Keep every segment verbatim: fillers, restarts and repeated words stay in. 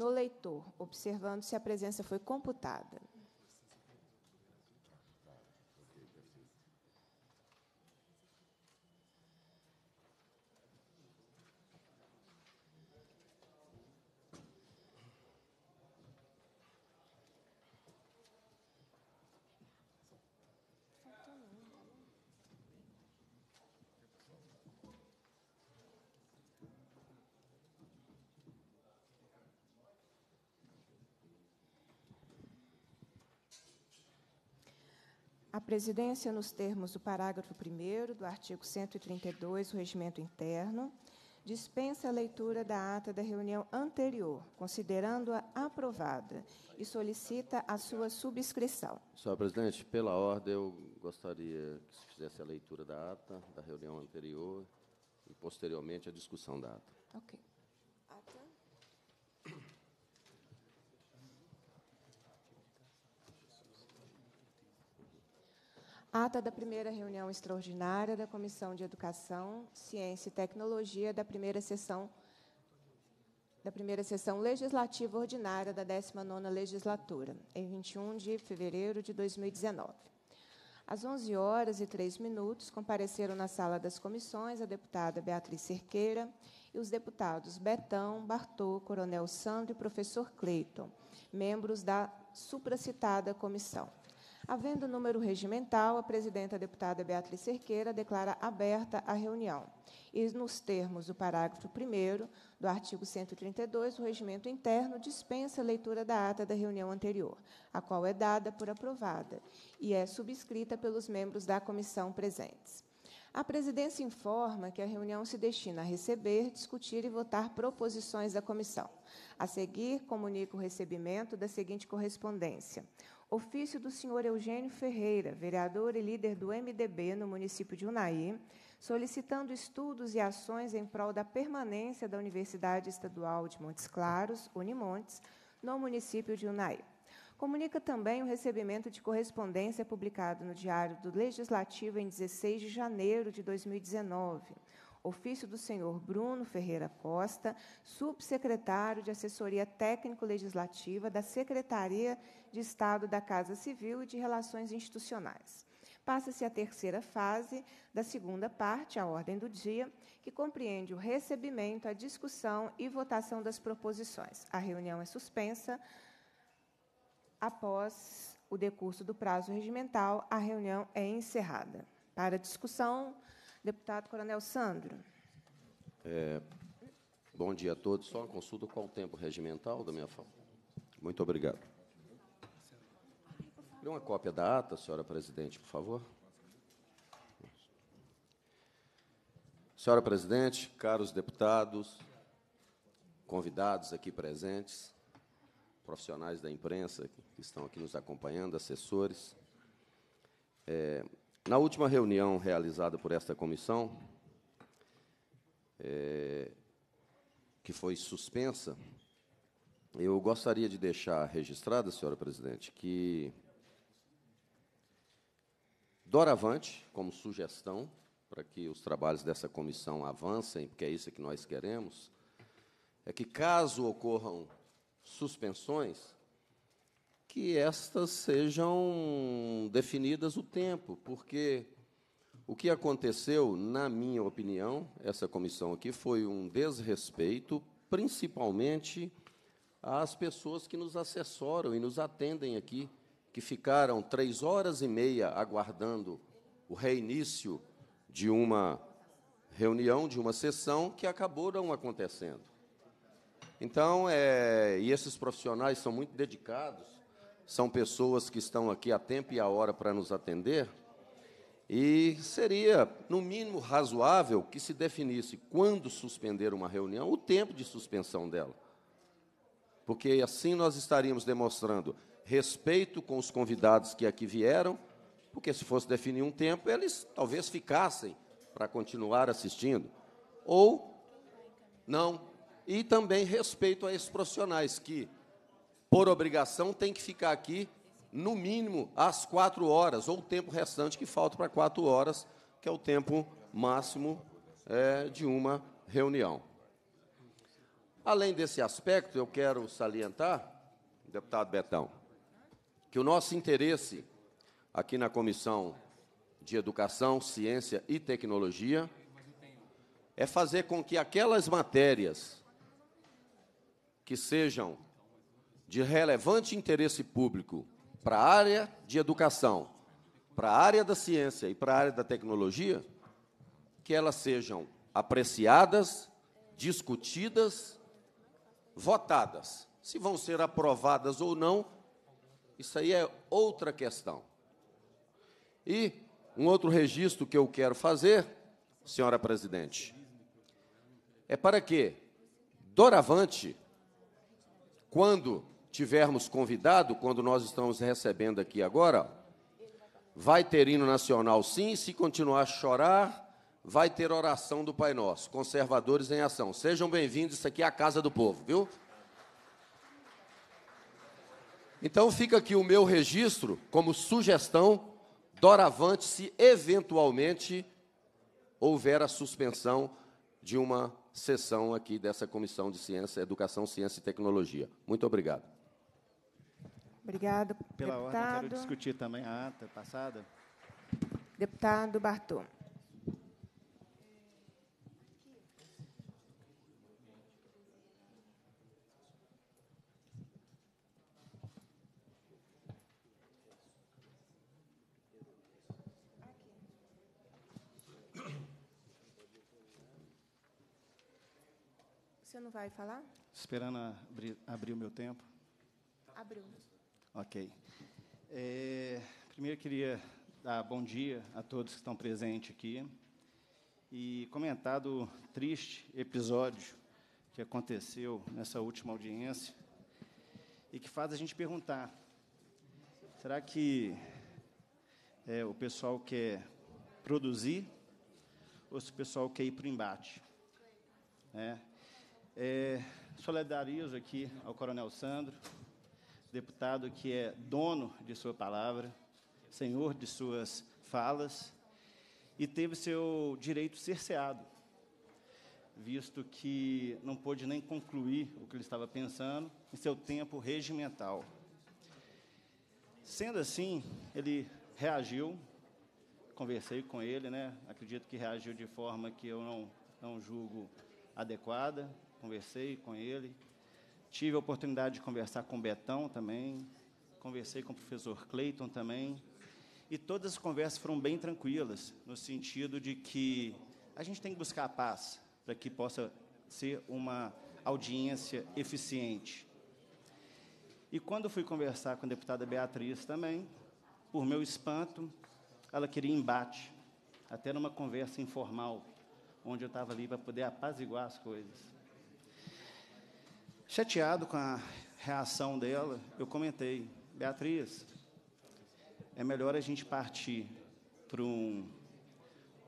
no leitor, observando se a presença foi computada. A presidência, nos termos do parágrafo primeiro do artigo cento e trinta e dois do Regimento Interno, dispensa a leitura da ata da reunião anterior, considerando-a aprovada, e solicita a sua subscrição. Senhora Presidente, pela ordem, eu gostaria que se fizesse a leitura da ata da reunião anterior e, posteriormente, a discussão da ata. Ok. Ata. Ata da primeira reunião extraordinária da Comissão de Educação, Ciência e Tecnologia da primeira sessão, da primeira sessão legislativa ordinária da décima nona legislatura, em vinte e um de fevereiro de dois mil e dezenove. Às onze horas e três minutos, compareceram na sala das comissões a deputada Beatriz Cerqueira e os deputados Betão, Bartô, Coronel Sandro e professor Cleiton, membros da supracitada comissão. Havendo número regimental, a presidenta, a deputada Beatriz Cerqueira, declara aberta a reunião e, nos termos do parágrafo primeiro do artigo cento e trinta e dois do Regimento Interno, dispensa a leitura da ata da reunião anterior, a qual é dada por aprovada e é subscrita pelos membros da comissão presentes. A presidência informa que a reunião se destina a receber, discutir e votar proposições da comissão. A seguir, comunica o recebimento da seguinte correspondência. Ofício do senhor Eugênio Ferreira, vereador e líder do M D B no município de Unaí, solicitando estudos e ações em prol da permanência da Universidade Estadual de Montes Claros, Unimontes, no município de Unaí. Comunica também o recebimento de correspondência publicado no Diário do Legislativo em dezesseis de janeiro de dois mil e dezenove, ofício do senhor Bruno Ferreira Costa, subsecretário de Assessoria Técnico-Legislativa da Secretaria de Estado da Casa Civil e de Relações Institucionais. Passa-se a terceira fase da segunda parte, a ordem do dia, que compreende o recebimento, a discussão e votação das proposições. A reunião é suspensa. Após o decurso do prazo regimental, a reunião é encerrada. Para discussão, deputado Coronel Sandro. É, bom dia a todos. Só uma consulta, qual o tempo regimental da minha fala? Muito obrigado. Dê uma cópia da ata, senhora presidente, por favor. Senhora presidente, caros deputados, convidados aqui presentes, profissionais da imprensa que estão aqui nos acompanhando, assessores. É, na última reunião realizada por esta comissão, é, que foi suspensa, eu gostaria de deixar registrada, senhora presidente, que doravante, como sugestão, para que os trabalhos dessa comissão avancem, porque é isso que nós queremos, é que, caso ocorram suspensões, que estas sejam definidas o tempo, porque o que aconteceu, na minha opinião, essa comissão aqui foi um desrespeito, principalmente às pessoas que nos assessoram e nos atendem aqui, que ficaram três horas e meia aguardando o reinício de uma reunião, de uma sessão, que acabou não acontecendo. Então, é, e esses profissionais são muito dedicados, são pessoas que estão aqui a tempo e a hora para nos atender, e seria, no mínimo, razoável que se definisse, quando suspender uma reunião, o tempo de suspensão dela. Porque assim nós estaríamos demonstrando respeito com os convidados que aqui vieram, porque se fosse definir um tempo, eles talvez ficassem para continuar assistindo, ou não. E também respeito a esses profissionais que, por obrigação, têm que ficar aqui, no mínimo, às quatro horas, ou o tempo restante que falta para quatro horas, que é o tempo máximo é, de uma reunião. Além desse aspecto, eu quero salientar, deputado Betão, que o nosso interesse aqui na Comissão de Educação, Ciência e Tecnologia é fazer com que aquelas matérias que sejam de relevante interesse público para a área de educação, para a área da ciência e para a área da tecnologia, que elas sejam apreciadas, discutidas, votadas. Se vão ser aprovadas ou não, isso aí é outra questão. E um outro registro que eu quero fazer, senhora presidente, é para que, doravante, quando tivermos convidado, quando nós estamos recebendo aqui agora, vai ter hino nacional, sim, se continuar a chorar, vai ter oração do Pai Nosso, Conservadores em Ação. Sejam bem-vindos, isso aqui é a Casa do Povo, viu? Então, fica aqui o meu registro como sugestão, doravante, se eventualmente houver a suspensão de uma sessão aqui dessa Comissão de Ciência, Educação, Ciência e Tecnologia. Muito obrigado. Obrigado, deputado. Pela ordem, eu quero discutir também a ata passada. Deputado Bartô. Você não vai falar? Esperando abrir, abrir o meu tempo. Abriu. Ok. É, primeiro, queria dar bom dia a todos que estão presentes aqui e comentar do triste episódio que aconteceu nessa última audiência e que faz a gente perguntar, será que é, o pessoal quer produzir ou se o pessoal quer ir para o embate? É. É, solidarizo aqui ao Coronel Sandro, deputado que é dono de sua palavra, senhor de suas falas, e teve seu direito cerceado, visto que não pôde nem concluir o que ele estava pensando em seu tempo regimental. Sendo assim, ele reagiu, conversei com ele, né? Acredito que reagiu de forma que eu não, não julgo adequada. Conversei com ele, tive a oportunidade de conversar com o Betão também, conversei com o professor Cleiton também, e todas as conversas foram bem tranquilas, no sentido de que a gente tem que buscar a paz para que possa ser uma audiência eficiente. E quando fui conversar com a deputada Beatriz também, por meu espanto, ela queria embate, até numa conversa informal, onde eu estava ali para poder apaziguar as coisas. Chateado com a reação dela, eu comentei, Beatriz, é melhor a gente partir para um,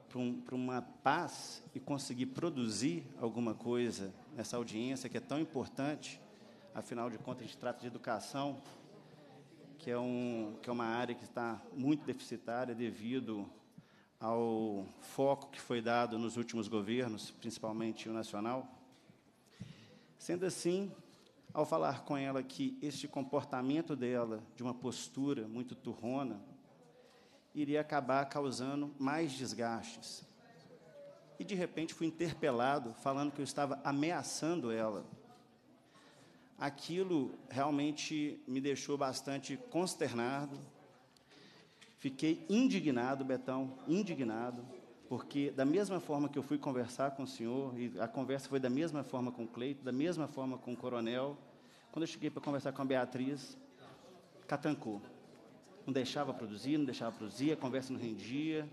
para um, para uma paz e conseguir produzir alguma coisa nessa audiência que é tão importante, afinal de contas, a gente trata de educação, que é, um, que é uma área que está muito deficitária devido ao foco que foi dado nos últimos governos, principalmente o nacional. Sendo assim, ao falar com ela que este comportamento dela, de uma postura muito turrona, iria acabar causando mais desgastes. E, de repente, fui interpelado, falando que eu estava ameaçando ela. Aquilo realmente me deixou bastante consternado. Fiquei indignado, Betão, indignado. Porque, da mesma forma que eu fui conversar com o senhor, e a conversa foi da mesma forma com o Cleito, da mesma forma com o coronel, quando eu cheguei para conversar com a Beatriz, catancou. Não deixava produzir, não deixava produzir, a conversa não rendia.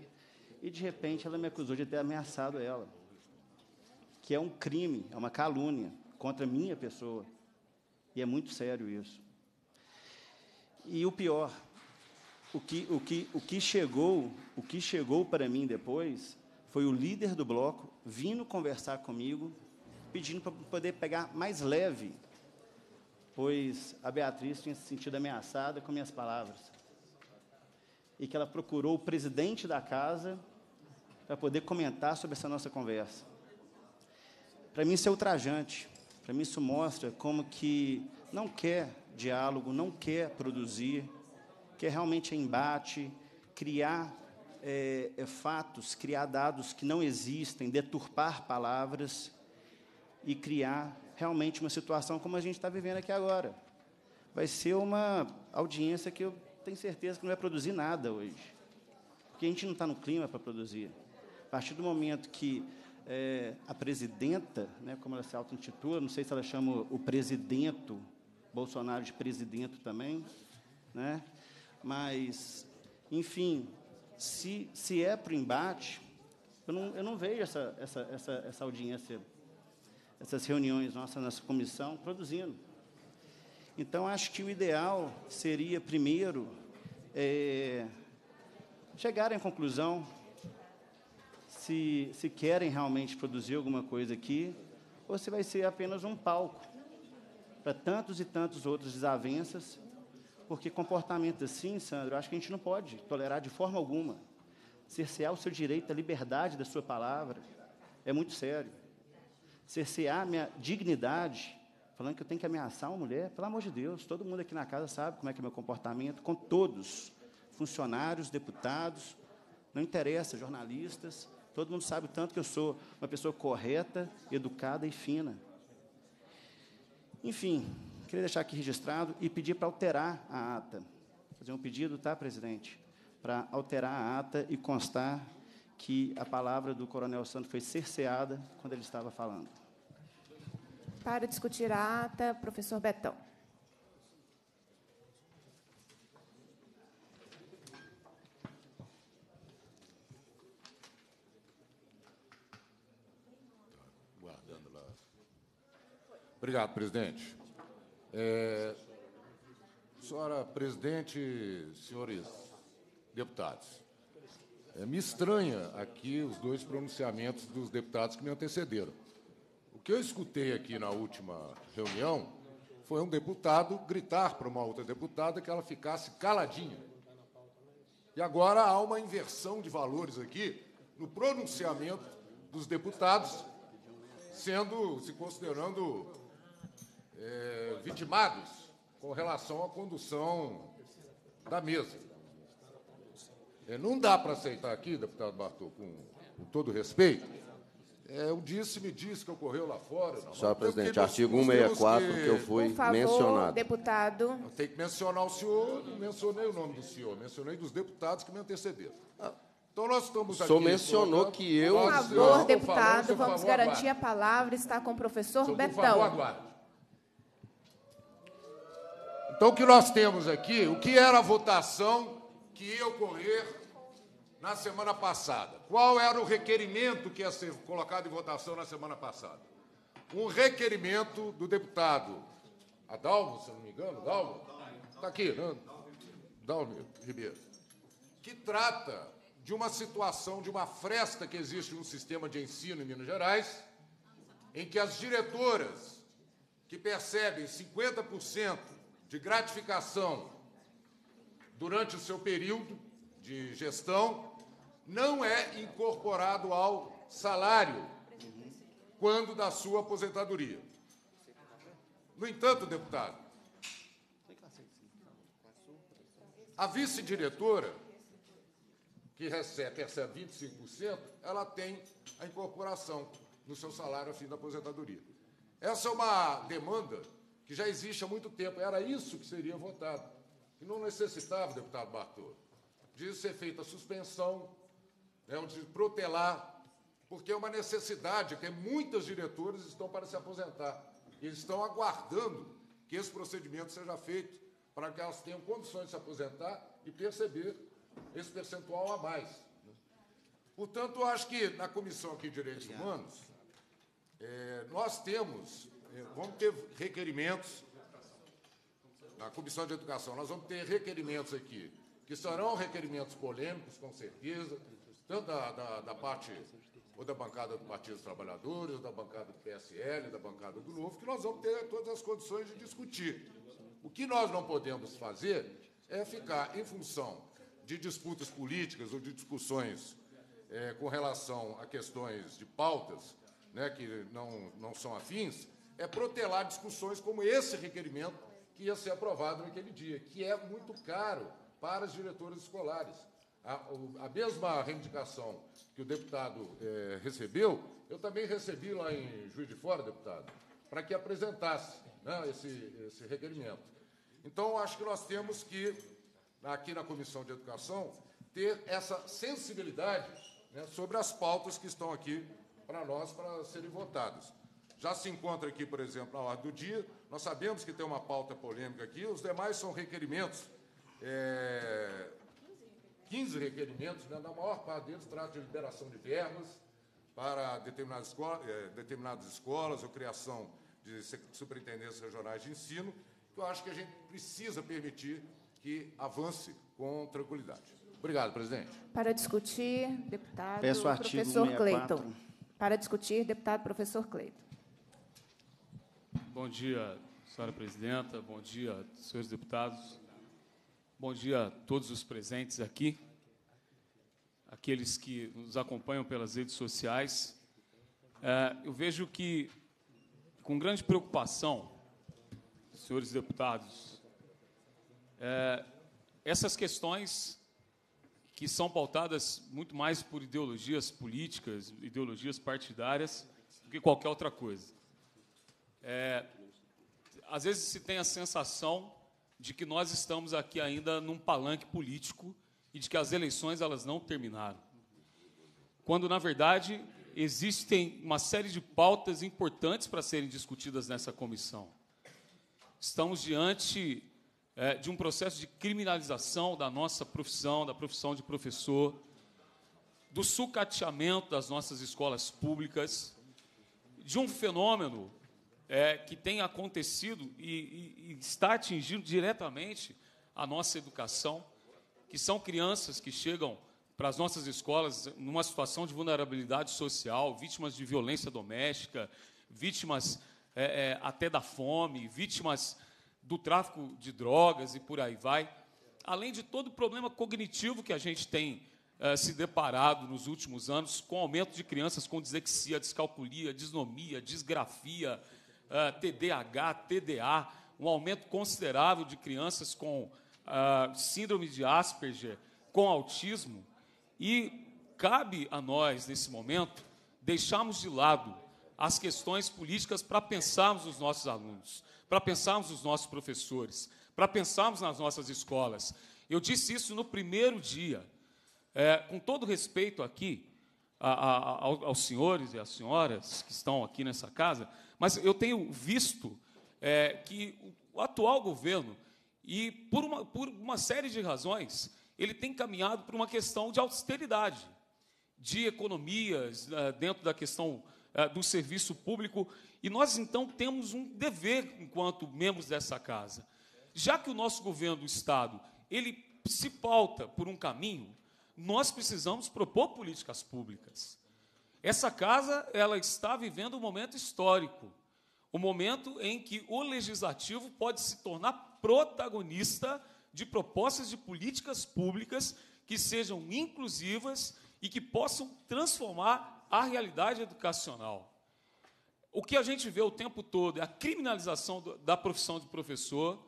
E, de repente, ela me acusou de ter ameaçado ela, que é um crime, é uma calúnia contra a minha pessoa. E é muito sério isso. E o pior... O que, o, que, o, que chegou, o que chegou para mim depois foi o líder do bloco vindo conversar comigo, pedindo para poder pegar mais leve, pois a Beatriz tinha se sentido ameaçada com minhas palavras. E que ela procurou o presidente da casa para poder comentar sobre essa nossa conversa. Para mim, isso é ultrajante. Para mim, isso mostra como que não quer diálogo, não quer produzir, quer realmente embate, criar é, é, fatos, criar dados que não existem, deturpar palavras e criar realmente uma situação como a gente está vivendo aqui agora. Vai ser uma audiência que eu tenho certeza que não vai produzir nada hoje, porque a gente não está no clima para produzir. A partir do momento que é, a presidenta, né, como ela se auto-intitula, não sei se ela chama o presidente Bolsonaro de presidente também, né, mas, enfim, se, se é para o embate, eu não, eu não vejo essa, essa, essa, essa audiência, essas reuniões nossas, nessa comissão, produzindo. Então, acho que o ideal seria, primeiro, é, chegar em conclusão se, se querem realmente produzir alguma coisa aqui ou se vai ser apenas um palco para tantos e tantos outros desavenças, porque comportamento assim, Sandro, acho que a gente não pode tolerar de forma alguma. Cercear o seu direito à liberdade da sua palavra é muito sério. Cercear minha dignidade, falando que eu tenho que ameaçar uma mulher, pelo amor de Deus, todo mundo aqui na casa sabe como é que é meu comportamento, com todos, funcionários, deputados, não interessa, jornalistas, todo mundo sabe o tanto que eu sou uma pessoa correta, educada e fina. Enfim, queria deixar aqui registrado e pedir para alterar a ata. Fazer um pedido, tá, presidente? Para alterar a ata e constar que a palavra do coronel Sandro foi cerceada quando ele estava falando. Para discutir a ata, professor Betão. Guardando lá. Obrigado, presidente. É, senhora presidente, senhores deputados, é, me estranha aqui os dois pronunciamentos dos deputados que me antecederam. O que eu escutei aqui na última reunião foi um deputado gritar para uma outra deputada que ela ficasse caladinha. E agora há uma inversão de valores aqui no pronunciamento dos deputados, sendo, se considerando... É, vitimados com relação à condução da mesa. É, não dá para aceitar aqui, deputado Bartô, com, com todo respeito, é, o disse-me-disse que ocorreu lá fora. Não, senhora presidente, artigo cento e sessenta e quatro, que, que eu fui favor, mencionado. Deputado. Eu tenho que mencionar o senhor, não mencionei o nome do senhor, mencionei dos deputados que me antecederam. Ah. Então, nós estamos aqui... O senhor mencionou aqui, que eu... Por favor, deputado, favor, vamos garantir aguarde. A palavra, está com o professor senhor, Betão. Por favor, aguarde. Então, o que nós temos aqui, o que era a votação que ia ocorrer na semana passada? Qual era o requerimento que ia ser colocado em votação na semana passada? Um requerimento do deputado Dalmo, se não me engano, Dalmo? Está aqui, né? Dalmo Ribeiro. Que trata de uma situação, de uma fresta que existe no sistema de ensino em Minas Gerais, em que as diretoras que percebem cinquenta por cento de gratificação durante o seu período de gestão, não é incorporado ao salário quando da sua aposentadoria. No entanto, deputado, a vice-diretora, que recebe, percebe vinte e cinco por cento, ela tem a incorporação no seu salário a fim da aposentadoria. Essa é uma demanda que já existe há muito tempo, era isso que seria votado. E não necessitava, deputado Bartô, de ser feita a suspensão, né, de protelar, porque é uma necessidade, que muitas diretoras estão para se aposentar. E estão aguardando que esse procedimento seja feito para que elas tenham condições de se aposentar e perceber esse percentual a mais. Portanto, acho que na Comissão aqui de Direitos Humanos, é, nós temos... Vamos ter requerimentos na Comissão de Educação. Nós vamos ter requerimentos aqui, que serão requerimentos polêmicos, com certeza, tanto da, da, da parte ou da bancada do Partido dos Trabalhadores, ou da bancada do P S L, da bancada do Novo, que nós vamos ter todas as condições de discutir. O que nós não podemos fazer é ficar em função de disputas políticas ou de discussões é, com relação a questões de pautas, né, que não, não são afins, é protelar discussões como esse requerimento que ia ser aprovado naquele dia, que é muito caro para os diretores escolares. A, a mesma reivindicação que o deputado eh, recebeu, eu também recebi lá em Juiz de Fora, deputado, para que apresentasse, né, esse, esse requerimento. Então, acho que nós temos que, aqui na Comissão de Educação, ter essa sensibilidade, né, sobre as pautas que estão aqui para nós, para serem votadas. Já se encontra aqui, por exemplo, na ordem do dia, nós sabemos que tem uma pauta polêmica aqui, os demais são requerimentos, é, quinze requerimentos, né, na maior parte deles trata de liberação de verbas para determinadas escolas, é, determinadas escolas ou criação de superintendências regionais de ensino, que eu acho que a gente precisa permitir que avance com tranquilidade. Obrigado, presidente. Para discutir, deputado Peço professor Cleiton. Para discutir, deputado professor Cleiton. Bom dia, senhora presidenta, bom dia, senhores deputados, bom dia a todos os presentes aqui, aqueles que nos acompanham pelas redes sociais. Eu vejo que, com grande preocupação, senhores deputados, essas questões que são pautadas muito mais por ideologias políticas, ideologias partidárias, do que qualquer outra coisa. É, às vezes se tem a sensação de que nós estamos aqui ainda num palanque político e de que as eleições elas não terminaram, quando, na verdade, existem uma série de pautas importantes para serem discutidas nessa comissão. Estamos diante de um processo de criminalização da nossa profissão, da profissão de professor, do sucateamento das nossas escolas públicas, de um fenômeno é, que tem acontecido e, e, e está atingindo diretamente a nossa educação, que são crianças que chegam para as nossas escolas numa situação de vulnerabilidade social, vítimas de violência doméstica, vítimas é, é, até da fome, vítimas do tráfico de drogas e por aí vai, além de todo o problema cognitivo que a gente tem eh, se deparado nos últimos anos, com o aumento de crianças com dislexia, descalculia, disnomia, disgrafia, eh, T D A H, T D A, um aumento considerável de crianças com ah, síndrome de Asperger, com autismo, e cabe a nós, nesse momento, deixarmos de lado as questões políticas para pensarmos os nossos alunos, para pensarmos os nossos professores, para pensarmos nas nossas escolas. Eu disse isso no primeiro dia. É, com todo respeito aqui a, a, a, aos senhores e às senhoras que estão aqui nessa casa, mas eu tenho visto é, que o atual governo, e por uma, por uma série de razões, ele tem caminhado para uma questão de austeridade, de economias é, dentro da questão é, do serviço público. E nós, então, temos um dever, enquanto membros dessa casa. Já que o nosso governo do Estado ele se pauta por um caminho, nós precisamos propor políticas públicas. Essa casa ela está vivendo um momento histórico, um momento em que o legislativo pode se tornar protagonista de propostas de políticas públicas que sejam inclusivas e que possam transformar a realidade educacional. O que a gente vê o tempo todo é a criminalização da profissão de professor.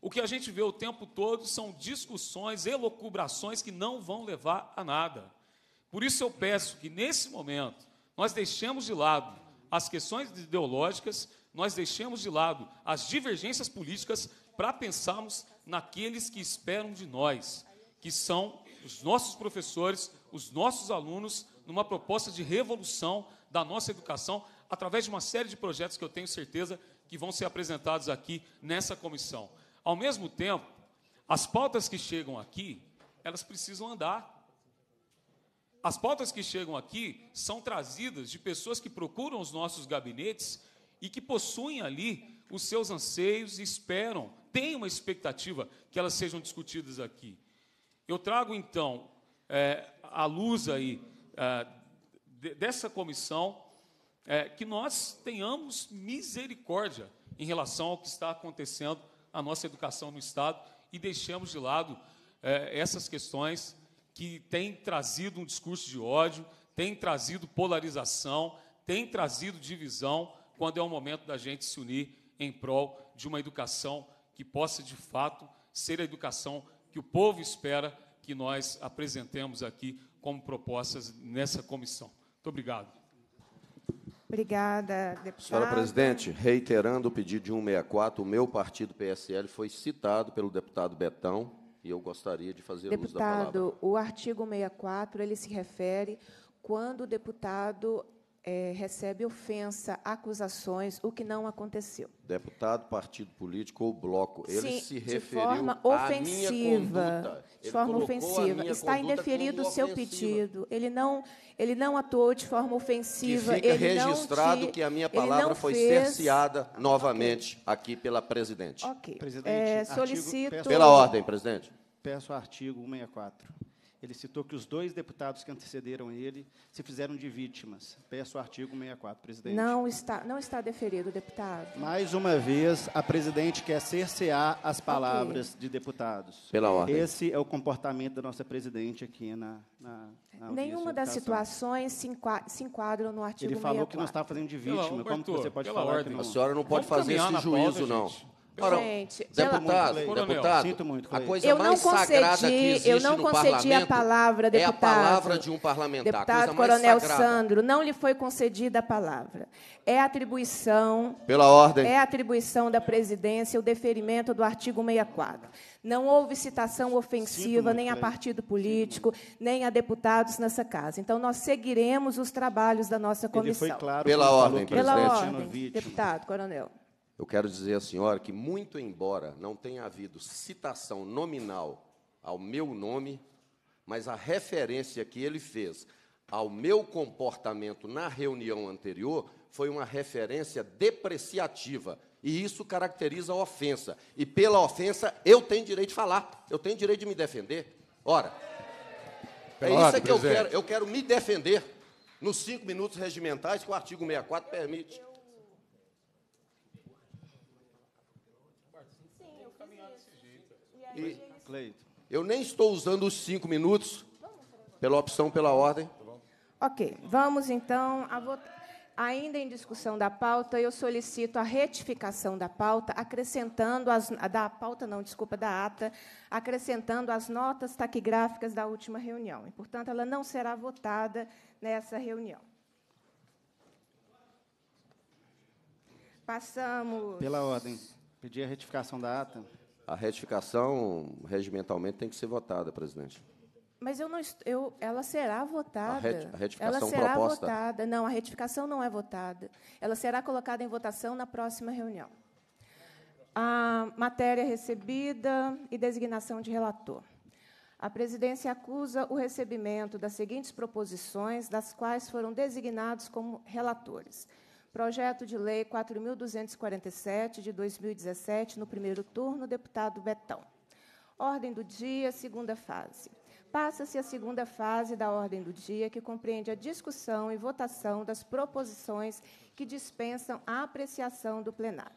O que a gente vê o tempo todo são discussões, elucubrações que não vão levar a nada. Por isso eu peço que, nesse momento, nós deixemos de lado as questões ideológicas, nós deixemos de lado as divergências políticas para pensarmos naqueles que esperam de nós, que são os nossos professores, os nossos alunos, numa proposta de revolução da nossa educação, através de uma série de projetos que eu tenho certeza que vão ser apresentados aqui nessa comissão. Ao mesmo tempo, as pautas que chegam aqui, elas precisam andar. As pautas que chegam aqui são trazidas de pessoas que procuram os nossos gabinetes e que possuem ali os seus anseios e esperam, têm uma expectativa que elas sejam discutidas aqui. Eu trago, então, é, à luz aí, é, dessa comissão, É, que nós tenhamos misericórdia em relação ao que está acontecendo na nossa educação no Estado e deixemos de lado é, essas questões que têm trazido um discurso de ódio, têm trazido polarização, têm trazido divisão, quando é o momento da gente se unir em prol de uma educação que possa, de fato, ser a educação que o povo espera que nós apresentemos aqui como propostas nessa comissão. Muito obrigado. Obrigada, deputada. Senhora presidente, reiterando o pedido de cento e sessenta e quatro, o meu partido P S L foi citado pelo deputado Betão e eu gostaria de fazer uso da palavra. Deputado, o artigo cento e sessenta e quatro, ele se refere quando o deputado é, recebe ofensa, acusações, o que não aconteceu. Deputado, partido político ou bloco, ele Sim, se referiu à minha conduta. De forma ofensiva. Está indeferido o seu pedido. Ele não, ele não atuou de forma ofensiva. Fica registrado que a minha palavra foi cerceada novamente aqui pela presidente. Ok. Presidente, é, solicito... Peço... Pela ordem, presidente. Peço o artigo cento e sessenta e quatro. Ele citou que os dois deputados que antecederam ele se fizeram de vítimas. Peço o artigo cento e sessenta e quatro, presidente. Não está, não está deferido, deputado. Mais uma vez, a presidente quer cercear as palavras okay. de deputados. Pela ordem. Esse é o comportamento da nossa presidente aqui na... na, na Nenhuma das situações se enquadra no artigo cento e sessenta e quatro. Ele falou que não está fazendo de vítima. Pela, Como Bartô, você pode falar ordem. que não? A senhora não pode Vamos fazer esse juízo, pausa, não. Gente. Ora, Gente, deputado, muito, deputado, Sinto muito, a coisa eu mais concedi, sagrada que existe eu não no concedi a palavra, deputado, é a palavra de um parlamentar. Deputado coisa Coronel mais Sandro, não lhe foi concedida a palavra. É atribuição, pela ordem, é atribuição da presidência o deferimento do artigo cento e sessenta e quatro. Não houve citação ofensiva muito, nem a partido político, nem a deputados nessa casa. Então nós seguiremos os trabalhos da nossa comissão. Ele foi claro pela ordem, pela presidente. ordem, deputado Coronel. Eu quero dizer à senhora que, muito embora não tenha havido citação nominal ao meu nome, mas a referência que ele fez ao meu comportamento na reunião anterior foi uma referência depreciativa, e isso caracteriza a ofensa. E, pela ofensa, eu tenho direito de falar, eu tenho direito de me defender. Ora, é isso que eu quero, eu quero me defender nos cinco minutos regimentais que o artigo cento e sessenta e quatro permite. E, eu nem estou usando os cinco minutos pela opção, pela ordem. Ok, vamos então a votar. Ainda em discussão da pauta, eu solicito a retificação da pauta, acrescentando as da pauta não, desculpa, da ata, acrescentando as notas taquigráficas da última reunião. E, portanto, ela não será votada nessa reunião. Passamos. Pela ordem. Pedi a retificação da ata. A retificação, regimentalmente, tem que ser votada, presidente. Mas eu não eu, ela será votada. A, re, a retificação ela será proposta. votada. Não, a retificação não é votada. Ela será colocada em votação na próxima reunião. A matéria recebida e designação de relator. A presidência acusa o recebimento das seguintes proposições, das quais foram designados como relatores. Projeto de Lei quatro mil duzentos e quarenta e sete, de dois mil e dezessete, no primeiro turno, deputado Betão. Ordem do dia, segunda fase. Passa-se a segunda fase da ordem do dia, que compreende a discussão e votação das proposições que dispensam a apreciação do plenário.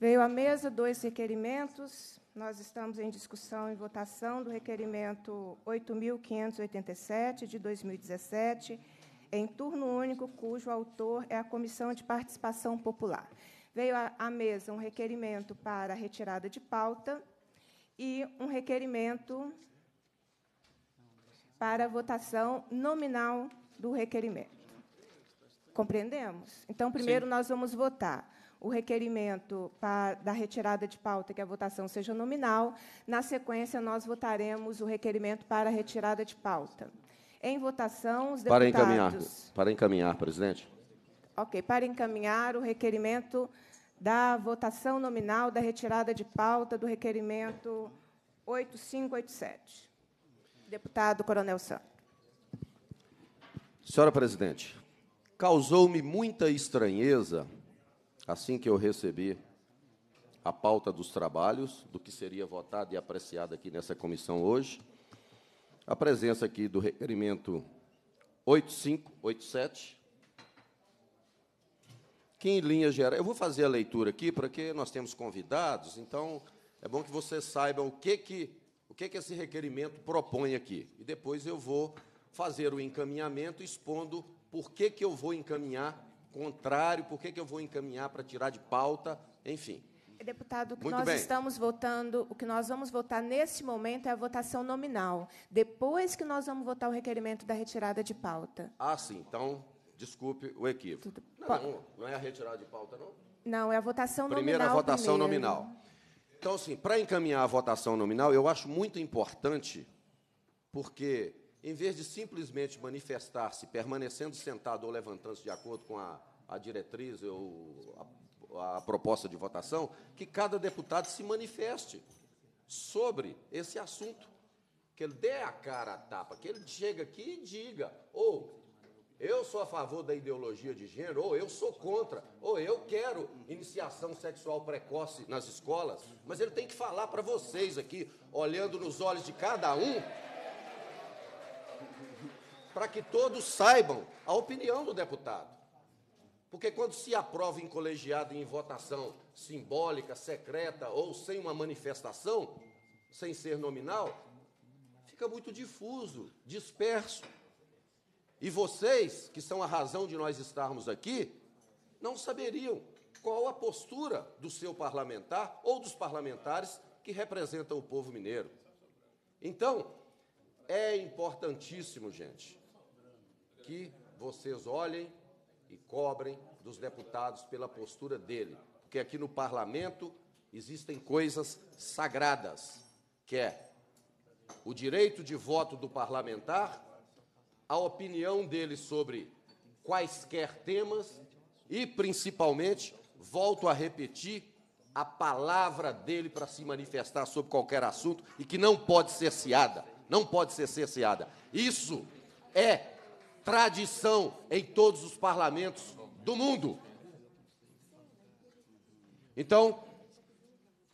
Veio à mesa dois requerimentos. Nós estamos em discussão e votação do requerimento oito mil quinhentos e oitenta e sete, de dois mil e dezessete, em turno único, cujo autor é a Comissão de Participação Popular. Veio à mesa um requerimento para retirada de pauta e um requerimento para votação nominal do requerimento. Compreendemos? Então, primeiro, Sim. nós vamos votar o requerimento para, da retirada de pauta, que a votação seja nominal. Na sequência, nós votaremos o requerimento para a retirada de pauta. Em votação, os deputados... Para encaminhar, para encaminhar presidente. Ok, para encaminhar o requerimento da votação nominal da retirada de pauta do requerimento oito mil quinhentos e oitenta e sete. Deputado Coronel Sandro. Senhora presidente, causou-me muita estranheza... Assim que eu recebi a pauta dos trabalhos, do que seria votado e apreciado aqui nessa comissão hoje, a presença aqui do requerimento oito mil quinhentos e oitenta e sete, que em linha geral... Eu vou fazer a leitura aqui, porque nós temos convidados, então é bom que vocês saibam o que, que, O que é que esse requerimento propõe aqui? E depois eu vou fazer o encaminhamento expondo por que que eu vou encaminhar contrário, por que que eu vou encaminhar para tirar de pauta, enfim. Deputado, o que Muito nós bem. estamos votando, o que nós vamos votar nesse momento é a votação nominal. Depois que nós vamos votar o requerimento da retirada de pauta. Ah, sim. Então, desculpe o equívoco. Tudo... Não, não, não é a retirada de pauta, não? Não, é a votação primeira nominal. A votação primeiro. nominal. Então, assim, para encaminhar a votação nominal, eu acho muito importante, porque, em vez de simplesmente manifestar-se, permanecendo sentado ou levantando-se de acordo com a, a diretriz ou a a proposta de votação, que cada deputado se manifeste sobre esse assunto, que ele dê a cara à tapa, que ele chega aqui e diga, ou eu sou a favor da ideologia de gênero, ou eu sou contra, ou eu quero iniciação sexual precoce nas escolas, mas ele tem que falar para vocês aqui, olhando nos olhos de cada um, para que todos saibam a opinião do deputado. Porque, quando se aprova em colegiado em votação simbólica, secreta ou sem uma manifestação, sem ser nominal, fica muito difuso, disperso. E vocês, que são a razão de nós estarmos aqui, não saberiam qual a postura do seu parlamentar ou dos parlamentares que representam o povo mineiro. Então, é importantíssimo, gente, que vocês olhem e cobrem dos deputados pela postura dele. Porque aqui no parlamento existem coisas sagradas, que é o direito de voto do parlamentar, a opinião dele sobre quaisquer temas e, principalmente, volto a repetir, a palavra dele para se manifestar sobre qualquer assunto e que não pode ser cerceada. Não pode ser cerceada. Isso é tradição em todos os parlamentos do mundo. Então,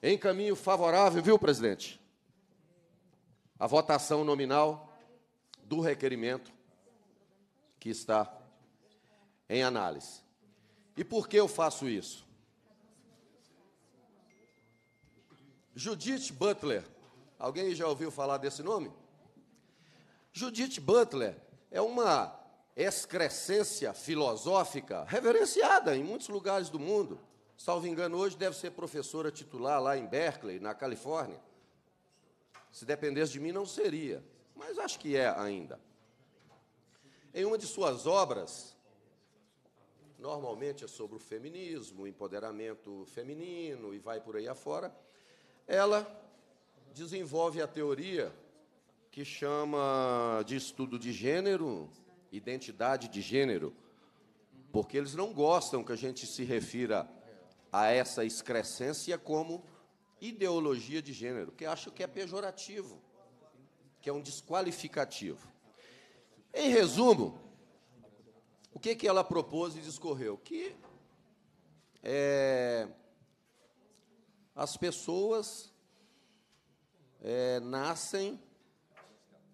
em caminho favorável, viu, presidente? A votação nominal do requerimento que está em análise. E por que eu faço isso? Judith Butler. Alguém já ouviu falar desse nome? Judith Butler é uma excrescência filosófica reverenciada em muitos lugares do mundo. Salvo engano, hoje deve ser professora titular lá em Berkeley, na Califórnia. Se dependesse de mim, não seria, mas acho que é ainda. Em uma de suas obras, normalmente é sobre o feminismo, o empoderamento feminino e vai por aí afora, ela desenvolve a teoria que chama de estudo de gênero, identidade de gênero, porque eles não gostam que a gente se refira a essa excrescência como ideologia de gênero, que acham que é pejorativo, que é um desqualificativo. Em resumo, o que que ela propôs e discorreu? Que é, as pessoas é, nascem,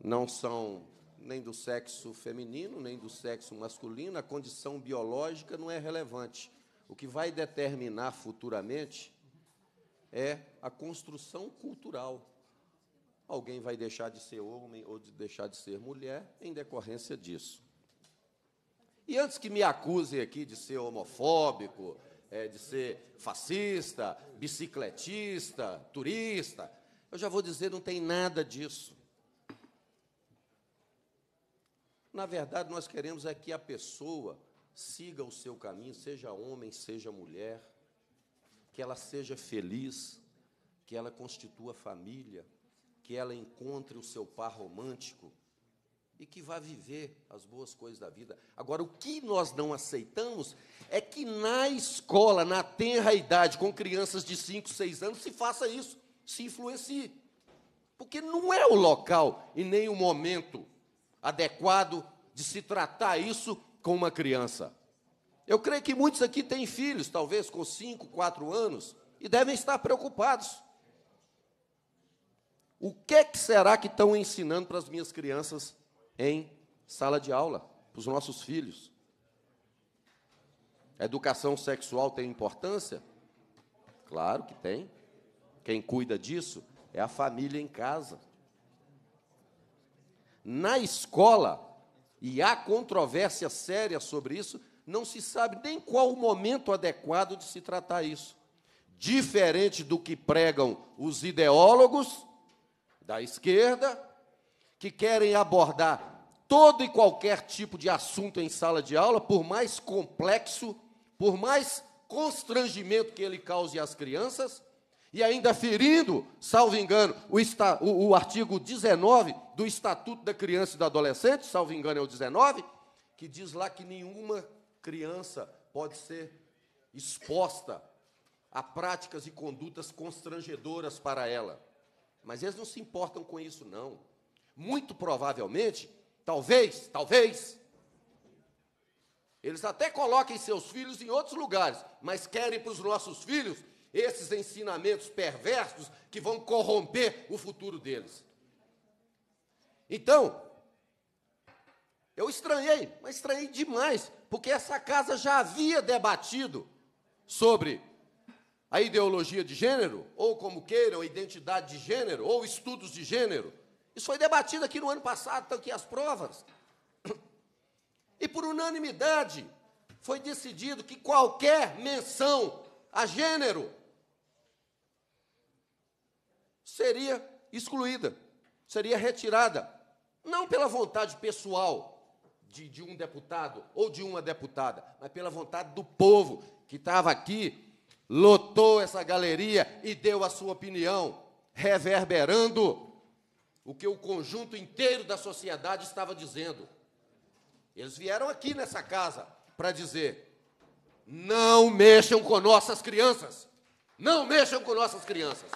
não são nem do sexo feminino, nem do sexo masculino, a condição biológica não é relevante. O que vai determinar futuramente é a construção cultural. Alguém vai deixar de ser homem ou de deixar de ser mulher em decorrência disso. E antes que me acusem aqui de ser homofóbico, de ser fascista, bicicletista, turista, eu já vou dizer, não tem nada disso. Na verdade, nós queremos é que a pessoa siga o seu caminho, seja homem, seja mulher, que ela seja feliz, que ela constitua família, que ela encontre o seu par romântico e que vá viver as boas coisas da vida. Agora, o que nós não aceitamos é que na escola, na tenra idade, com crianças de cinco, seis anos, se faça isso, se influencie. Porque não é o local e nem o momento adequado de se tratar isso com uma criança. Eu creio que muitos aqui têm filhos, talvez com cinco, quatro anos, e devem estar preocupados. O que é que será que estão ensinando para as minhas crianças em sala de aula, para os nossos filhos? A educação sexual tem importância? Claro que tem. Quem cuida disso é a família em casa. na escola, e há controvérsia séria sobre isso, não se sabe nem qual o momento adequado de se tratar isso. Diferente do que pregam os ideólogos da esquerda, que querem abordar todo e qualquer tipo de assunto em sala de aula, por mais complexo, por mais constrangimento que ele cause às crianças, e ainda ferindo, salvo engano, o, esta, o, o artigo dezenove do Estatuto da Criança e do Adolescente, salvo engano é o dezenove, que diz lá que nenhuma criança pode ser exposta a práticas e condutas constrangedoras para ela. Mas eles não se importam com isso, não. Muito provavelmente, talvez, talvez, eles até coloquem seus filhos em outros lugares, mas querem para os nossos filhos esses ensinamentos perversos que vão corromper o futuro deles. Então, eu estranhei, mas estranhei demais, porque essa casa já havia debatido sobre a ideologia de gênero, ou como queiram, identidade de gênero, ou estudos de gênero. Isso foi debatido aqui no ano passado, estão aqui as provas. E, por unanimidade, foi decidido que qualquer menção a gênero seria excluída, seria retirada, não pela vontade pessoal de, de um deputado ou de uma deputada, mas pela vontade do povo que estava aqui, lotou essa galeria e deu a sua opinião, reverberando o que o conjunto inteiro da sociedade estava dizendo. Eles vieram aqui nessa casa para dizer: não mexam com nossas crianças, não mexam com nossas crianças.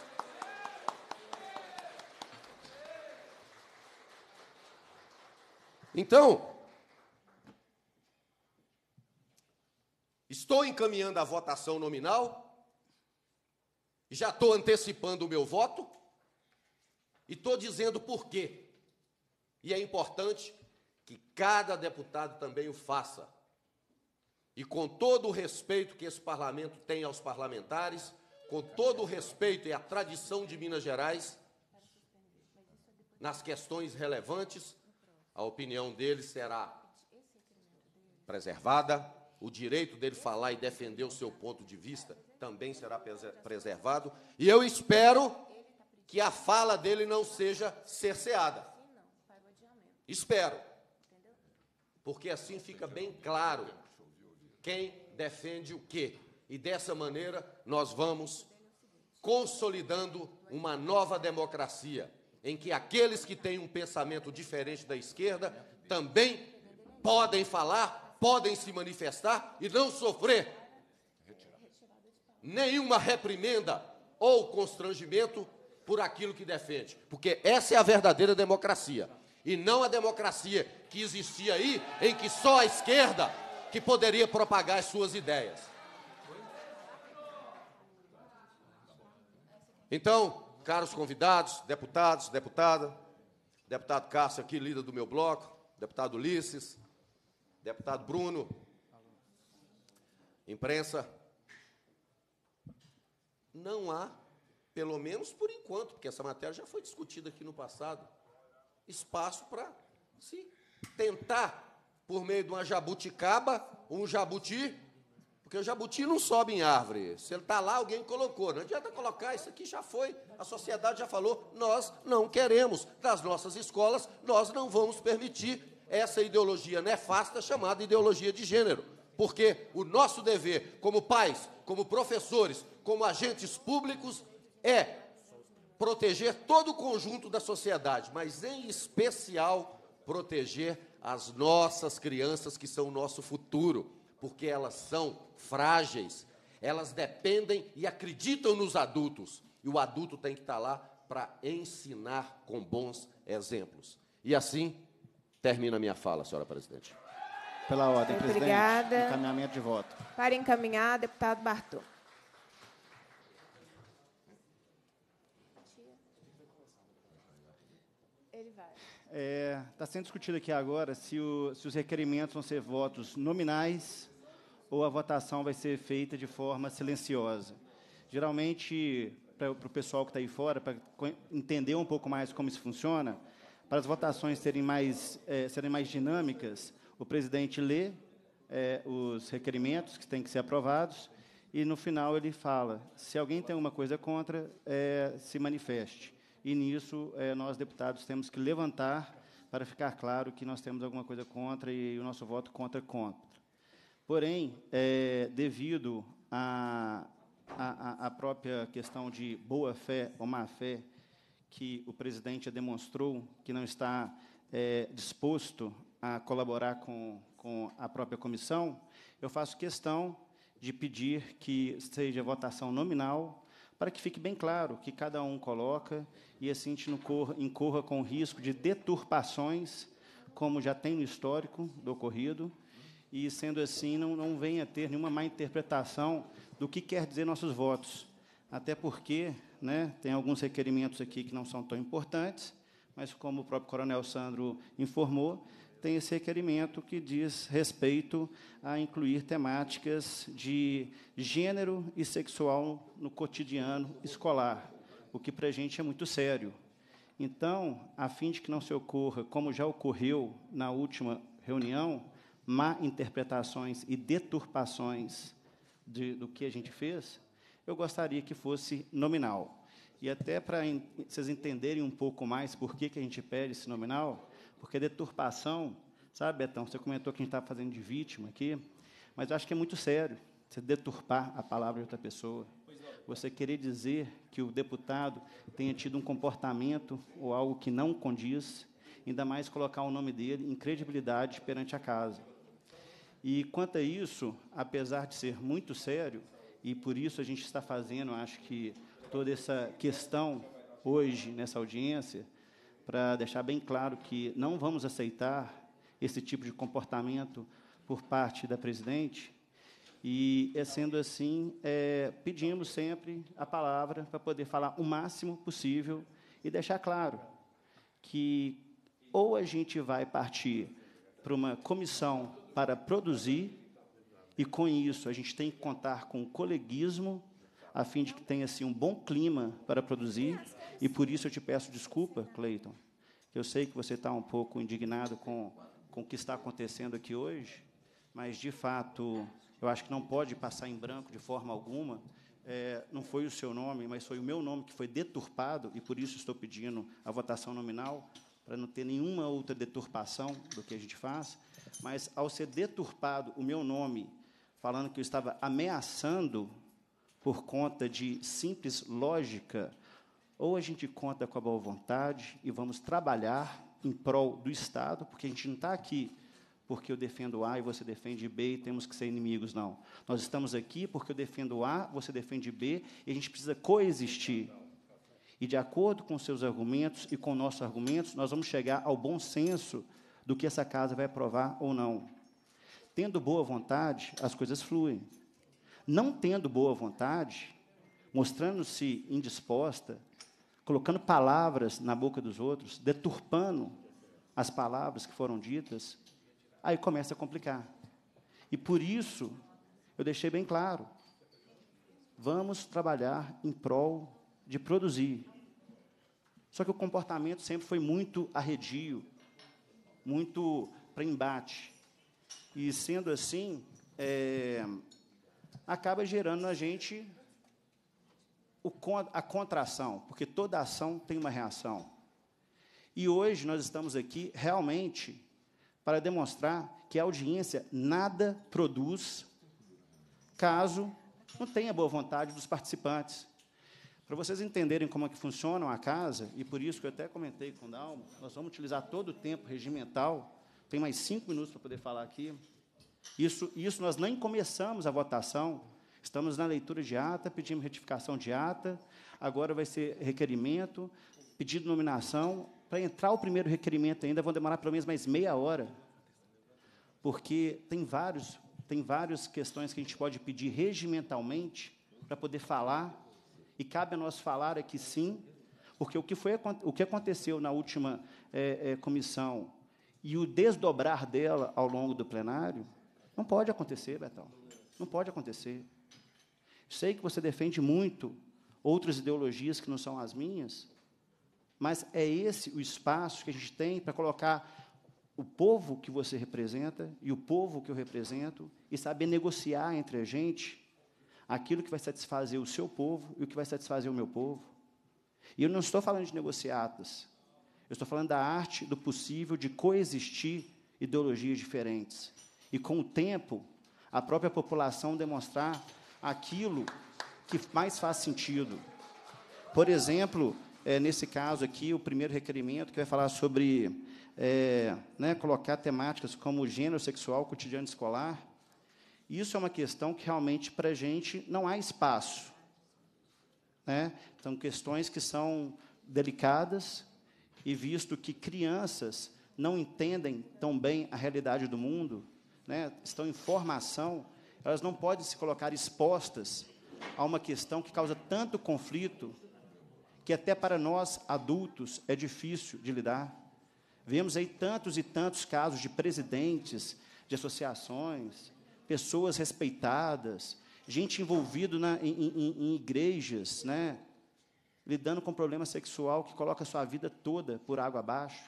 Então, estou encaminhando a votação nominal, já estou antecipando o meu voto e estou dizendo por quê. E é importante que cada deputado também o faça. E com todo o respeito que esse parlamento tem aos parlamentares, com todo o respeito e a tradição de Minas Gerais, nas questões relevantes, a opinião dele será preservada. O direito dele falar e defender o seu ponto de vista também será preservado. E eu espero que a fala dele não seja cerceada. Espero. Porque assim fica bem claro quem defende o quê. E, dessa maneira, nós vamos consolidando uma nova democracia, em que aqueles que têm um pensamento diferente da esquerda também podem falar, podem se manifestar e não sofrer nenhuma reprimenda ou constrangimento por aquilo que defende. Porque essa é a verdadeira democracia, e não a democracia que existia aí, em que só a esquerda que poderia propagar as suas ideias. Então, caros convidados, deputados, deputada, deputado Cássio aqui, líder do meu bloco, deputado Ulisses, deputado Bruno, imprensa, não há, pelo menos por enquanto, porque essa matéria já foi discutida aqui no passado, espaço para se tentar, por meio de uma jabuticaba, um jabuti, porque o jabuti não sobe em árvore. Se ele está lá, alguém colocou. Não adianta colocar, isso aqui já foi, a sociedade já falou, nós não queremos, nas nossas escolas, nós não vamos permitir essa ideologia nefasta chamada ideologia de gênero, porque o nosso dever, como pais, como professores, como agentes públicos, é proteger todo o conjunto da sociedade, mas, em especial, proteger as nossas crianças, que são o nosso futuro, porque elas são frágeis, elas dependem e acreditam nos adultos, e o adulto tem que estar lá para ensinar com bons exemplos. E, assim, termina a minha fala, senhora presidente. Pela ordem, muito presidente. Obrigada. Encaminhamento de voto. Para encaminhar, deputado Bartô. Ele vai. É, está sendo discutido aqui agora se, o, se os requerimentos vão ser votos nominais ou a votação vai ser feita de forma silenciosa. Geralmente, para o pessoal que está aí fora, para entender um pouco mais como isso funciona, Para as votações serem mais, eh, serem mais dinâmicas, o presidente lê eh, os requerimentos que têm que ser aprovados e, no final, ele fala, se alguém tem alguma coisa contra, eh, se manifeste. E, nisso, eh, nós, deputados, temos que levantar para ficar claro que nós temos alguma coisa contra e o nosso voto contra, contra. Porém, eh, devido à a, a, a própria questão de boa-fé ou má-fé, que o presidente demonstrou que não está é, disposto a colaborar com, com a própria comissão, eu faço questão de pedir que seja votação nominal para que fique bem claro que cada um coloca e assim a gente não corra, incorra com o risco de deturpações, como já tem no histórico do ocorrido, e, sendo assim, não, não venha a ter nenhuma má interpretação do que quer dizer nossos votos. Até porque, né, tem alguns requerimentos aqui que não são tão importantes, mas, como o próprio coronel Sandro informou, tem esse requerimento que diz respeito a incluir temáticas de gênero e sexual no cotidiano escolar, o que, para a gente, é muito sério. Então, a fim de que não se ocorra, como já ocorreu na última reunião, má interpretações e deturpações de, do que a gente fez, eu gostaria que fosse nominal. E até para vocês entenderem um pouco mais por que, que a gente pede esse nominal, porque deturpação, sabe, Betão, você comentou que a gente estava fazendo de vítima aqui, mas eu acho que é muito sério você deturpar a palavra de outra pessoa. Você querer dizer que o deputado tenha tido um comportamento ou algo que não condiz, ainda mais colocar o nome dele em credibilidade perante a casa. E, quanto a isso, apesar de ser muito sério, e, por isso, a gente está fazendo, acho que, toda essa questão hoje, nessa audiência, para deixar bem claro que não vamos aceitar esse tipo de comportamento por parte da presidente. E, sendo assim, é, pedimos sempre a palavra para poder falar o máximo possível e deixar claro que ou a gente vai partir para uma comissão para produzir, e, com isso, a gente tem que contar com o coleguismo, a fim de que tenha assim, um bom clima para produzir. E, por isso, eu te peço desculpa, Cleiton, que eu sei que você está um pouco indignado com, com o que está acontecendo aqui hoje, mas, de fato, eu acho que não pode passar em branco de forma alguma. É, não foi o seu nome, mas foi o meu nome que foi deturpado, e, por isso, estou pedindo a votação nominal, para não ter nenhuma outra deturpação do que a gente faz. Mas, ao ser deturpado o meu nome, falando que eu estava ameaçando por conta de simples lógica, ou a gente conta com a boa vontade e vamos trabalhar em prol do Estado, porque a gente não está aqui porque eu defendo A e você defende B e temos que ser inimigos, não. Nós estamos aqui porque eu defendo A, você defende B, e a gente precisa coexistir. E, de acordo com seus argumentos e com nossos argumentos, nós vamos chegar ao bom senso do que essa casa vai aprovar ou não. Tendo boa vontade, as coisas fluem. Não tendo boa vontade, mostrando-se indisposta, colocando palavras na boca dos outros, deturpando as palavras que foram ditas, aí começa a complicar. E, por isso, eu deixei bem claro, vamos trabalhar em prol de produzir. Só que o comportamento sempre foi muito arredio, muito para embate. E, sendo assim, é, acaba gerando na gente o, a contração, porque toda ação tem uma reação. E, hoje, nós estamos aqui, realmente, para demonstrar que a audiência nada produz caso não tenha boa vontade dos participantes. Para vocês entenderem como é que funciona a casa, e, por isso, que eu até comentei com o Dalmo, nós vamos utilizar todo o tempo regimental. Tem mais cinco minutos para poder falar aqui. Isso, isso nós nem começamos a votação. Estamos na leitura de ata, pedimos retificação de ata. Agora vai ser requerimento, pedido de nominação. Para entrar o primeiro requerimento ainda, vão demorar pelo menos mais meia hora, porque tem vários, tem várias questões que a gente pode pedir regimentalmente para poder falar, e cabe a nós falar aqui sim, porque o que, foi, o que aconteceu na última é, é, comissão e o desdobrar dela ao longo do plenário, não pode acontecer, Betão. Não pode acontecer. Sei que você defende muito outras ideologias que não são as minhas, Mas é esse o espaço que a gente tem para colocar o povo que você representa e o povo que eu represento e saber negociar entre a gente aquilo que vai satisfazer o seu povo e o que vai satisfazer o meu povo. E eu não estou falando de negociatas, eu estou falando da arte do possível de coexistir ideologias diferentes. E, com o tempo, a própria população demonstrar aquilo que mais faz sentido. Por exemplo, é, nesse caso aqui, o primeiro requerimento, que vai falar sobre é, né, colocar temáticas como gênero sexual, cotidiano escolar, isso é uma questão que, realmente, para a gente não há espaço. Né? São questões que são delicadas, e visto que crianças não entendem tão bem a realidade do mundo, né, estão em formação, elas não podem se colocar expostas a uma questão que causa tanto conflito que até para nós, adultos, é difícil de lidar. Vemos aí tantos e tantos casos de presidentes, de associações, pessoas respeitadas, gente envolvida na, em, em, em igrejas, né, lidando com problema sexual que coloca a sua vida toda por água abaixo.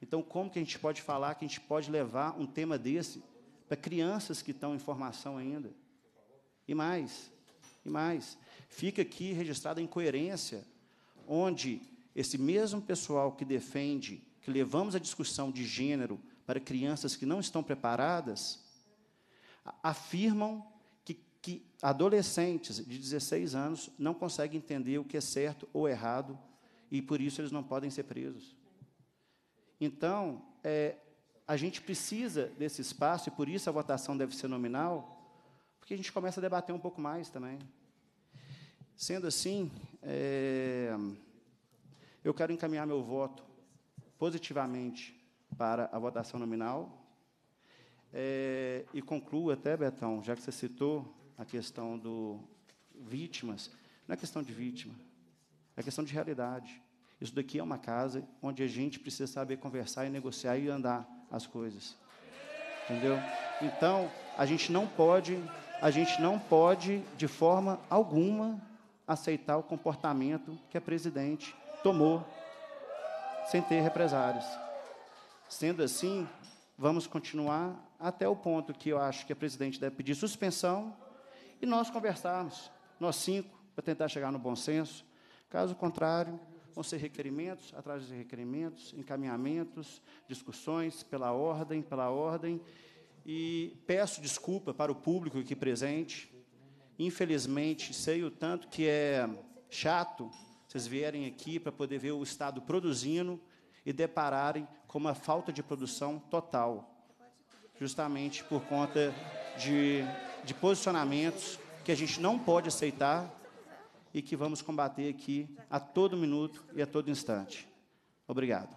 Então, como que a gente pode falar que a gente pode levar um tema desse para crianças que estão em formação ainda? E mais, e mais. Fica aqui registrada a incoerência, onde esse mesmo pessoal que defende que levamos a discussão de gênero para crianças que não estão preparadas, afirmam que, que adolescentes de dezesseis anos não conseguem entender o que é certo ou errado e, por isso, eles não podem ser presos. Então, é... a gente precisa desse espaço, e por isso a votação deve ser nominal, porque a gente começa a debater um pouco mais também. Sendo assim, é, eu quero encaminhar meu voto positivamente para a votação nominal, é, e concluo até, Betão, já que você citou a questão do vítimas, não é questão de vítima, é questão de realidade. Isso daqui é uma casa onde a gente precisa saber conversar e negociar e andar as coisas. Entendeu? Então, a gente não pode, a gente não pode, de forma alguma, aceitar o comportamento que a presidente tomou sem ter represárias. Sendo assim, vamos continuar até o ponto que eu acho que a presidente deve pedir suspensão e nós conversarmos, nós cinco, para tentar chegar no bom senso. Caso contrário, vão ser requerimentos, atrás de requerimentos, encaminhamentos, discussões, pela ordem, pela ordem. E peço desculpa para o público aqui presente. Infelizmente, sei o tanto que é chato vocês vierem aqui para poder ver o Estado produzindo e depararem com uma falta de produção total, justamente por conta de, de posicionamentos que a gente não pode aceitar e que vamos combater aqui a todo minuto e a todo instante. Obrigado.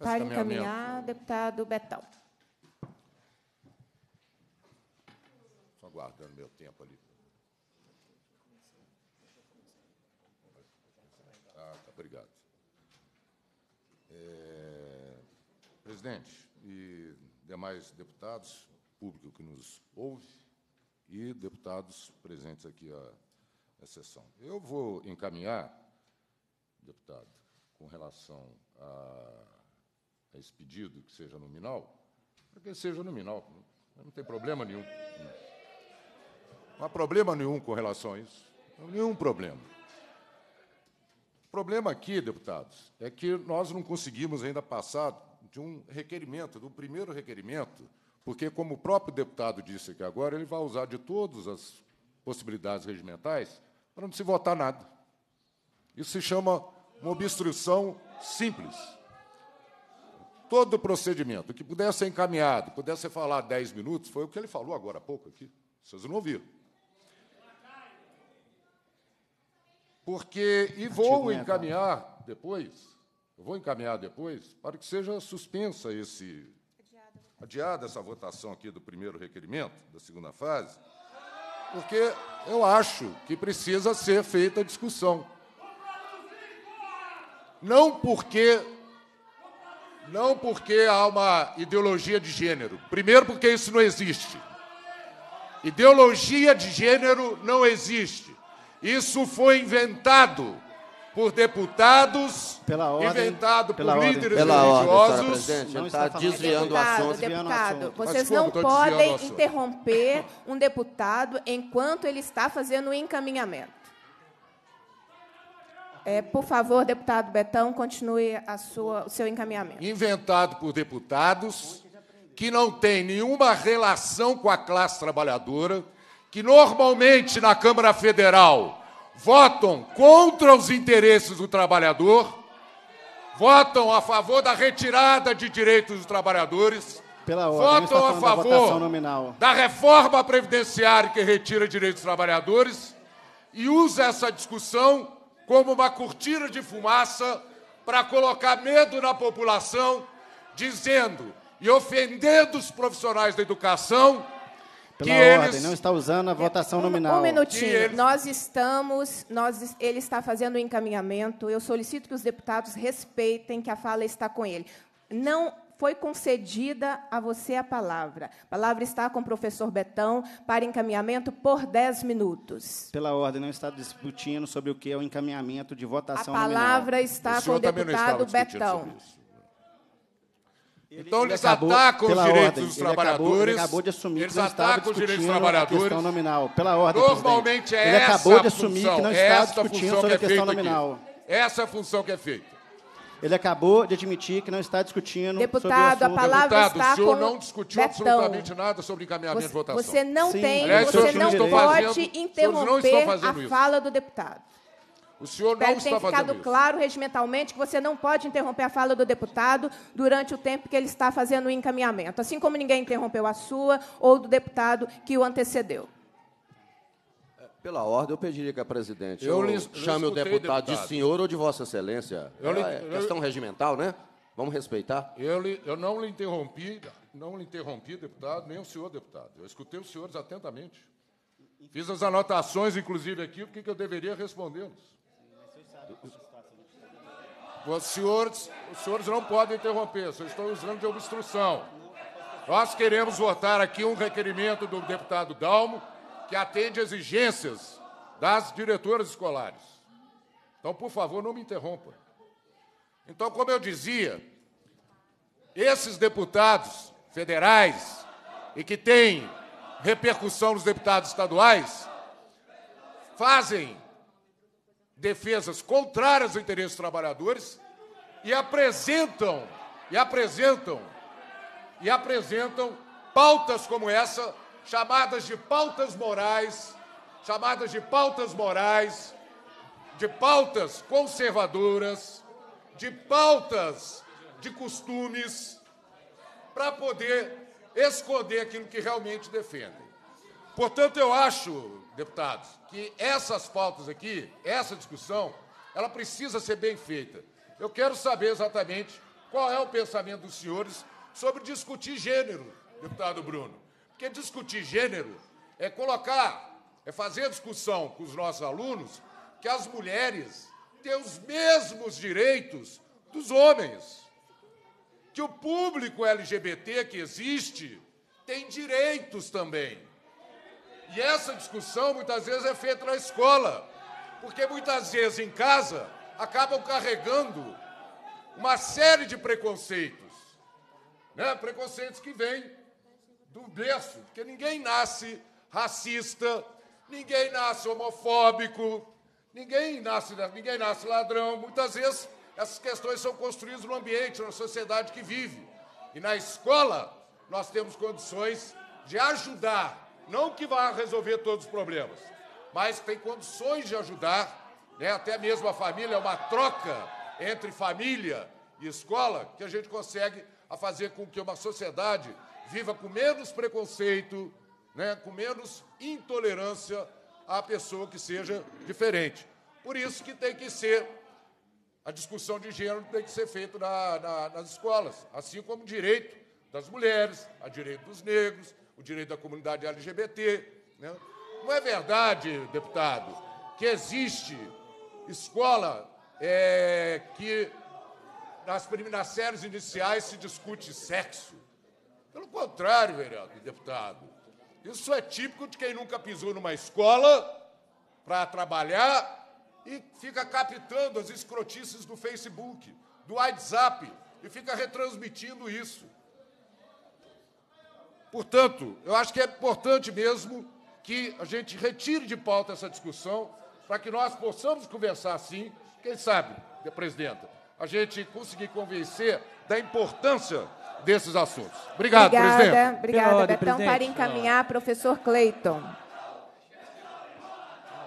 Para encaminhar, deputado Betão. Estou aguardando meu tempo ali. Ah, tá, obrigado. É, presidente e demais deputados, público que nos ouve e deputados presentes aqui a a sessão. Eu vou encaminhar, deputado, com relação a, a esse pedido que seja nominal, para que seja nominal, não tem problema nenhum. Não há problema nenhum com relação a isso. Nenhum problema. O problema aqui, deputados, é que nós não conseguimos ainda passar de um requerimento, do primeiro requerimento, porque, como o próprio deputado disse aqui agora, ele vai usar de todas as possibilidades regimentais para não se votar nada. Isso se chama uma obstrução simples. Todo o procedimento que pudesse ser encaminhado, pudesse falar dez minutos, foi o que ele falou agora há pouco aqui. Vocês não ouviram. Porque, e vou encaminhar depois, eu vou encaminhar depois para que seja suspensa esse, adiada essa votação aqui do primeiro requerimento, da segunda fase, porque eu acho que precisa ser feita a discussão. Não porque, não porque há uma ideologia de gênero. Primeiro, porque isso não existe. Ideologia de gênero não existe. Isso foi inventado por deputados, pela ordem, inventado pela por ordem, líderes pela religiosos. Ordem, está desviando o assunto. Deputado, vocês não podem interromper um deputado enquanto ele está fazendo o encaminhamento. É, por favor, deputado Betão, continue a sua, o seu encaminhamento. Inventado por deputados que não têm nenhuma relação com a classe trabalhadora, que normalmente na Câmara Federal votam contra os interesses do trabalhador, votam a favor da retirada de direitos dos trabalhadores, Pela ordem, votam a favor da, da reforma previdenciária que retira direitos dos trabalhadores e usa essa discussão como uma cortina de fumaça para colocar medo na população, dizendo e ofendendo os profissionais da educação. Pela que ordem, eles... não está usando a votação um, nominal. Um minutinho. Eles... Nós estamos... Nós, ele está fazendo o um encaminhamento. Eu solicito que os deputados respeitem que a fala está com ele. Não foi concedida a você a palavra. A palavra está com o professor Betão para encaminhamento por dez minutos. Pela ordem, não está discutindo sobre o que é o encaminhamento de votação nominal. A palavra nominal. Está o com o deputado Betão. Ele, então, eles acabou, atacam os direitos ordem, dos trabalhadores. Acabou, ele acabou de assumir eles que não estava discutindo a questão nominal. Pela ordem, normalmente é ele essa acabou de assumir função, que não estava discutindo sobre a questão nominal. Aqui. Essa é a função que é feita. Ele acabou de admitir que não está discutindo deputado, sobre a Deputado, a palavra deputado, está o senhor com não discutiu Betão. Absolutamente nada sobre encaminhamento de votação. Você não Sim. tem, Aliás, você não pode interromper a fala do deputado. O senhor não está fazendo isso. Tem ficado claro regimentalmente que você não pode interromper a fala do deputado durante o tempo que ele está fazendo o encaminhamento, assim como ninguém interrompeu a sua ou do deputado que o antecedeu. Pela ordem, eu pediria que a presidente eu eu chame o deputado, deputado de senhor ou de vossa excelência. Eu é lhe, questão eu, regimental, né? Vamos respeitar. Eu, lhe, eu não lhe interrompi, não lhe interrompi, deputado, nem o senhor, deputado. Eu escutei os senhores atentamente. Fiz as anotações, inclusive, aqui, porque eu deveria respondê-los. Os senhores, os senhores não podem interromper, vocês estão usando de obstrução. Nós queremos votar aqui um requerimento do deputado Dalmo que atende exigências das diretoras escolares. Então, por favor, não me interrompa. Então, como eu dizia, esses deputados federais e que têm repercussão nos deputados estaduais fazem defesas contrárias aos interesses dos trabalhadores e apresentam, e apresentam, e apresentam pautas como essa, chamadas de pautas morais, chamadas de pautas morais, de pautas conservadoras, de pautas de costumes, para poder esconder aquilo que realmente defendem. Portanto, eu acho, deputados, que essas pautas aqui, essa discussão, ela precisa ser bem feita. Eu quero saber exatamente qual é o pensamento dos senhores sobre discutir gênero, deputado Bruno. Porque discutir gênero é colocar, é fazer discussão com os nossos alunos que as mulheres têm os mesmos direitos dos homens, que o público L G B T que existe tem direitos também. E essa discussão, muitas vezes, é feita na escola, porque, muitas vezes, em casa, acabam carregando uma série de preconceitos, né? Preconceitos que vêm do berço, porque ninguém nasce racista, ninguém nasce homofóbico, ninguém nasce, ninguém nasce ladrão. Muitas vezes, essas questões são construídas no ambiente, na sociedade que vive. E, na escola, nós temos condições de ajudar. Não que vá resolver todos os problemas, mas tem condições de ajudar, né? Até mesmo a família, é uma troca entre família e escola que a gente consegue a fazer com que uma sociedade viva com menos preconceito, né? Com menos intolerância à pessoa que seja diferente. Por isso que tem que ser, a discussão de gênero tem que ser feita na, na, nas escolas, assim como o direito das mulheres, o direito dos negros, o direito da comunidade L G B T. Né? Não é verdade, deputado, que existe escola é, que nas primeiras séries iniciais se discute sexo. Pelo contrário, vereador, deputado. Isso é típico de quem nunca pisou numa escola para trabalhar e fica captando as escrotices do Facebook, do WhatsApp, e fica retransmitindo isso. Portanto, eu acho que é importante mesmo que a gente retire de pauta essa discussão para que nós possamos conversar, sim, quem sabe, presidenta, a gente conseguir convencer da importância desses assuntos. Obrigado, obrigada, presidente. Obrigada, ordem, Betão. Presidente. Para encaminhar, professor Cleiton.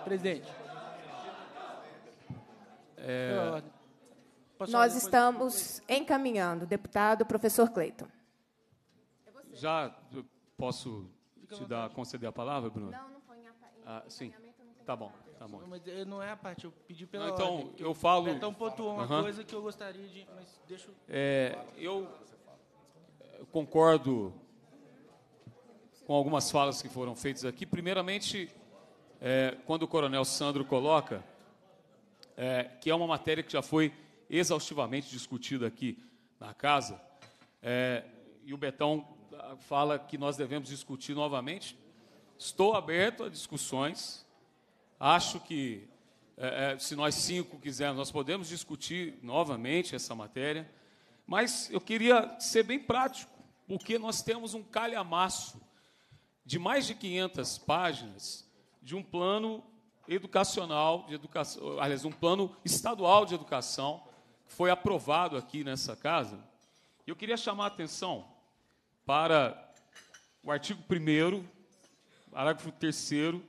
Presidente. É... Nós estamos encaminhando. Deputado, professor Cleiton. Já posso te dar, conceder a palavra, Bruno? Não, não foi em ah, sim. Tá bom, tá bom. Mas não é a parte, eu pedi pela não, então, ordem. Então, eu falo... Então, pontuou uma uhum. coisa que eu gostaria de... Mas deixa eu... É, eu... Eu concordo com algumas falas que foram feitas aqui. Primeiramente, é, quando o coronel Sandro coloca é, que é uma matéria que já foi exaustivamente discutida aqui na Casa, é, e o Betão fala que nós devemos discutir novamente, estou aberto a discussões, acho que, é, se nós cinco quisermos, nós podemos discutir novamente essa matéria. Mas eu queria ser bem prático, porque nós temos um calhamaço de mais de quinhentas páginas de um plano educacional, de educação, aliás, um plano estadual de educação, que foi aprovado aqui nessa Casa. E eu queria chamar a atenção para o artigo primeiro, parágrafo terceiro,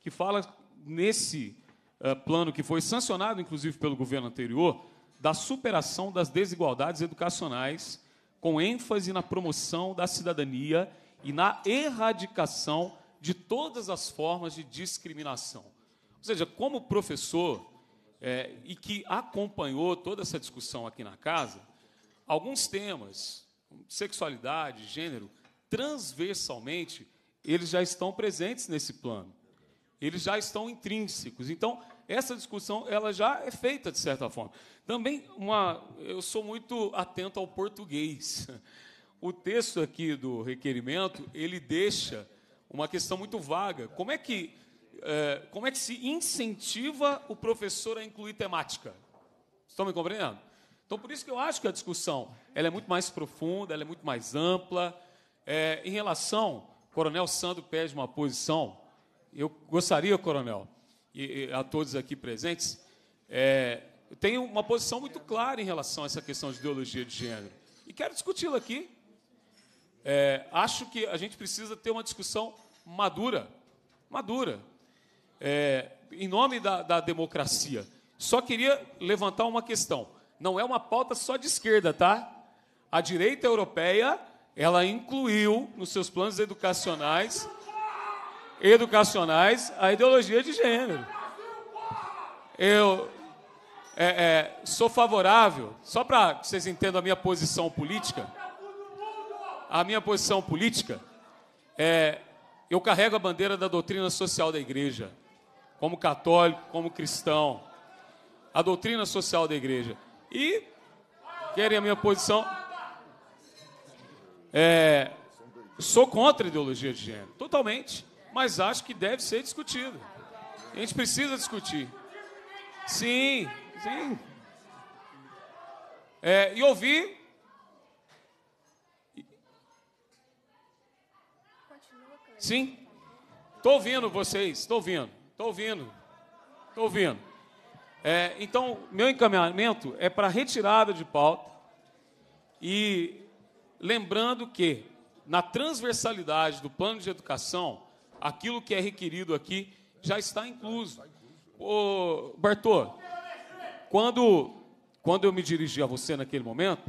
que fala nesse uh, plano que foi sancionado, inclusive, pelo governo anterior, da superação das desigualdades educacionais, com ênfase na promoção da cidadania e na erradicação de todas as formas de discriminação. Ou seja, como professor, é, e que acompanhou toda essa discussão aqui na Casa, alguns temas, sexualidade, gênero, transversalmente, eles já estão presentes nesse plano. Eles já estão intrínsecos. Então, essa discussão ela já é feita, de certa forma. Também, uma, eu sou muito atento ao português. O texto aqui do requerimento, ele deixa uma questão muito vaga. Como é que, é, como é que se incentiva o professor a incluir temática? Estão me compreendendo? Então, por isso que eu acho que a discussão ela é muito mais profunda, ela é muito mais ampla. É, em relação, o coronel Sandro pede uma posição. Eu gostaria, coronel, e, e a todos aqui presentes, é, eu tenho uma posição muito clara em relação a essa questão de ideologia de gênero. E quero discuti-la aqui. É, acho que a gente precisa ter uma discussão madura, madura, é, em nome da, da democracia. Só queria levantar uma questão. Não é uma pauta só de esquerda, tá? A direita europeia ela incluiu nos seus planos educacionais educacionais a ideologia de gênero. Eu é, é, sou favorável, só para que vocês entendam a minha posição política, a minha posição política, é, eu carrego a bandeira da doutrina social da Igreja, como católico, como cristão, a doutrina social da Igreja. E, querem a minha posição, é, sou contra a ideologia de gênero, totalmente. Mas acho que deve ser discutido. A gente precisa discutir. Sim, sim. É, e ouvir... Sim. Estou ouvindo vocês, estou ouvindo, estou ouvindo, estou ouvindo. É, então, meu encaminhamento é para retirada de pauta e lembrando que, na transversalidade do plano de educação, aquilo que é requerido aqui já está incluso. Ô, Bartô, quando, quando eu me dirigi a você naquele momento,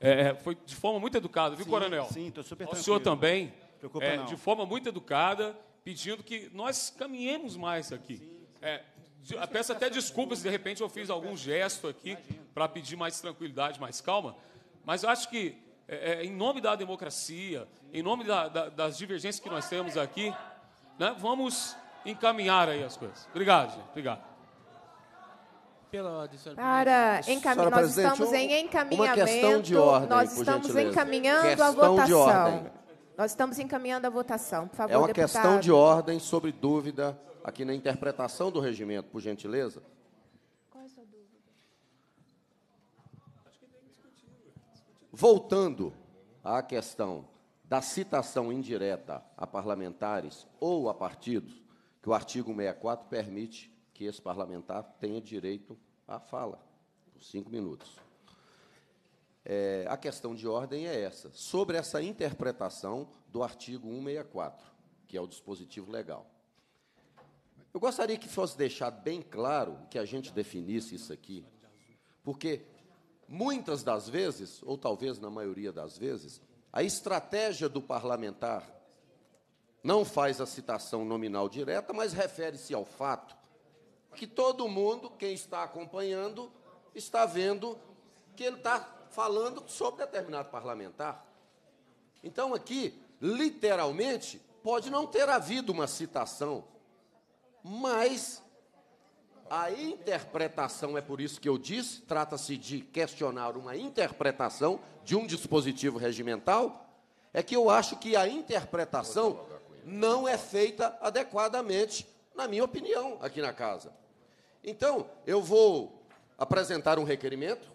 é, foi de forma muito educada, viu, sim, coronel? Sim, estou super tranquilo. O senhor também, preocupa, é, de forma muito educada, pedindo que nós caminhemos mais aqui. Sim, sim. É, de, peço até desculpas se, de repente, eu fiz algum gesto aqui para pedir mais tranquilidade, mais calma, mas acho que, é, em nome da democracia, em nome da, da, das divergências que nós temos aqui, né? Vamos encaminhar aí as coisas. Obrigado, gente. Obrigado. Pela ordem, senhora. Para encaminhar, nós estamos em encaminhamento. Uma questão de ordem, nós estamos gentileza. encaminhando questão a votação. De ordem. Nós estamos encaminhando a votação, por favor, deputado. É uma deputado. Questão de ordem sobre dúvida aqui na interpretação do regimento, por gentileza. Voltando à questão da citação indireta a parlamentares ou a partidos, que o artigo sessenta e quatro permite que esse parlamentar tenha direito à fala, por cinco minutos. É, a questão de ordem é essa, sobre essa interpretação do artigo cento e sessenta e quatro, que é o dispositivo legal. Eu gostaria que fosse deixado bem claro que a gente definisse isso aqui, porque muitas das vezes, ou talvez na maioria das vezes, a estratégia do parlamentar não faz a citação nominal direta, mas refere-se ao fato que todo mundo, quem está acompanhando, está vendo que ele está falando sobre determinado parlamentar. Então, aqui, literalmente, pode não ter havido uma citação, mas a interpretação, é por isso que eu disse, trata-se de questionar uma interpretação de um dispositivo regimental, é que eu acho que a interpretação não é feita adequadamente, na minha opinião, aqui na casa. Então, eu vou apresentar um requerimento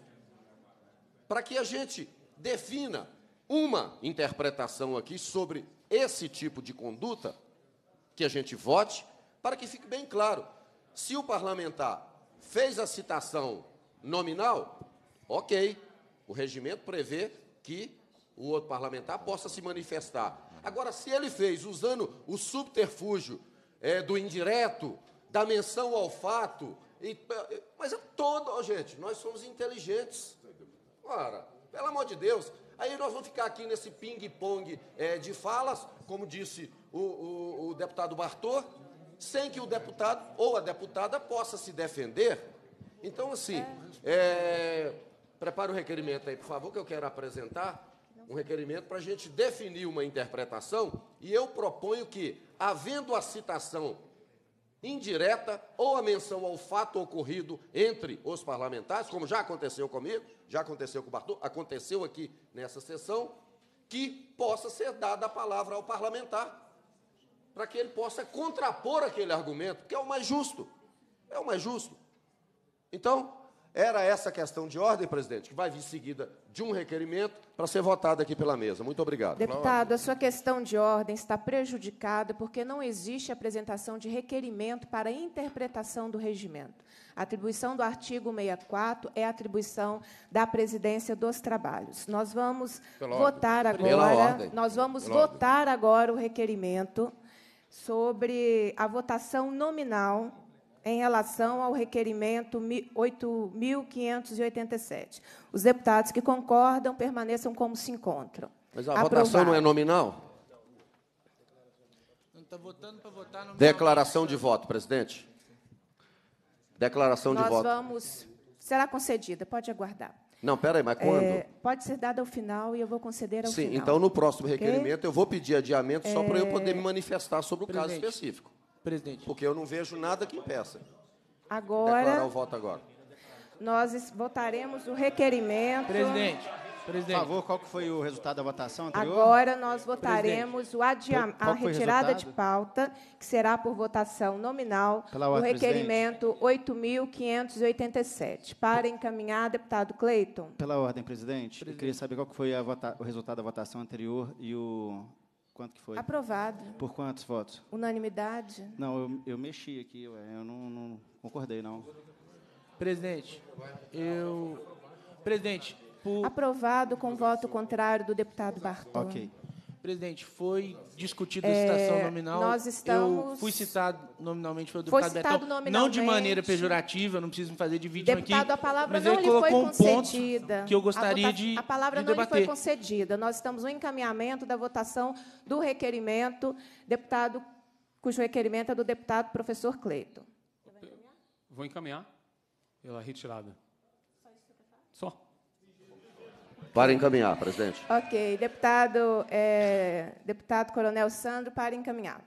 para que a gente defina uma interpretação aqui sobre esse tipo de conduta, que a gente vote, para que fique bem claro. Se o parlamentar fez a citação nominal, ok, o regimento prevê que o outro parlamentar possa se manifestar. Agora, se ele fez usando o subterfúgio é, do indireto, da menção ao fato, e, mas é todo... Oh, gente, nós somos inteligentes. Ora, pelo amor de Deus, aí nós vamos ficar aqui nesse ping-pong é, de falas, como disse o, o, o deputado Bartô, sem que o deputado ou a deputada possa se defender. Então, assim, é, prepara o requerimento aí, por favor, que eu quero apresentar um requerimento para a gente definir uma interpretação, e eu proponho que, havendo a citação indireta ou a menção ao fato ocorrido entre os parlamentares, como já aconteceu comigo, já aconteceu com o Bartô, aconteceu aqui nessa sessão, que possa ser dada a palavra ao parlamentar, para que ele possa contrapor aquele argumento, que é o mais justo, é o mais justo. Então, era essa questão de ordem, presidente, que vai vir seguida de um requerimento para ser votado aqui pela mesa. Muito obrigado. Deputado, a sua questão de ordem está prejudicada porque não existe apresentação de requerimento para interpretação do regimento. A atribuição do artigo sessenta e quatro é a atribuição da presidência dos trabalhos. Nós vamos pela votar ordem. agora. Nós vamos pela votar ordem. agora o requerimento sobre a votação nominal em relação ao requerimento oito mil quinhentos e oitenta e sete. Os deputados que concordam permaneçam como se encontram. Mas a Aprovado. votação não é nominal? Não está votando para votar nominal. Declaração de voto, presidente. Declaração Nós de voto. Nós vamos... Será concedida, pode aguardar. Não, peraí, mas quando? É, pode ser dado ao final e eu vou conceder ao Sim, final. Sim, então, no próximo requerimento, okay? eu vou pedir adiamento só é... para eu poder me manifestar sobre o Presidente. caso específico. Presidente. Porque eu não vejo nada que impeça. Agora... Declarar o voto agora. Nós votaremos o requerimento... Presidente, Presidente. Por favor, qual que foi o resultado da votação anterior? Agora nós votaremos o adia... a retirada de pauta, que será por votação nominal, o requerimento oito mil quinhentos e oitenta e sete. Para encaminhar, deputado Cleiton. Pela ordem, presidente. presidente. Eu queria saber qual que foi a vota... o resultado da votação anterior e o... Quanto que foi? Aprovado. Por quantos votos? Unanimidade. Não, eu, eu mexi aqui, eu não, não concordei, não. Presidente, eu... Presidente... Por... Aprovado com voto contrário do deputado Bartô. Ok. Presidente, foi discutida a citação é, nominal. Nós estamos... Eu fui citado nominalmente pelo deputado Betão, nominalmente. Não de maneira pejorativa, não preciso me fazer de vítima aqui. Deputado, a palavra não lhe foi concedida. Um que eu gostaria a vota... de A palavra de não debater. lhe foi concedida. Nós estamos no encaminhamento da votação do requerimento, deputado, cujo requerimento é do deputado professor Cleiton. Vou encaminhar pela retirada. Só. Para encaminhar, presidente. Ok. Deputado, é, deputado Coronel Sandro, para encaminhar.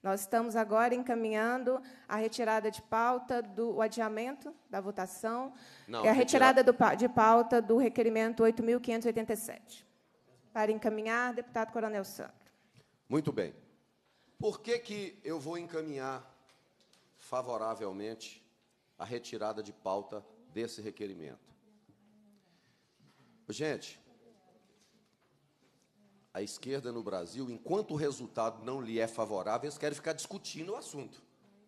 Nós estamos agora encaminhando a retirada de pauta do o adiamento da votação Não, e a retirada, retirada do, de pauta do requerimento oito mil quinhentos e oitenta e sete. Para encaminhar, deputado Coronel Sandro. Muito bem. Por que que eu vou encaminhar favoravelmente a retirada de pauta desse requerimento? Gente, a esquerda no Brasil, enquanto o resultado não lhe é favorável, eles querem ficar discutindo o assunto.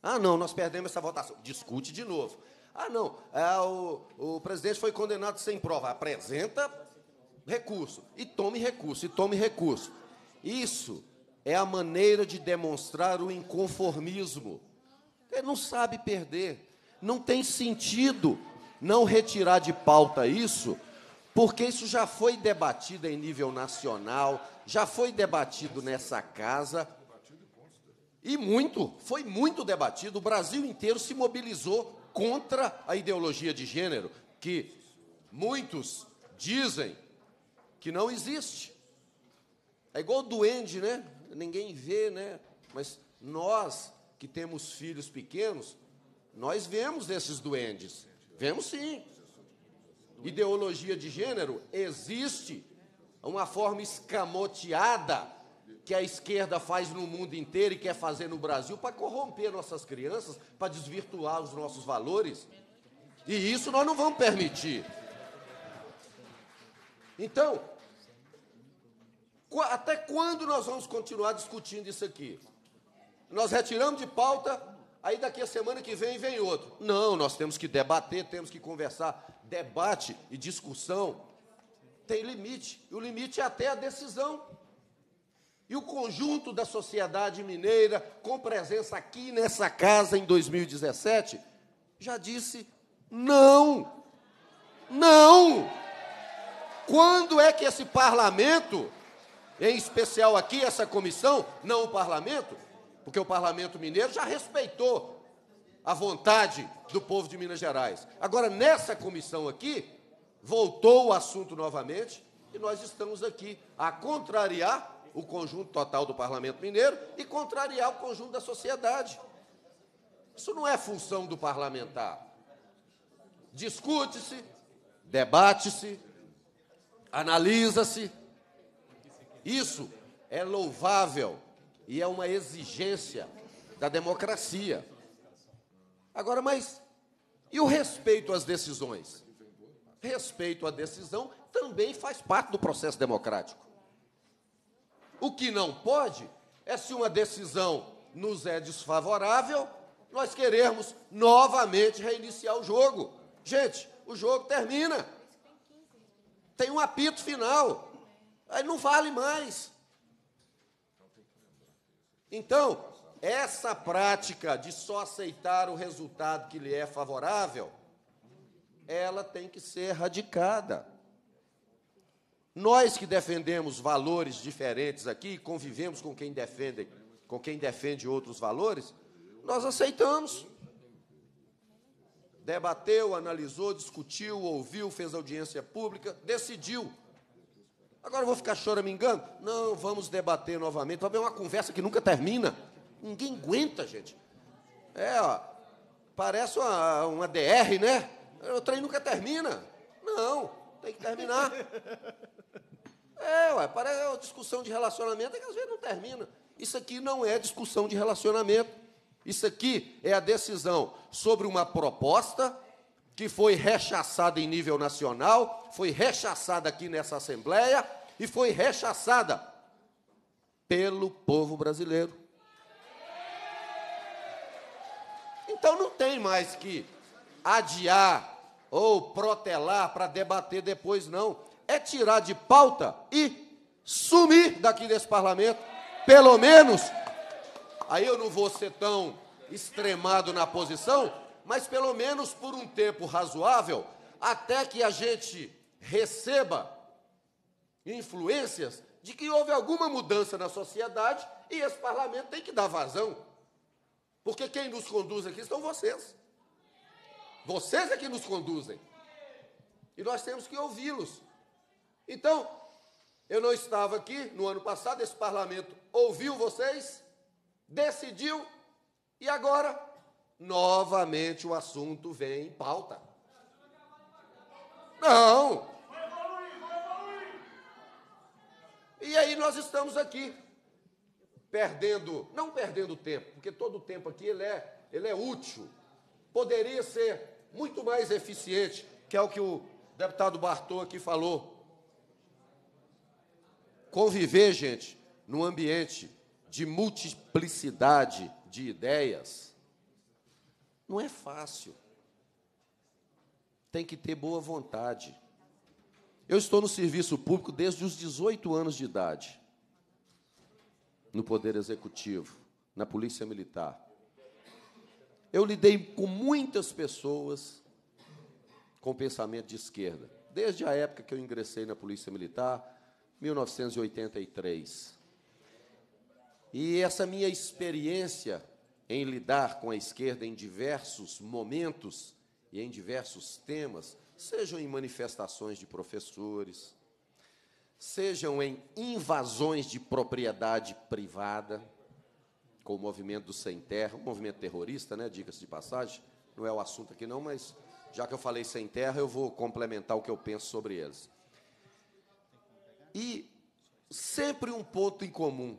Ah, não, nós perdemos essa votação. Discute de novo. Ah, não, ah, o, o presidente foi condenado sem prova. Apresenta recurso. E tome recurso, e tome recurso. Isso é a maneira de demonstrar o inconformismo. Ele não sabe perder. Não tem sentido não retirar de pauta isso, porque isso já foi debatido em nível nacional, já foi debatido nessa casa, e muito, foi muito debatido. O Brasil inteiro se mobilizou contra a ideologia de gênero, que muitos dizem que não existe. É igual o duende, né? Ninguém vê, né? Mas nós, que temos filhos pequenos, nós vemos esses duendes. Vemos, sim. Ideologia de gênero existe, uma forma escamoteada que a esquerda faz no mundo inteiro e quer fazer no Brasil para corromper nossas crianças, para desvirtuar os nossos valores. E isso nós não vamos permitir. Então, até quando nós vamos continuar discutindo isso aqui? Nós retiramos de pauta, aí daqui a semana que vem, vem outro. Não, nós temos que debater, temos que conversar. Debate e discussão tem limite. E o limite é até a decisão. E o conjunto da sociedade mineira, com presença aqui nessa casa em dois mil e dezessete, já disse não. Não! Quando é que esse parlamento, em especial aqui, essa comissão, não o parlamento, porque o parlamento mineiro já respeitou a vontade do povo de Minas Gerais. Agora, nessa comissão aqui, voltou o assunto novamente e nós estamos aqui a contrariar o conjunto total do parlamento mineiro e contrariar o conjunto da sociedade. Isso não é função do parlamentar. Discute-se, debate-se, analisa-se. Isso é louvável e é uma exigência da democracia. Agora, mas e o respeito às decisões? Respeito à decisão também faz parte do processo democrático. O que não pode é, se uma decisão nos é desfavorável, nós queremos novamente reiniciar o jogo. Gente, o jogo termina. Tem um apito final. Aí não vale mais. Então, essa prática de só aceitar o resultado que lhe é favorável, ela tem que ser erradicada. Nós que defendemos valores diferentes aqui, convivemos com quem defende, com quem defende outros valores, nós aceitamos. Debateu, analisou, discutiu, ouviu, fez audiência pública, decidiu. Agora eu vou ficar choramingando? Não, vamos debater novamente. Vai haver uma conversa que nunca termina. Ninguém aguenta, gente. É, ó, parece uma, uma D R, né? O trem nunca termina. Não, tem que terminar. É, ué, parece uma discussão de relacionamento que às vezes não termina. Isso aqui não é discussão de relacionamento. Isso aqui é a decisão sobre uma proposta que foi rechaçada em nível nacional, foi rechaçada aqui nessa Assembleia e foi rechaçada pelo povo brasileiro. Então, não tem mais que adiar ou protelar para debater depois, não. É tirar de pauta e sumir daqui desse parlamento. Pelo menos, aí eu não vou ser tão extremado na posição, mas pelo menos por um tempo razoável, até que a gente receba influências de que houve alguma mudança na sociedade e esse parlamento tem que dar vazão. Porque quem nos conduz aqui são vocês. Vocês é que nos conduzem. E nós temos que ouvi-los. Então, eu não estava aqui no ano passado, esse parlamento ouviu vocês, decidiu, e agora, novamente, o assunto vem em pauta. Não! E aí nós estamos aqui. Perdendo, não perdendo tempo, porque todo o tempo aqui ele é, ele é útil. Poderia ser muito mais eficiente, que é o que o deputado Bartô aqui falou. Conviver, gente, num ambiente de multiplicidade de ideias não é fácil. Tem que ter boa vontade. Eu estou no serviço público desde os dezoito anos de idade, no Poder Executivo, na Polícia Militar. Eu lidei com muitas pessoas com pensamento de esquerda, desde a época que eu ingressei na Polícia Militar, mil novecentos e oitenta e três. E essa minha experiência em lidar com a esquerda em diversos momentos e em diversos temas, sejam em manifestações de professores, sejam em invasões de propriedade privada, com o movimento do Sem Terra, um movimento terrorista, né, diga-se de passagem, não é o assunto aqui não, mas já que eu falei Sem Terra, eu vou complementar o que eu penso sobre eles. E sempre um ponto em comum: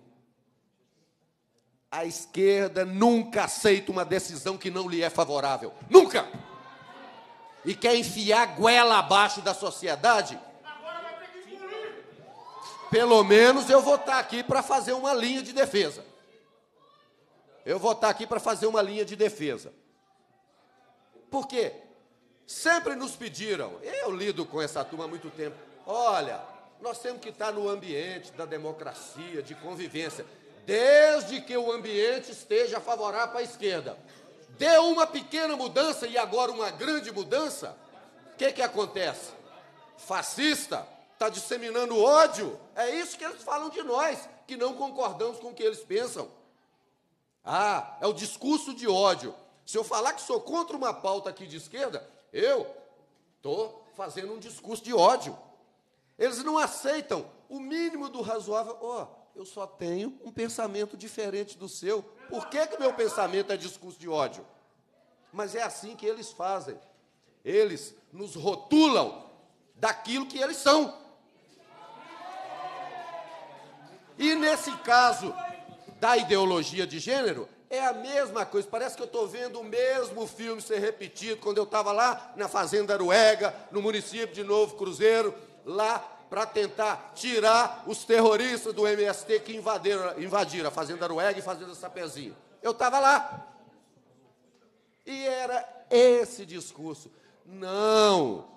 a esquerda nunca aceita uma decisão que não lhe é favorável. Nunca! E quer enfiar a goela abaixo da sociedade. Agora vai ter que engolir. Pelo menos eu vou estar aqui para fazer uma linha de defesa. Eu vou estar aqui para fazer uma linha de defesa. Por quê? Sempre nos pediram, eu lido com essa turma há muito tempo, olha, nós temos que estar no ambiente da democracia, de convivência, desde que o ambiente esteja favorável à esquerda. Deu uma pequena mudança e agora uma grande mudança, o que, que acontece? Fascista, está disseminando ódio. É isso que eles falam de nós, que não concordamos com o que eles pensam. Ah, é o discurso de ódio. Se eu falar que sou contra uma pauta aqui de esquerda, eu estou fazendo um discurso de ódio. Eles não aceitam o mínimo do razoável. Ó, oh, eu só tenho um pensamento diferente do seu. Por que que meu pensamento é discurso de ódio? Mas é assim que eles fazem. Eles nos rotulam daquilo que eles são. E, nesse caso da ideologia de gênero, é a mesma coisa. Parece que eu estou vendo o mesmo filme ser repetido quando eu estava lá na Fazenda Aruega, no município de Novo Cruzeiro, lá para tentar tirar os terroristas do M S T que invadiram, invadiram a Fazenda Aruega e Fazenda Sapezinho. Eu estava lá. E era esse discurso. Não,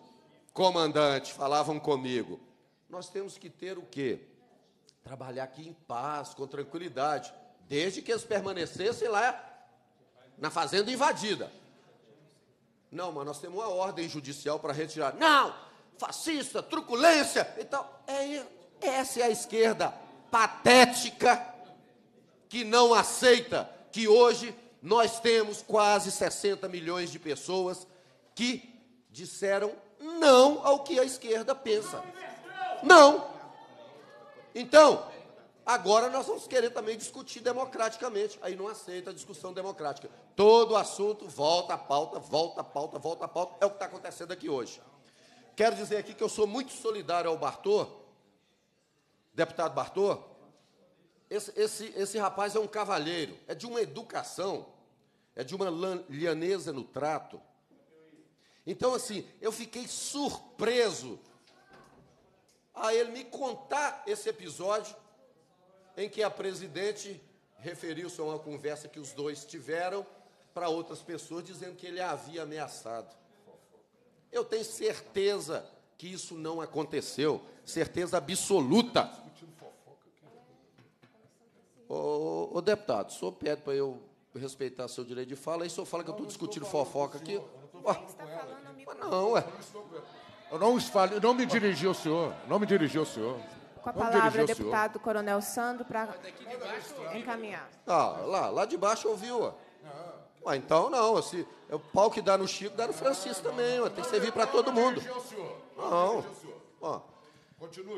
comandante, falavam comigo, nós temos que ter o quê? Trabalhar aqui em paz, com tranquilidade, desde que eles permanecessem lá na fazenda invadida. Não, mas nós temos uma ordem judicial para retirar. Não! Fascista, truculência e tal. É, essa é a esquerda patética que não aceita que hoje nós temos quase sessenta milhões de pessoas que disseram não ao que a esquerda pensa. Não! Então, agora nós vamos querer também discutir democraticamente. Aí não aceita a discussão democrática. Todo assunto volta à pauta, volta à pauta, volta à pauta. É o que está acontecendo aqui hoje. Quero dizer aqui que eu sou muito solidário ao Bartô, deputado Bartô. Esse, esse, esse rapaz é um cavalheiro, é de uma educação, é de uma lianeza no trato. Então, assim, eu fiquei surpreso a ele me contar esse episódio em que a presidente referiu-se a uma conversa que os dois tiveram para outras pessoas, dizendo que ele a havia ameaçado. Eu tenho certeza que isso não aconteceu, certeza absoluta. Ô, ô deputado, o senhor pede para eu respeitar seu direito de fala, aí o senhor fala que eu estou discutindo fofoca aqui. Não, é. Eu não, eu não me dirigi ao senhor, não me dirigi ao senhor. Com a palavra, deputado Coronel Sandro, para encaminhar. Ah, lá, lá de baixo ouviu. Ah, então não, assim, o pau que dá no Chico dá no Francisco também, ó, tem que servir para todo mundo. Não, ó.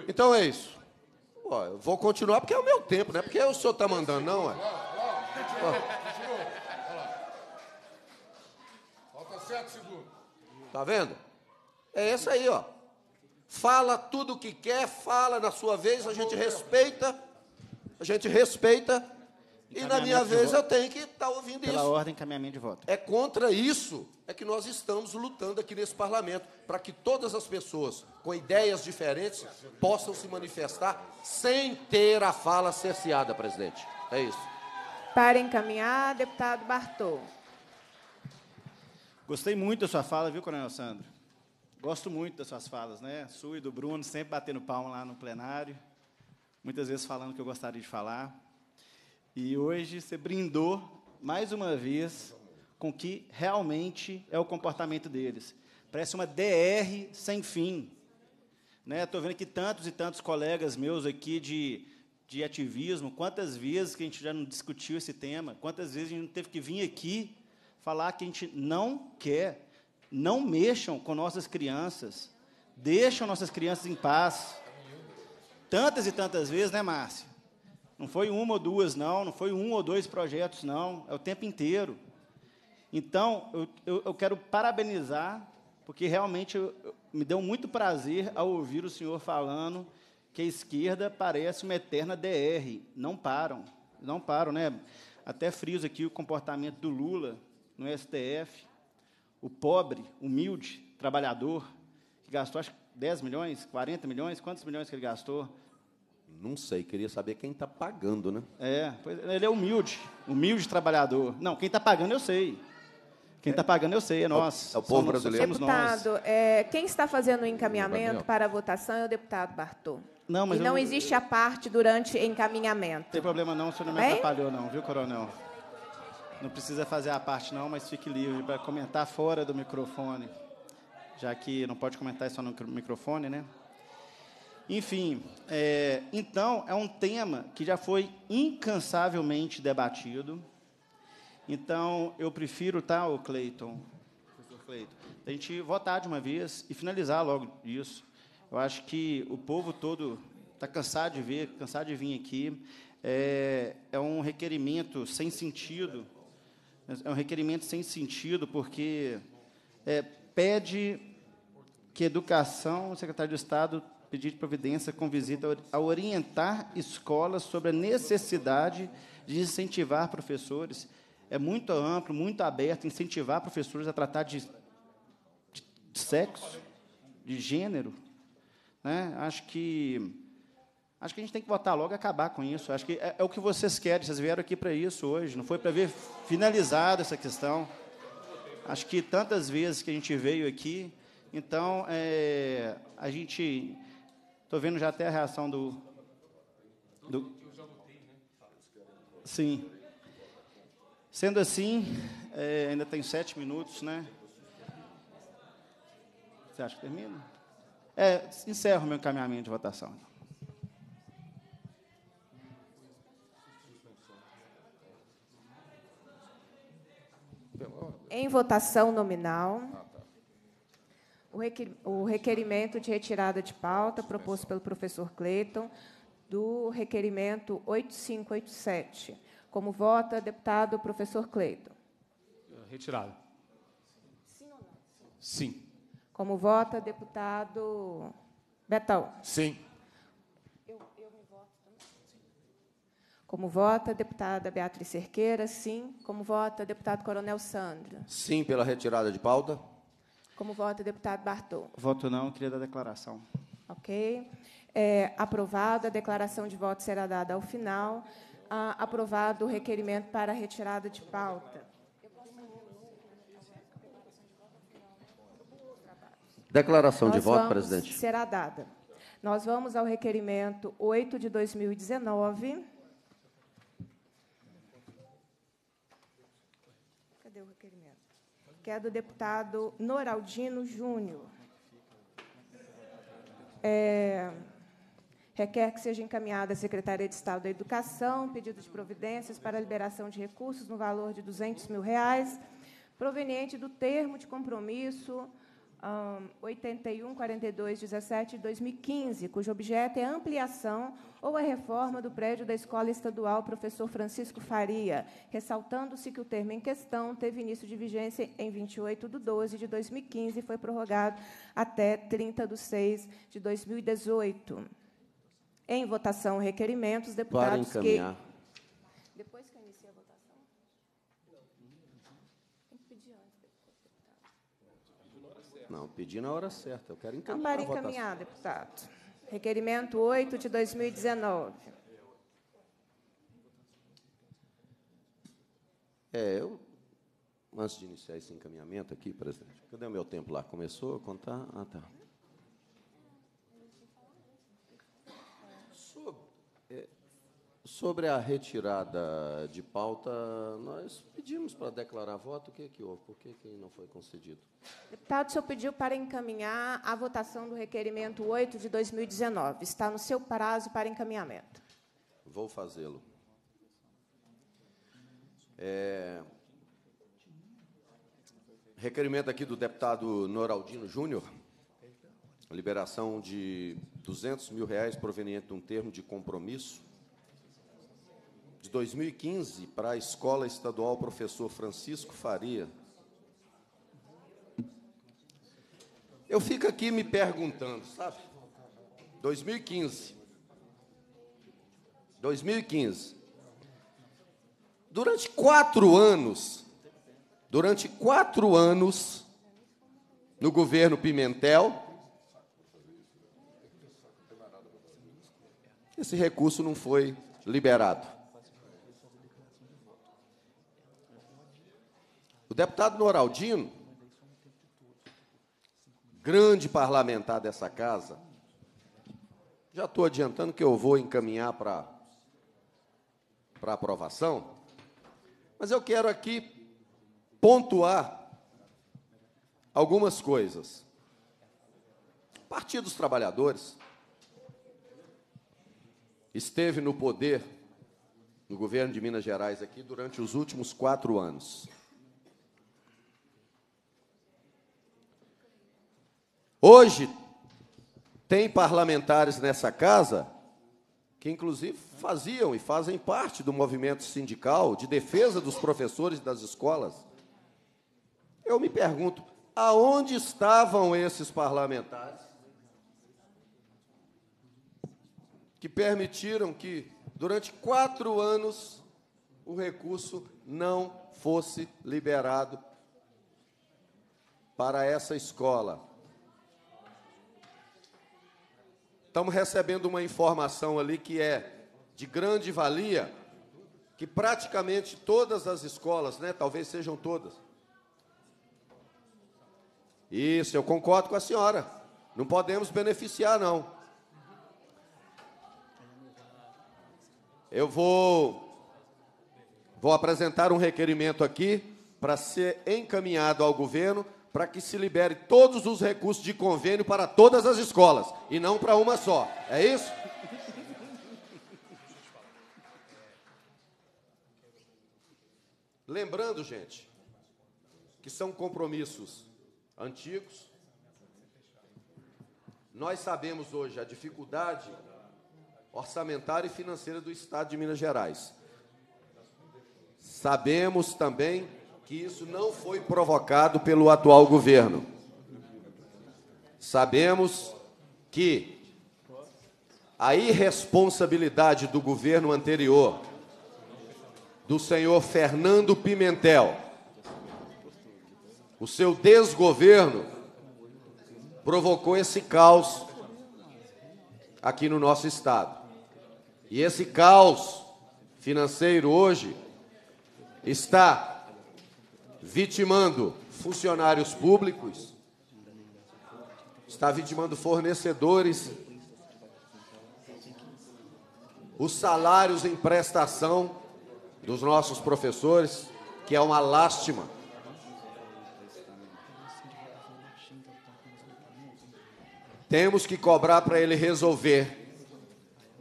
Então é isso. Ó, eu vou continuar porque é o meu tempo, não é porque o senhor está mandando, não. É. Falta sete segundos. Tá vendo? É essa aí, ó. Fala tudo o que quer, fala na sua vez, a gente respeita, a gente respeita E, na minha vez, eu tenho que estar ouvindo isso. Pela ordem, encaminhamento de voto. É contra isso é que nós estamos lutando aqui nesse parlamento, para que todas as pessoas com ideias diferentes possam se manifestar sem ter a fala cerceada, presidente. É isso. Para encaminhar, deputado Bartô. Gostei muito da sua fala, viu, Coronel Sandro? Gosto muito das suas falas, né? Sua e do Bruno, sempre batendo palma lá no plenário, muitas vezes falando o que eu gostaria de falar. E hoje você brindou, mais uma vez, com o que realmente é o comportamento deles. Parece uma D R sem fim. Né? Estou vendo que tantos e tantos colegas meus aqui de, de ativismo, quantas vezes que a gente já não discutiu esse tema, quantas vezes a gente não teve que vir aqui falar que a gente não quer, não mexam com nossas crianças, deixam nossas crianças em paz. Tantas e tantas vezes, né, Márcia? Não foi uma ou duas, não, não foi um ou dois projetos, não, é o tempo inteiro. Então, eu, eu, eu quero parabenizar, porque realmente eu, eu, me deu muito prazer ao ouvir o senhor falando que a esquerda parece uma eterna D R, não param, não param, né? Até friso aqui o comportamento do Lula, no S T F, o pobre, humilde, trabalhador, que gastou, acho que dez milhões, quarenta milhões, quantos milhões que ele gastou? Não sei, queria saber quem está pagando, né? É, pois, ele é humilde, humilde trabalhador. Não, quem está pagando eu sei. Quem está pagando eu sei, é nós. É o povo brasileiro. Deputado, é, quem está fazendo o encaminhamento para a votação é o deputado Bartô. Não, mas e não eu... existe a parte durante encaminhamento. Não tem problema não, o senhor não me atrapalhou não, viu, coronel? Não precisa fazer a parte, não, mas fique livre para comentar fora do microfone, já que não pode comentar só no microfone, né? Enfim, é, então, é um tema que já foi incansavelmente debatido. Então, eu prefiro, tá, o Cleiton, professor Cleiton, a gente votar de uma vez e finalizar logo isso. Eu acho que o povo todo está cansado de ver, cansado de vir aqui. É, é um requerimento sem sentido. É um requerimento sem sentido, porque é, pede que educação, o secretário de Estado, pedir de providência com visita a orientar escolas sobre a necessidade de incentivar professores. É muito amplo, muito aberto, incentivar professores a tratar de, de, de sexo, de gênero. Né? Acho que... Acho que a gente tem que votar logo e acabar com isso. Acho que é, é o que vocês querem. Vocês vieram aqui para isso hoje. Não foi para ver finalizada essa questão. Acho que tantas vezes que a gente veio aqui. Então, é, a gente... Estou vendo já até a reação do... do sim. Sendo assim, é, ainda tem sete minutos, né? Você acha que termina? É, encerro o meu encaminhamento de votação. Em votação nominal, o requerimento de retirada de pauta proposto pelo professor Cleiton, do requerimento oito mil quinhentos e oitenta e sete. Como vota, deputado professor Cleiton? Retirado. Sim ou não? Sim. Como vota, deputado Betão? Sim. Eu, eu me voto também. Como vota, deputada Beatriz Cerqueira? Sim. Como vota, deputado Coronel Sandro? Sim, pela retirada de pauta. Como vota, deputado Bartô? Voto não, queria dar declaração. Ok. É, aprovado, a declaração de voto será dada ao final. Ah, aprovado o requerimento para retirada de pauta. Declaração de voto, presidente. Será dada. Nós vamos ao requerimento oito de dois mil e dezenove. Cadê o requerimento? Que é do deputado Noraldino Júnior. É... Requer que seja encaminhada à Secretaria de Estado da Educação pedido de providências para a liberação de recursos no valor de duzentos mil reais, proveniente do termo de compromisso um, oitenta e um, quarenta e dois, dezessete de dois mil e quinze, cujo objeto é a ampliação ou a reforma do prédio da Escola Estadual professor Francisco Faria, ressaltando-se que o termo em questão teve início de vigência em vinte e oito de doze de dois mil e quinze e foi prorrogado até trinta de seis de dois mil e dezoito. Em votação, requerimentos, deputados que... Depois que a votação? Não. Tem que pedir antes, deputado. Não, pedir na hora certa. Eu quero encaminhar. Não, para encaminhar, a deputado. Requerimento oito de dois mil e dezenove. É, eu, antes de iniciar esse encaminhamento aqui, presidente, cadê o meu tempo lá? Começou a contar? Ah, tá. Sobre, é, sobre a retirada de pauta, nós pedimos para declarar voto. O que é que houve? Por que, que não foi concedido? Deputado, o senhor pediu para encaminhar a votação do requerimento oito de dois mil e dezenove. Está no seu prazo para encaminhamento. Vou fazê-lo. É, requerimento aqui do deputado Noraldino Júnior, liberação de duzentos mil reais proveniente de um termo de compromisso de dois mil e quinze para a Escola Estadual Professor Francisco Faria. Eu fico aqui me perguntando, sabe? dois mil e quinze. dois mil e quinze. Durante quatro anos, durante quatro anos, no governo Pimentel, esse recurso não foi liberado. O deputado Noraldino, grande parlamentar dessa casa, já estou adiantando que eu vou encaminhar para para aprovação. Mas eu quero aqui pontuar algumas coisas. O Partido dos Trabalhadores esteve no poder no governo de Minas Gerais aqui durante os últimos quatro anos. Hoje, tem parlamentares nessa casa que, inclusive, faziam e fazem parte do movimento sindical de defesa dos professores das escolas. Eu me pergunto, aonde estavam esses parlamentares que permitiram que, durante quatro anos, o recurso não fosse liberado para essa escola? Estamos recebendo uma informação ali que é de grande valia, que praticamente todas as escolas, né, talvez sejam todas. Isso, eu concordo com a senhora. Não podemos beneficiar, não. Eu vou, vou apresentar um requerimento aqui para ser encaminhado ao governo, para que se libere todos os recursos de convênio para todas as escolas, e não para uma só. É isso? Lembrando, gente, que são compromissos antigos. Nós sabemos hoje a dificuldade orçamentária e financeira do Estado de Minas Gerais. Sabemos também que isso não foi provocado pelo atual governo. Sabemos que a irresponsabilidade do governo anterior, do senhor Fernando Pimentel, o seu desgoverno, provocou esse caos aqui no nosso Estado. E esse caos financeiro hoje está vitimando funcionários públicos, está vitimando fornecedores, os salários em prestação dos nossos professores, que é uma lástima. Temos que cobrar para ele resolver.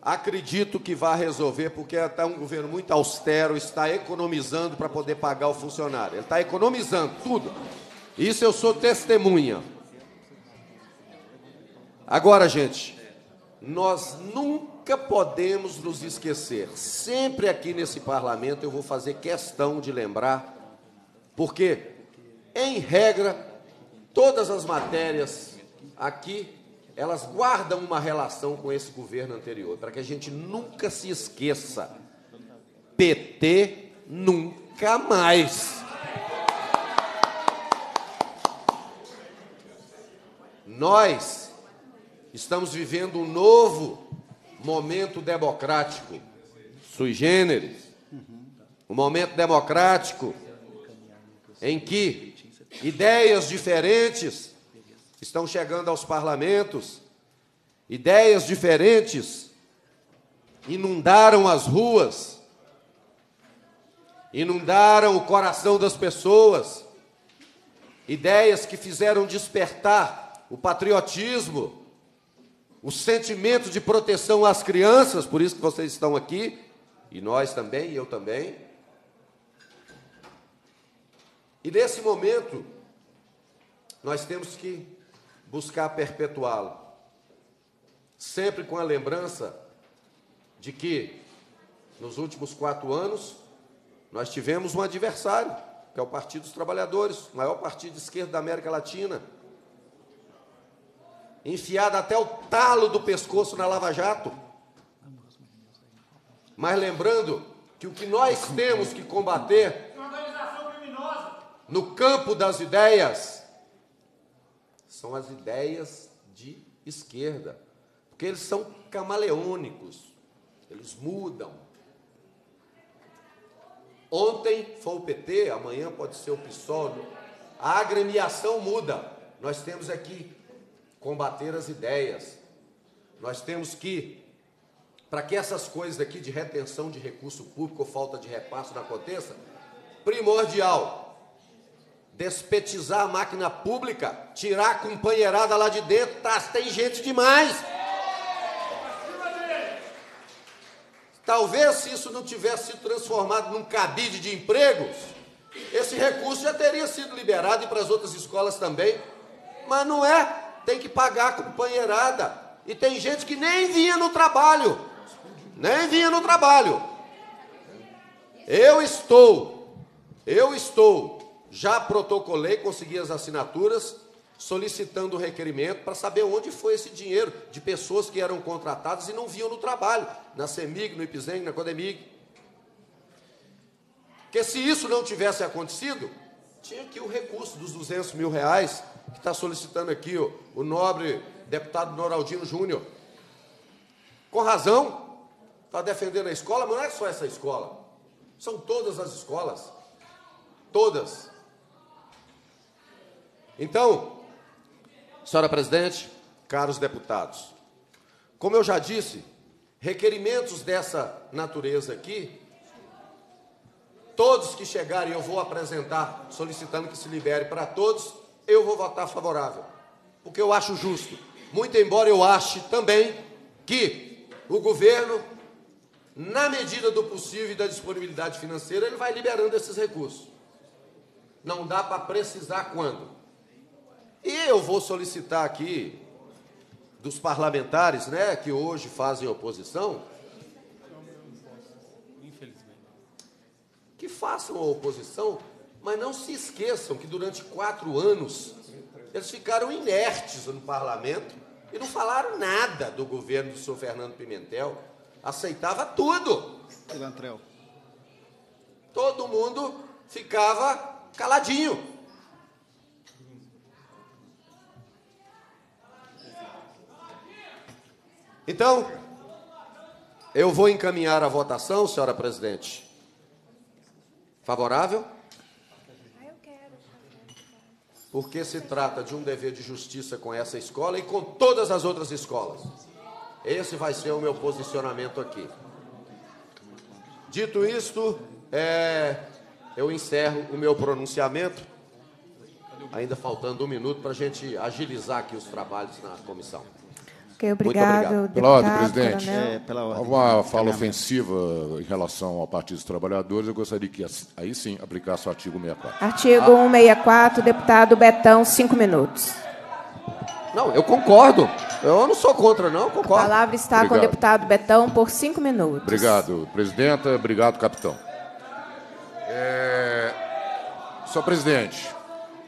Acredito que vai resolver, porque está um governo muito austero, está economizando para poder pagar o funcionário. Ele está economizando tudo. Isso eu sou testemunha. Agora, gente, nós nunca podemos nos esquecer. Sempre aqui nesse parlamento eu vou fazer questão de lembrar, porque, em regra, todas as matérias aqui, elas guardam uma relação com esse governo anterior, para que a gente nunca se esqueça. P T nunca mais. Nós estamos vivendo um novo momento democrático, sui generis, um momento democrático em que ideias diferentes estão chegando aos parlamentos, ideias diferentes inundaram as ruas, inundaram o coração das pessoas, ideias que fizeram despertar o patriotismo, o sentimento de proteção às crianças, por isso que vocês estão aqui, e nós também, e eu também. E, nesse momento, nós temos que buscar perpetuá-lo, sempre com a lembrança de que, nos últimos quatro anos, nós tivemos um adversário, que é o Partido dos Trabalhadores, o maior partido de esquerda da América Latina, enfiada até o talo do pescoço na Lava Jato. Mas lembrando que o que nós temos que combater no campo das ideias são as ideias de esquerda, porque eles são camaleônicos, eles mudam. Ontem foi o P T, amanhã pode ser o PSOL. A agremiação muda. Nós temos aqui combater as ideias. Nós temos que, para que essas coisas aqui de retenção de recurso público ou falta de repasso não aconteça, primordial, despetizar a máquina pública, tirar a companheirada lá de dentro, tá, tem gente demais. Talvez se isso não tivesse sido transformado num cabide de empregos, esse recurso já teria sido liberado e para as outras escolas também, mas não é. Tem que pagar a companheirada. E tem gente que nem vinha no trabalho. Nem vinha no trabalho. Eu estou, eu estou, já protocolei, consegui as assinaturas, solicitando o requerimento para saber onde foi esse dinheiro de pessoas que eram contratadas e não vinham no trabalho, na CEMIG, no IPSEM, na CODEMIG. Porque se isso não tivesse acontecido, tinha aqui o recurso dos duzentos mil reais que está solicitando aqui ó, o nobre deputado Noraldino Júnior. Com razão, está defendendo a escola, mas não é só essa escola. São todas as escolas. Todas. Então, senhora presidente, caros deputados, como eu já disse, requerimentos dessa natureza aqui, todos que chegarem, eu vou apresentar, solicitando que se libere para todos, eu vou votar favorável, porque eu acho justo. Muito embora eu ache também que o governo, na medida do possível e da disponibilidade financeira, ele vai liberando esses recursos. Não dá para precisar quando. E eu vou solicitar aqui dos parlamentares, né, que hoje fazem oposição, que façam a oposição, mas não se esqueçam que durante quatro anos eles ficaram inertes no parlamento e não falaram nada do governo do senhor Fernando Pimentel. Aceitava tudo. Pilantrel. Todo mundo ficava caladinho. Então, eu vou encaminhar a votação, senhora presidente. Favorável? Porque se trata de um dever de justiça com essa escola e com todas as outras escolas. Esse vai ser o meu posicionamento aqui. Dito isto, é, eu encerro o meu pronunciamento, ainda faltando um minuto para a gente agilizar aqui os trabalhos na comissão. Okay, obrigado. Muito obrigado. Pela ordem, presidente. É, pela ordem. Uma fala ofensiva em relação ao Partido dos Trabalhadores, eu gostaria que, aí sim, aplicasse o artigo cento e sessenta e quatro. Artigo cento e sessenta e quatro, deputado Betão, cinco minutos. Não, eu concordo. Eu não sou contra, não, eu concordo. A palavra está obrigado. Com o deputado Betão por cinco minutos. Obrigado, presidenta. Obrigado, capitão. É... Senhor presidente,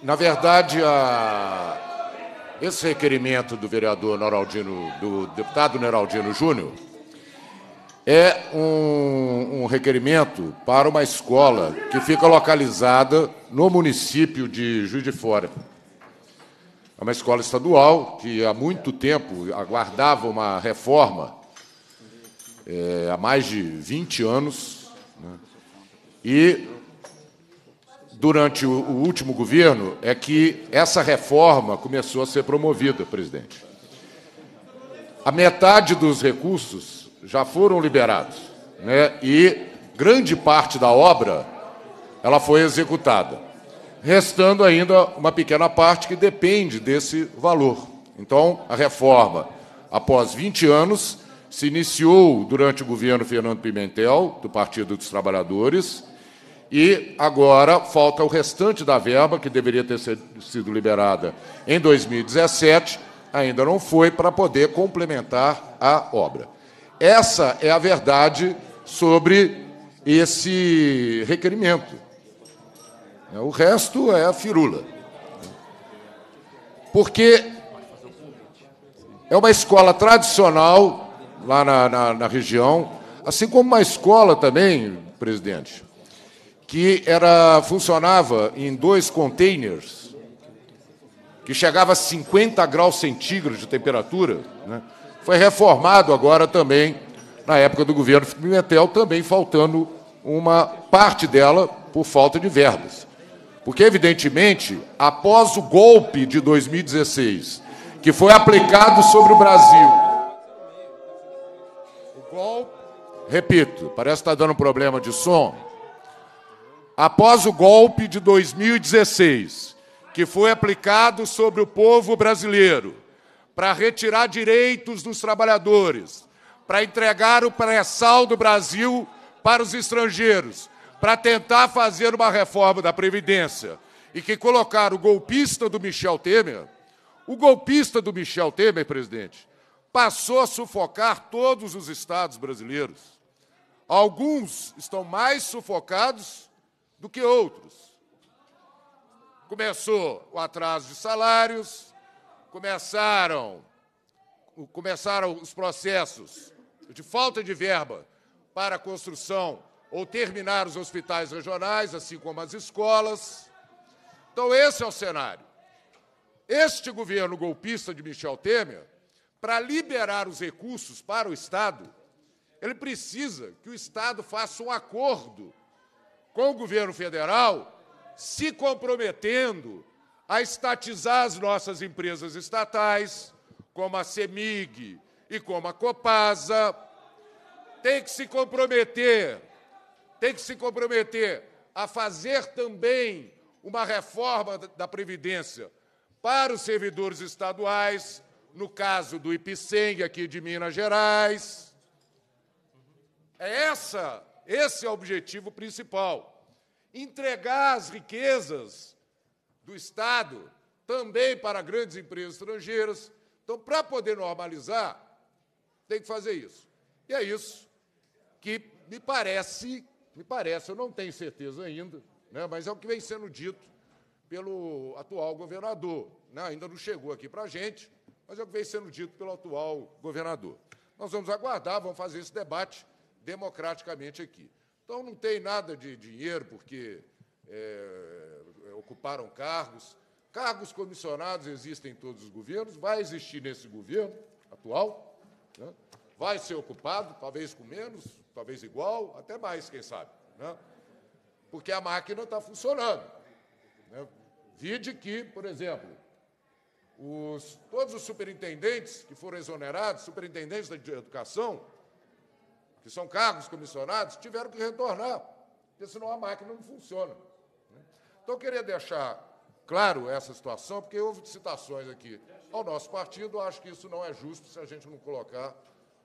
na verdade, a... esse requerimento do vereador Noraldino, do deputado Noraldino Júnior, é um, um requerimento para uma escola que fica localizada no município de Juiz de Fora. É uma escola estadual que há muito tempo aguardava uma reforma, é, há mais de vinte anos, né? E durante o último governo é que essa reforma começou a ser promovida, presidente. A metade dos recursos já foram liberados, né? E grande parte da obra ela foi executada, restando ainda uma pequena parte que depende desse valor. Então, a reforma, após vinte anos, se iniciou durante o governo Fernando Pimentel, do Partido dos Trabalhadores, e agora falta o restante da verba, que deveria ter sido liberada em dois mil e dezessete, ainda não foi, para poder complementar a obra. Essa é a verdade sobre esse requerimento. O resto é a firula. Porque é uma escola tradicional lá na, na, na região, assim como uma escola também, presidente, que era, funcionava em dois containers, que chegava a cinquenta graus centígrados de temperatura, né? Foi reformado agora também, na época do governo Pimentel, também faltando uma parte dela por falta de verbas. Porque, evidentemente, após o golpe de dois mil e dezesseis, que foi aplicado sobre o Brasil... O golpe... Repito, parece que está dando problema de som. Após o golpe de dois mil e dezesseis, que foi aplicado sobre o povo brasileiro, para retirar direitos dos trabalhadores, para entregar o pré-sal do Brasil para os estrangeiros, para tentar fazer uma reforma da Previdência, e que colocaram o golpista do Michel Temer, o golpista do Michel Temer, presidente, passou a sufocar todos os estados brasileiros. Alguns estão mais sufocados do que outros. Começou o atraso de salários, Começaram, começaram os processos de falta de verba para a construção ou terminar os hospitais regionais, assim como as escolas. Então, esse é o cenário. Este governo golpista de Michel Temer, para liberar os recursos para o Estado, ele precisa que o Estado faça um acordo com o governo federal, se comprometendo a estatizar as nossas empresas estatais, como a CEMIG e como a Copasa. Tem que se comprometer, tem que se comprometer a fazer também uma reforma da Previdência para os servidores estaduais, no caso do IPSENG aqui de Minas Gerais. É essa, esse é o objetivo principal, entregar as riquezas do Estado, também para grandes empresas estrangeiras. Então, para poder normalizar, tem que fazer isso. E é isso que me parece, me parece, eu não tenho certeza ainda, né, mas é o que vem sendo dito pelo atual governador. Né, ainda não chegou aqui para a gente, mas é o que vem sendo dito pelo atual governador. Nós vamos aguardar, vamos fazer esse debate democraticamente aqui. Então, não tem nada de dinheiro, porque... É, ocuparam cargos, cargos comissionados existem em todos os governos, vai existir nesse governo atual, né? Vai ser ocupado, talvez com menos, talvez igual, até mais, quem sabe, né? Porque a máquina está funcionando, né? Vide que, por exemplo, os, todos os superintendentes que foram exonerados, superintendentes da educação, que são cargos comissionados, tiveram que retornar, porque senão a máquina não funciona. Então, eu queria deixar claro essa situação, porque houve citações aqui ao nosso partido. Acho que isso não é justo se a gente não colocar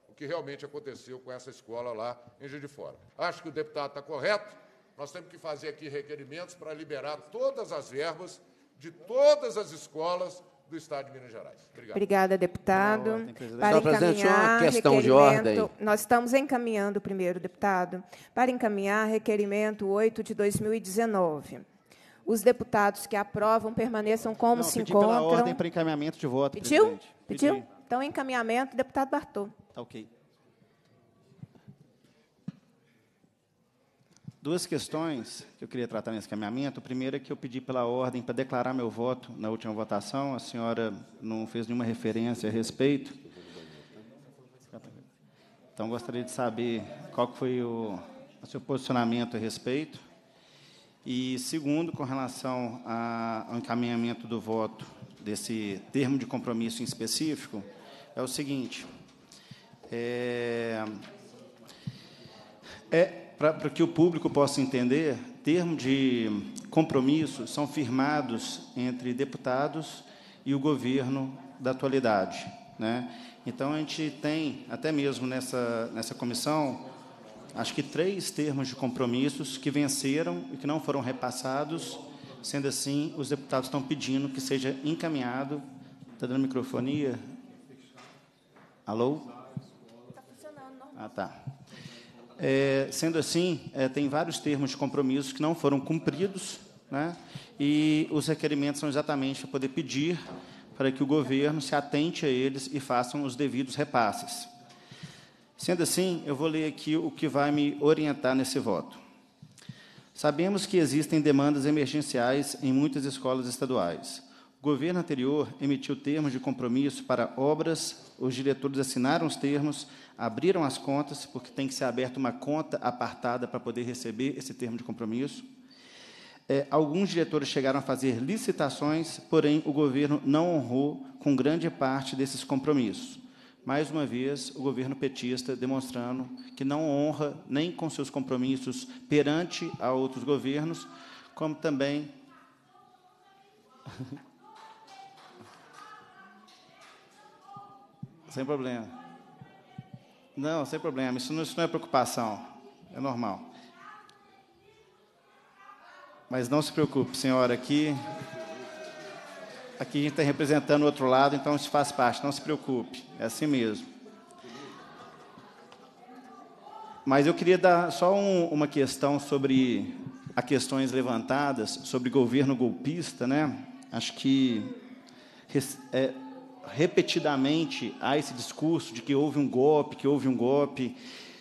o que realmente aconteceu com essa escola lá em Juiz de Fora. Acho que o deputado está correto. Nós temos que fazer aqui requerimentos para liberar todas as verbas de todas as escolas do Estado de Minas Gerais. Obrigado. Obrigada, deputado. Não, para encaminhar, uma questão de ordem. Nós estamos encaminhando primeiro, deputado, para encaminhar requerimento oito de dois mil e dezenove. Os deputados que aprovam permaneçam como Não, se pedi encontram. Pela ordem para encaminhamento de voto. Pediu? Presidente. Pediu? Pedi. Então, encaminhamento, deputado Bartô. Tá, ok. Duas questões que eu queria tratar nesse caminhamento. A primeira é que eu pedi pela ordem para declarar meu voto na última votação. A senhora não fez nenhuma referência a respeito. Então, gostaria de saber qual foi o, o seu posicionamento a respeito. E, segundo, com relação a, ao encaminhamento do voto desse termo de compromisso em específico, é o seguinte. É... é Para que o público possa entender, termos de compromisso são firmados entre deputados e o governo da atualidade, né? Então, a gente tem, até mesmo nessa, nessa comissão, acho que três termos de compromissos que venceram e que não foram repassados. Sendo assim, os deputados estão pedindo que seja encaminhado. Está dando microfonia? Alô? Está funcionando, não? Ah, tá. É, sendo assim, é, tem vários termos de compromisso que não foram cumpridos, né? E os requerimentos são exatamente para poder pedir para que o governo se atente a eles e façam os devidos repasses. Sendo assim, eu vou ler aqui o que vai me orientar nesse voto. Sabemos que existem demandas emergenciais em muitas escolas estaduais. O governo anterior emitiu termos de compromisso para obras, os diretores assinaram os termos, abriram as contas, porque tem que ser aberta uma conta apartada para poder receber esse termo de compromisso. É, alguns diretores chegaram a fazer licitações, porém, o governo não honrou com grande parte desses compromissos. Mais uma vez, o governo petista demonstrando que não honra nem com seus compromissos perante a outros governos, como também... Sem problema. Não, sem problema, isso não, isso não é preocupação, é normal. Mas não se preocupe, senhora, aqui, aqui a gente está representando o outro lado, então isso faz parte, não se preocupe, é assim mesmo. Mas eu queria dar só um, uma questão sobre as questões levantadas, sobre governo golpista, né? Acho que... É, repetidamente há esse discurso de que houve um golpe, que houve um golpe,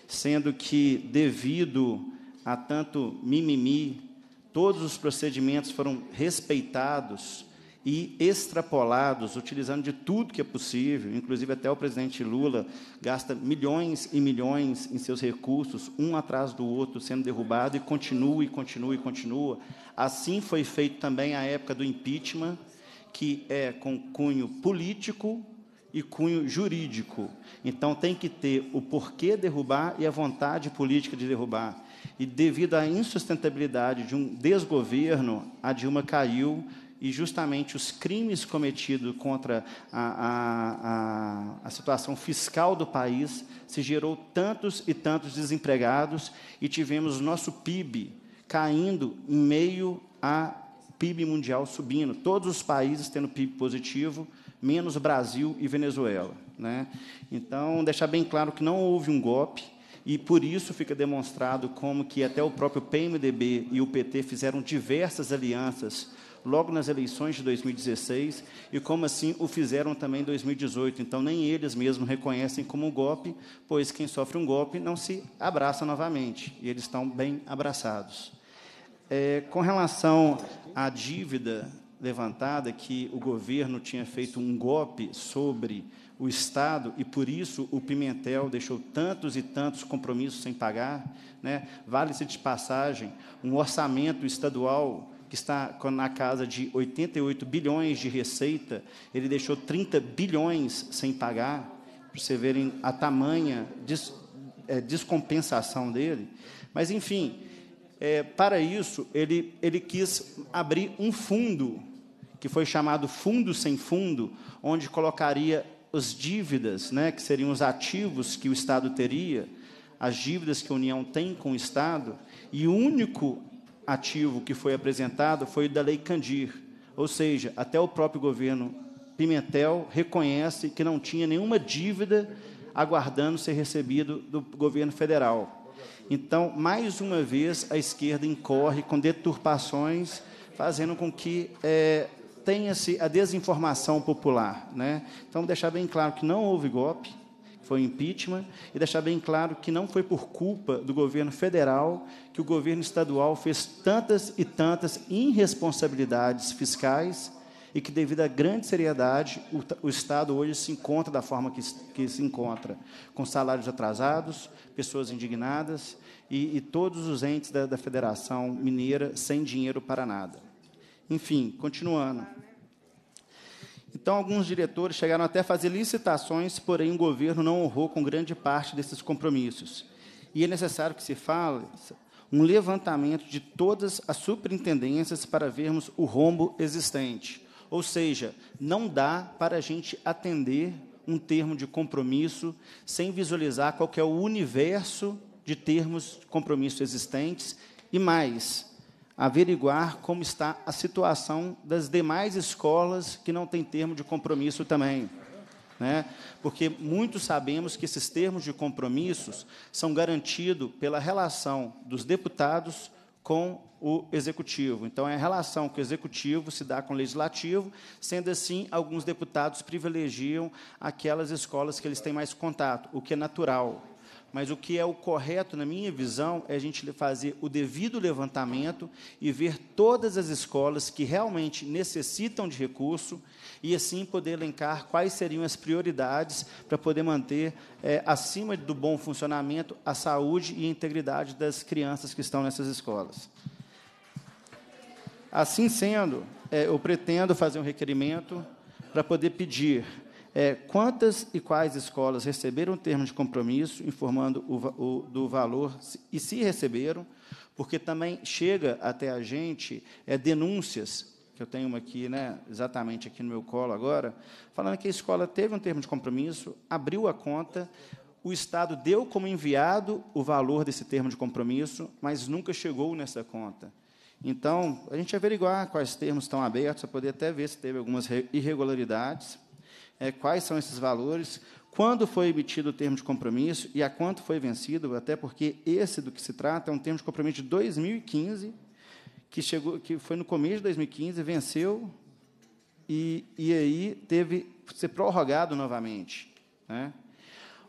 sendo que, devido a tanto mimimi, todos os procedimentos foram respeitados e extrapolados, utilizando de tudo que é possível, inclusive até o presidente Lula gasta milhões e milhões em seus recursos, um atrás do outro, sendo derrubado, e continua, e continua, e continua. Assim foi feito também à época do impeachment, que é com cunho político e cunho jurídico. Então, tem que ter o porquê derrubar e a vontade política de derrubar. E, devido à insustentabilidade de um desgoverno, a Dilma caiu e, justamente, os crimes cometidos contra a, a, a, a situação fiscal do país se gerou tantos e tantos desempregados e tivemos o nosso P I B caindo em meio a... P I B mundial subindo, todos os países tendo P I B positivo, menos Brasil e Venezuela, né? Então, deixar bem claro que não houve um golpe, e por isso fica demonstrado como que até o próprio P M D B e o P T fizeram diversas alianças logo nas eleições de dois mil e dezesseis, e como assim o fizeram também em dois mil e dezoito. Então, nem eles mesmos reconhecem como um golpe, pois quem sofre um golpe não se abraça novamente, e eles estão bem abraçados. É, com relação à dívida levantada, que o governo tinha feito um golpe sobre o Estado, e, por isso, o Pimentel deixou tantos e tantos compromissos sem pagar, né? Vale-se de passagem um orçamento estadual que está na casa de oitenta e oito bilhões de receita, ele deixou trinta bilhões sem pagar, para vocês verem a tamanha des, é, descompensação dele. Mas, enfim... É, para isso, ele, ele quis abrir um fundo, que foi chamado Fundo Sem Fundo, onde colocaria as dívidas, né, que seriam os ativos que o Estado teria, as dívidas que a União tem com o Estado, e o único ativo que foi apresentado foi o da Lei Kandir, ou seja, até o próprio governo Pimentel reconhece que não tinha nenhuma dívida aguardando ser recebido do governo federal. Então, mais uma vez, a esquerda incorre com deturpações, fazendo com que é, tenha-se a desinformação popular, né? Então, deixar bem claro que não houve golpe, foi o impeachment, e deixar bem claro que não foi por culpa do governo federal que o governo estadual fez tantas e tantas irresponsabilidades fiscais e que, devido à grande seriedade, o, o Estado hoje se encontra da forma que, que se encontra, com salários atrasados, pessoas indignadas e, e todos os entes da, da Federação Mineira sem dinheiro para nada. Enfim, continuando. Então, alguns diretores chegaram até a fazer licitações, porém o governo não honrou com grande parte desses compromissos. E é necessário que se fale um levantamento de todas as superintendências para vermos o rombo existente. Ou seja, não dá para a gente atender um termo de compromisso sem visualizar qual que é o universo de termos de compromisso existentes e mais, averiguar como está a situação das demais escolas que não têm termo de compromisso também, né? Porque muitos sabemos que esses termos de compromissos são garantidos pela relação dos deputados com o Executivo. Então, é a relação que o Executivo se dá com o Legislativo, sendo assim, alguns deputados privilegiam aquelas escolas que eles têm mais contato, o que é natural. Mas o que é o correto, na minha visão, é a gente fazer o devido levantamento e ver todas as escolas que realmente necessitam de recurso e, assim, poder elencar quais seriam as prioridades para poder manter, é, acima do bom funcionamento, a saúde e a integridade das crianças que estão nessas escolas. Assim sendo, é, eu pretendo fazer um requerimento para poder pedir... É, quantas e quais escolas receberam o termo de compromisso, informando o, o, do valor, e se receberam, porque também chega até a gente é, denúncias, que eu tenho uma aqui, né, exatamente aqui no meu colo agora, falando que a escola teve um termo de compromisso, abriu a conta, o Estado deu como enviado o valor desse termo de compromisso, mas nunca chegou nessa conta. Então, a gente averiguar quais termos estão abertos, para poder até ver se teve algumas irregularidades, É, quais são esses valores, quando foi emitido o termo de compromisso e a quanto foi vencido, até porque esse do que se trata é um termo de compromisso de dois mil e quinze, que, chegou, que foi no começo de dois mil e quinze, venceu e, e aí teve que ser prorrogado novamente, né?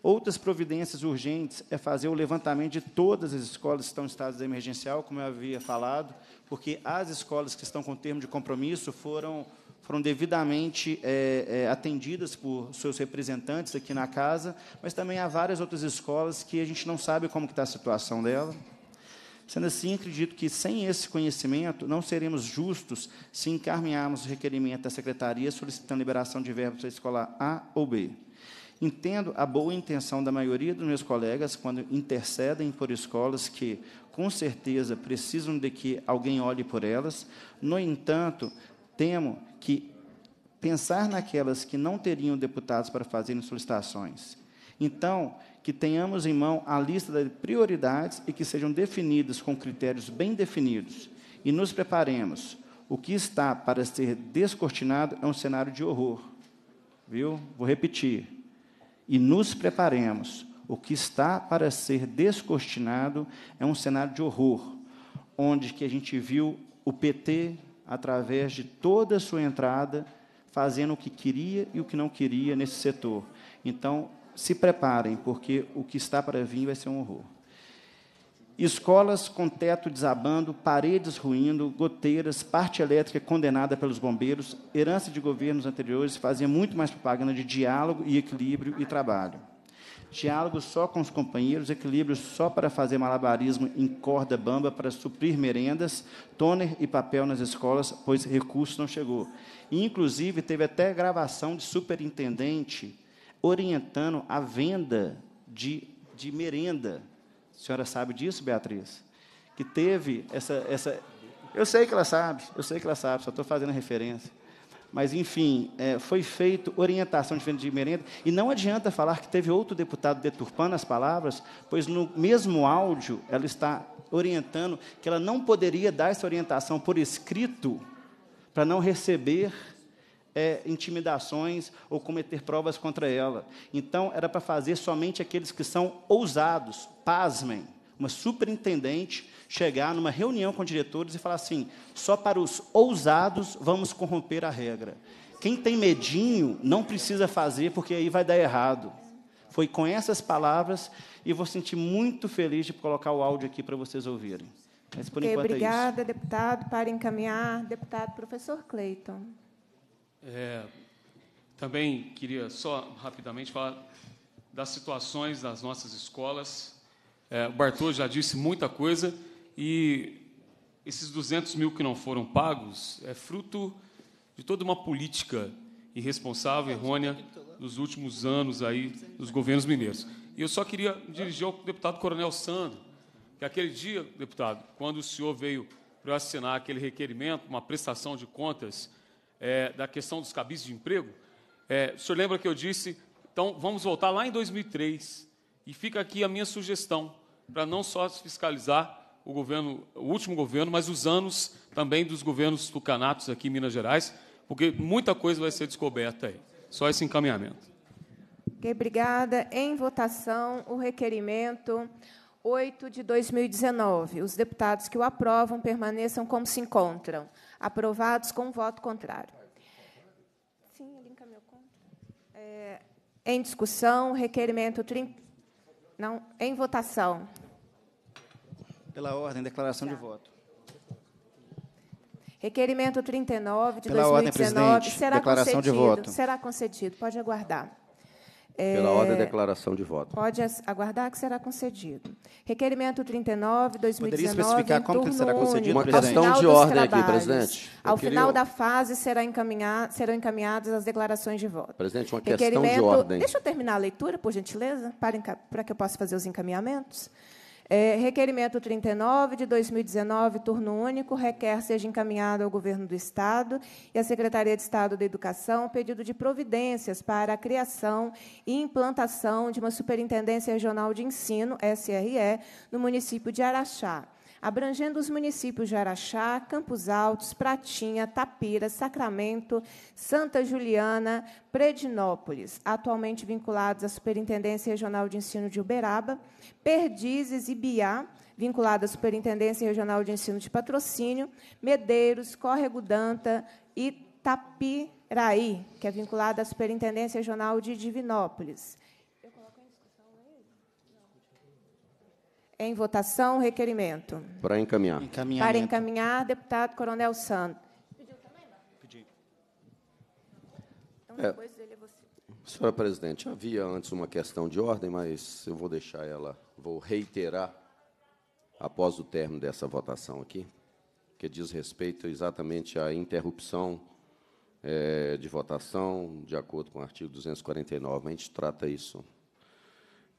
Outras providências urgentes é fazer o levantamento de todas as escolas que estão em estado emergencial, como eu havia falado, porque as escolas que estão com termo de compromisso foram... foram devidamente é, é, atendidas por seus representantes aqui na casa, mas também há várias outras escolas que a gente não sabe como está a situação dela. Sendo assim, acredito que, sem esse conhecimento, não seremos justos se encaminharmos o requerimento da Secretaria solicitando liberação de verbas para a escola A ou B. Entendo a boa intenção da maioria dos meus colegas quando intercedem por escolas que, com certeza, precisam de que alguém olhe por elas. No entanto, temo que pensar naquelas que não teriam deputados para fazerem solicitações. Então, que tenhamos em mão a lista de prioridades e que sejam definidas com critérios bem definidos. E nos preparemos. O que está para ser descortinado é um cenário de horror. Viu? Vou repetir. E nos preparemos. O que está para ser descortinado é um cenário de horror, onde que a gente viu o P T... através de toda a sua entrada, fazendo o que queria e o que não queria nesse setor. Então, se preparem, porque o que está para vir vai ser um horror. Escolas com teto desabando, paredes ruindo, goteiras, parte elétrica condenada pelos bombeiros, herança de governos anteriores, fazia muito mais propaganda de diálogo e equilíbrio e trabalho. Diálogo só com os companheiros, equilíbrio só para fazer malabarismo em corda bamba, para suprir merendas, tôner e papel nas escolas, pois recurso não chegou. E, inclusive, teve até gravação de superintendente orientando a venda de, de merenda. A senhora sabe disso, Beatriz? Que teve essa, essa... Eu sei que ela sabe, eu sei que ela sabe, só estou fazendo referência. Mas, enfim, é, foi feita orientação de venda de merenda. E não adianta falar que teve outro deputado deturpando as palavras, pois, no mesmo áudio, ela está orientando que ela não poderia dar essa orientação por escrito para não receber é, intimidações ou cometer provas contra ela. Então, era para fazer somente aqueles que são ousados. Pasmem, uma superintendente chegar numa reunião com diretores e falar assim, só para os ousados vamos corromper a regra. Quem tem medinho não precisa fazer, porque aí vai dar errado. Foi com essas palavras, e vou sentir muito feliz de colocar o áudio aqui para vocês ouvirem. Mas, por okay, enquanto, obrigada, é isso. Deputado. Para encaminhar, deputado professor Cleiton. É, também queria só rapidamente falar das situações das nossas escolas. É, o Bartô já disse muita coisa, e esses duzentos mil que não foram pagos é fruto de toda uma política irresponsável, errônea, dos últimos anos aí dos governos mineiros. E eu só queria dirigir ao deputado Coronel Sandro, que aquele dia, deputado, quando o senhor veio para assinar aquele requerimento, uma prestação de contas é, da questão dos cabis de emprego, é, o senhor lembra que eu disse, então, vamos voltar lá em dois mil e três, e fica aqui a minha sugestão, para não só fiscalizar o governo, o último governo, mas os anos também dos governos tucanatos aqui em Minas Gerais, porque muita coisa vai ser descoberta aí. Só esse encaminhamento. Okay, obrigada. Em votação, o requerimento oito de dois mil e dezenove. Os deputados que o aprovam permaneçam como se encontram. Aprovados com voto contrário. Sim, ele encaminhou contra. É, em discussão, requerimento trinta. Não, em votação. Pela ordem, declaração tá. de voto. Requerimento trinta e nove de Pela dois mil e dezenove ordem, será declaração concedido. De voto. Será concedido. Pode aguardar. Pela é, ordem, declaração de voto. Pode aguardar que será concedido. Requerimento trinta e nove, dois mil e dezenove. Poderia especificar como que será concedido? Uma questão de ordem aqui, presidente. Ao queria... final da fase será encaminhar, serão encaminhadas as declarações de voto. Presidente, uma questão de ordem. Deixa eu terminar a leitura, por gentileza, para, para que eu possa fazer os encaminhamentos. É, requerimento trinta e nove de dois mil e dezenove, turno único, requer seja encaminhado ao Governo do Estado e à Secretaria de Estado da Educação pedido de providências para a criação e implantação de uma Superintendência Regional de Ensino, S R E, no município de Araxá, abrangendo os municípios de Araxá, Campos Altos, Pratinha, Tapira, Sacramento, Santa Juliana, Predinópolis, atualmente vinculados à Superintendência Regional de Ensino de Uberaba, Perdizes e Biá, vinculada à Superintendência Regional de Ensino de Patrocínio, Medeiros, Córrego Danta e Tapiraí, que é vinculada à Superintendência Regional de Divinópolis. Em votação, requerimento. Para encaminhar. Para encaminhar, deputado Coronel Sandro. Pediu também, não? Pedi. Então, depois é, dele é você. Senhora presidente, havia antes uma questão de ordem, mas eu vou deixar ela, vou reiterar após o término dessa votação aqui, que diz respeito exatamente à interrupção é, de votação, de acordo com o artigo duzentos e quarenta e nove. A gente trata isso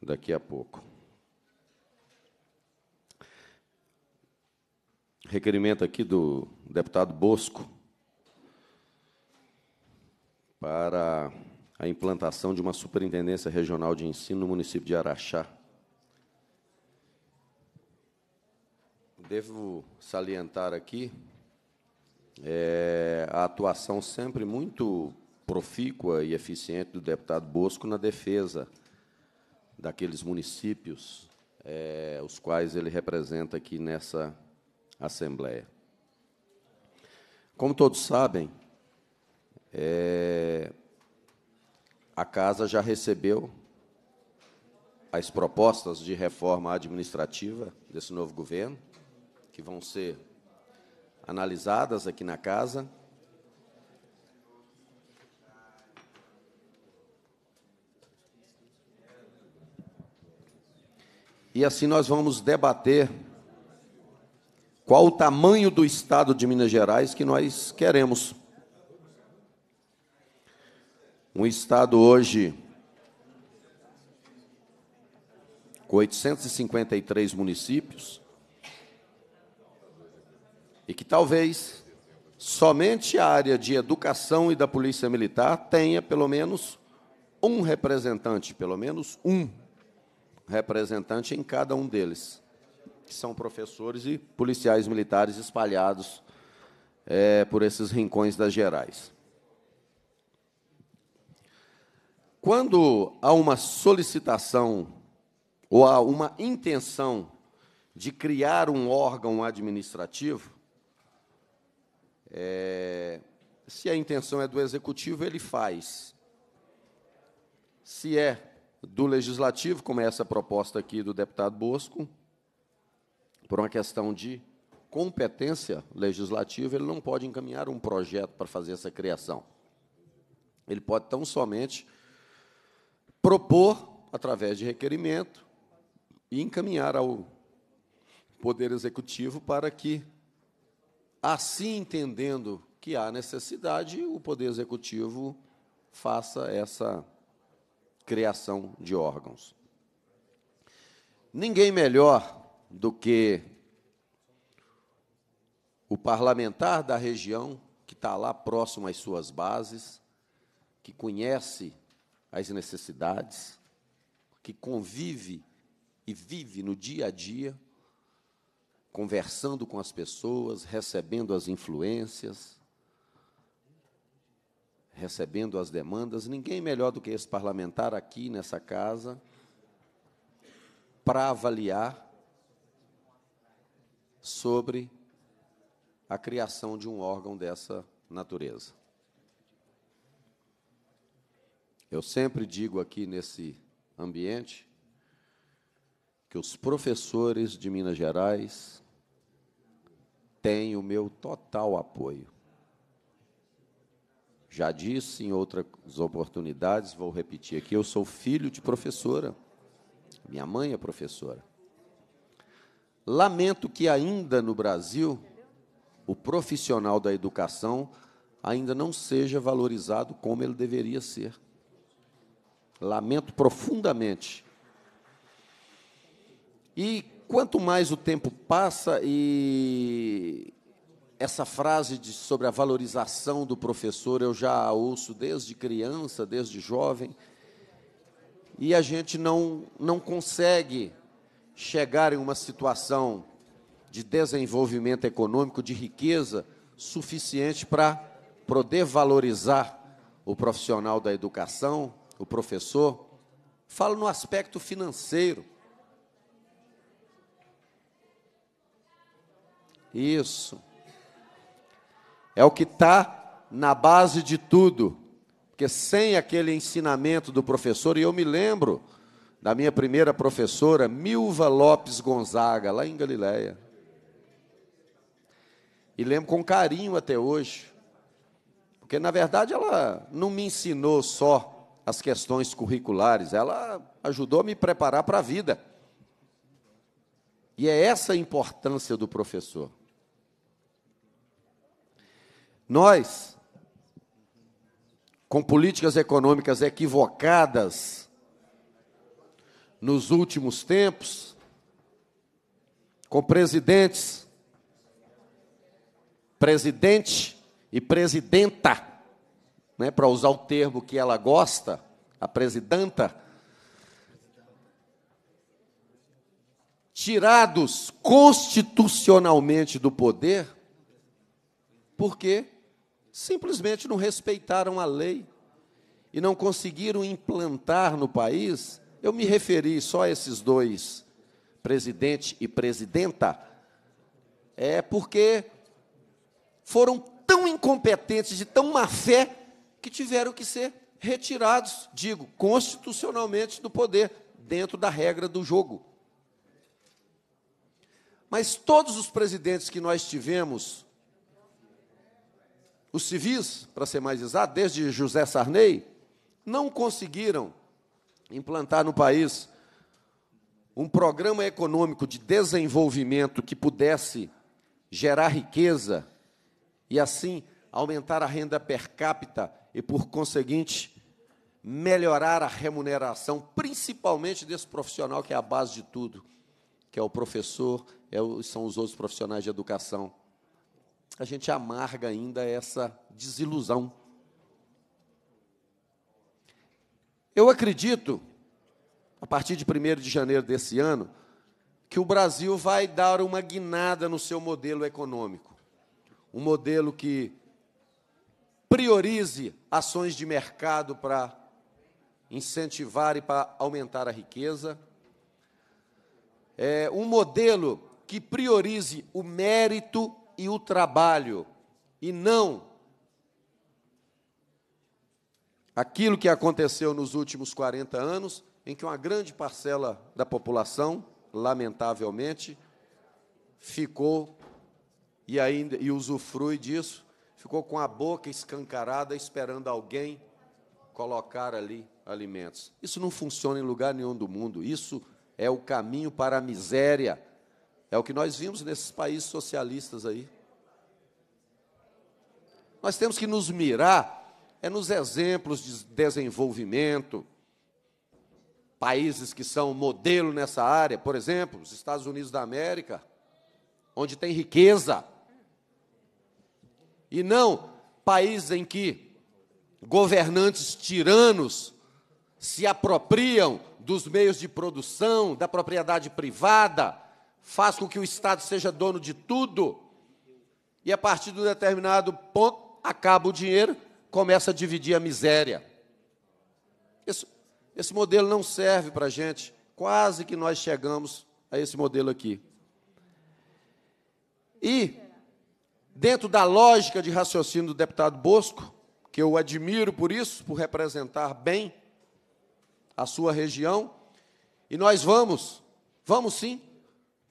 daqui a pouco. Requerimento aqui do deputado Bosco para a implantação de uma Superintendência Regional de Ensino no município de Araxá. Devo salientar aqui é, a atuação sempre muito profícua e eficiente do deputado Bosco na defesa daqueles municípios é, os quais ele representa aqui nessa Assembleia. Como todos sabem, é, a Casa já recebeu as propostas de reforma administrativa desse novo governo, que vão ser analisadas aqui na Casa. E assim nós vamos debater qual o tamanho do Estado de Minas Gerais que nós queremos. Um Estado hoje com oitocentos e cinquenta e três municípios e que talvez somente a área de educação e da Polícia Militar tenha pelo menos um representante, pelo menos um representante em cada um deles, que são professores e policiais militares espalhados é, por esses rincões das Gerais. Quando há uma solicitação ou há uma intenção de criar um órgão administrativo, é, se a intenção é do Executivo, ele faz. Se é do Legislativo, como é essa proposta aqui do deputado Bosco, por uma questão de competência legislativa, ele não pode encaminhar um projeto para fazer essa criação. Ele pode, tão somente, propor, através de requerimento, e encaminhar ao Poder Executivo para que, assim entendendo que há necessidade, o Poder Executivo faça essa criação de órgãos. Ninguém melhor do que o parlamentar da região, que está lá próximo às suas bases, que conhece as necessidades, que convive e vive no dia a dia, conversando com as pessoas, recebendo as influências, recebendo as demandas. Ninguém melhor do que esse parlamentar aqui nessa casa para avaliar sobre a criação de um órgão dessa natureza. Eu sempre digo aqui nesse ambiente que os professores de Minas Gerais têm o meu total apoio. Já disse em outras oportunidades, vou repetir aqui, eu sou filho de professora, minha mãe é professora. Lamento que ainda no Brasil o profissional da educação ainda não seja valorizado como ele deveria ser. Lamento profundamente. E quanto mais o tempo passa e essa frase de, sobre a valorização do professor, eu já a ouço desde criança, desde jovem, e a gente não, não consegue chegar em uma situação de desenvolvimento econômico, de riqueza, suficiente para poder valorizar o profissional da educação, o professor. Falo no aspecto financeiro. Isso. É o que está na base de tudo, porque sem aquele ensinamento do professor, e eu me lembro da minha primeira professora, Milva Lopes Gonzaga, lá em Galileia, e lembro com carinho até hoje, porque, na verdade, ela não me ensinou só as questões curriculares, ela ajudou a me preparar para a vida. E é essa a importância do professor. Nós, com políticas econômicas equivocadas nos últimos tempos, com presidentes, presidente e presidenta, né, para usar o termo que ela gosta, a presidenta, tirados constitucionalmente do poder, porque simplesmente não respeitaram a lei e não conseguiram implantar no país. Eu me referi só a esses dois, presidente e presidenta, é porque foram tão incompetentes, de tão má fé, que tiveram que ser retirados, digo, constitucionalmente do poder, dentro da regra do jogo. Mas todos os presidentes que nós tivemos, os civis, para ser mais exato, desde José Sarney, não conseguiram implantar no país um programa econômico de desenvolvimento que pudesse gerar riqueza e, assim, aumentar a renda per capita e, por conseguinte, melhorar a remuneração, principalmente desse profissional que é a base de tudo, que é o professor, é o, são os outros profissionais de educação. A gente amarga ainda essa desilusão. Eu acredito, a partir de primeiro de janeiro desse ano, que o Brasil vai dar uma guinada no seu modelo econômico, um modelo que priorize ações de mercado para incentivar e para aumentar a riqueza. É um modelo que priorize o mérito e o trabalho, e não aquilo que aconteceu nos últimos quarenta anos, em que uma grande parcela da população, lamentavelmente, ficou, e ainda e usufrui disso, ficou com a boca escancarada, esperando alguém colocar ali alimentos. Isso não funciona em lugar nenhum do mundo. Isso é o caminho para a miséria. É o que nós vimos nesses países socialistas aí. Nós temos que nos mirar é nos exemplos de desenvolvimento, países que são modelo nessa área, por exemplo, os Estados Unidos da América, onde tem riqueza, e não países em que governantes tiranos se apropriam dos meios de produção, da propriedade privada, faz com que o Estado seja dono de tudo, e, a partir de um determinado ponto, acaba o dinheiro, começa a dividir a miséria. Esse, esse modelo não serve para a gente. Quase que nós chegamos a esse modelo aqui. E, dentro da lógica de raciocínio do deputado Bosco, que eu admiro por isso, por representar bem a sua região, e nós vamos, vamos sim,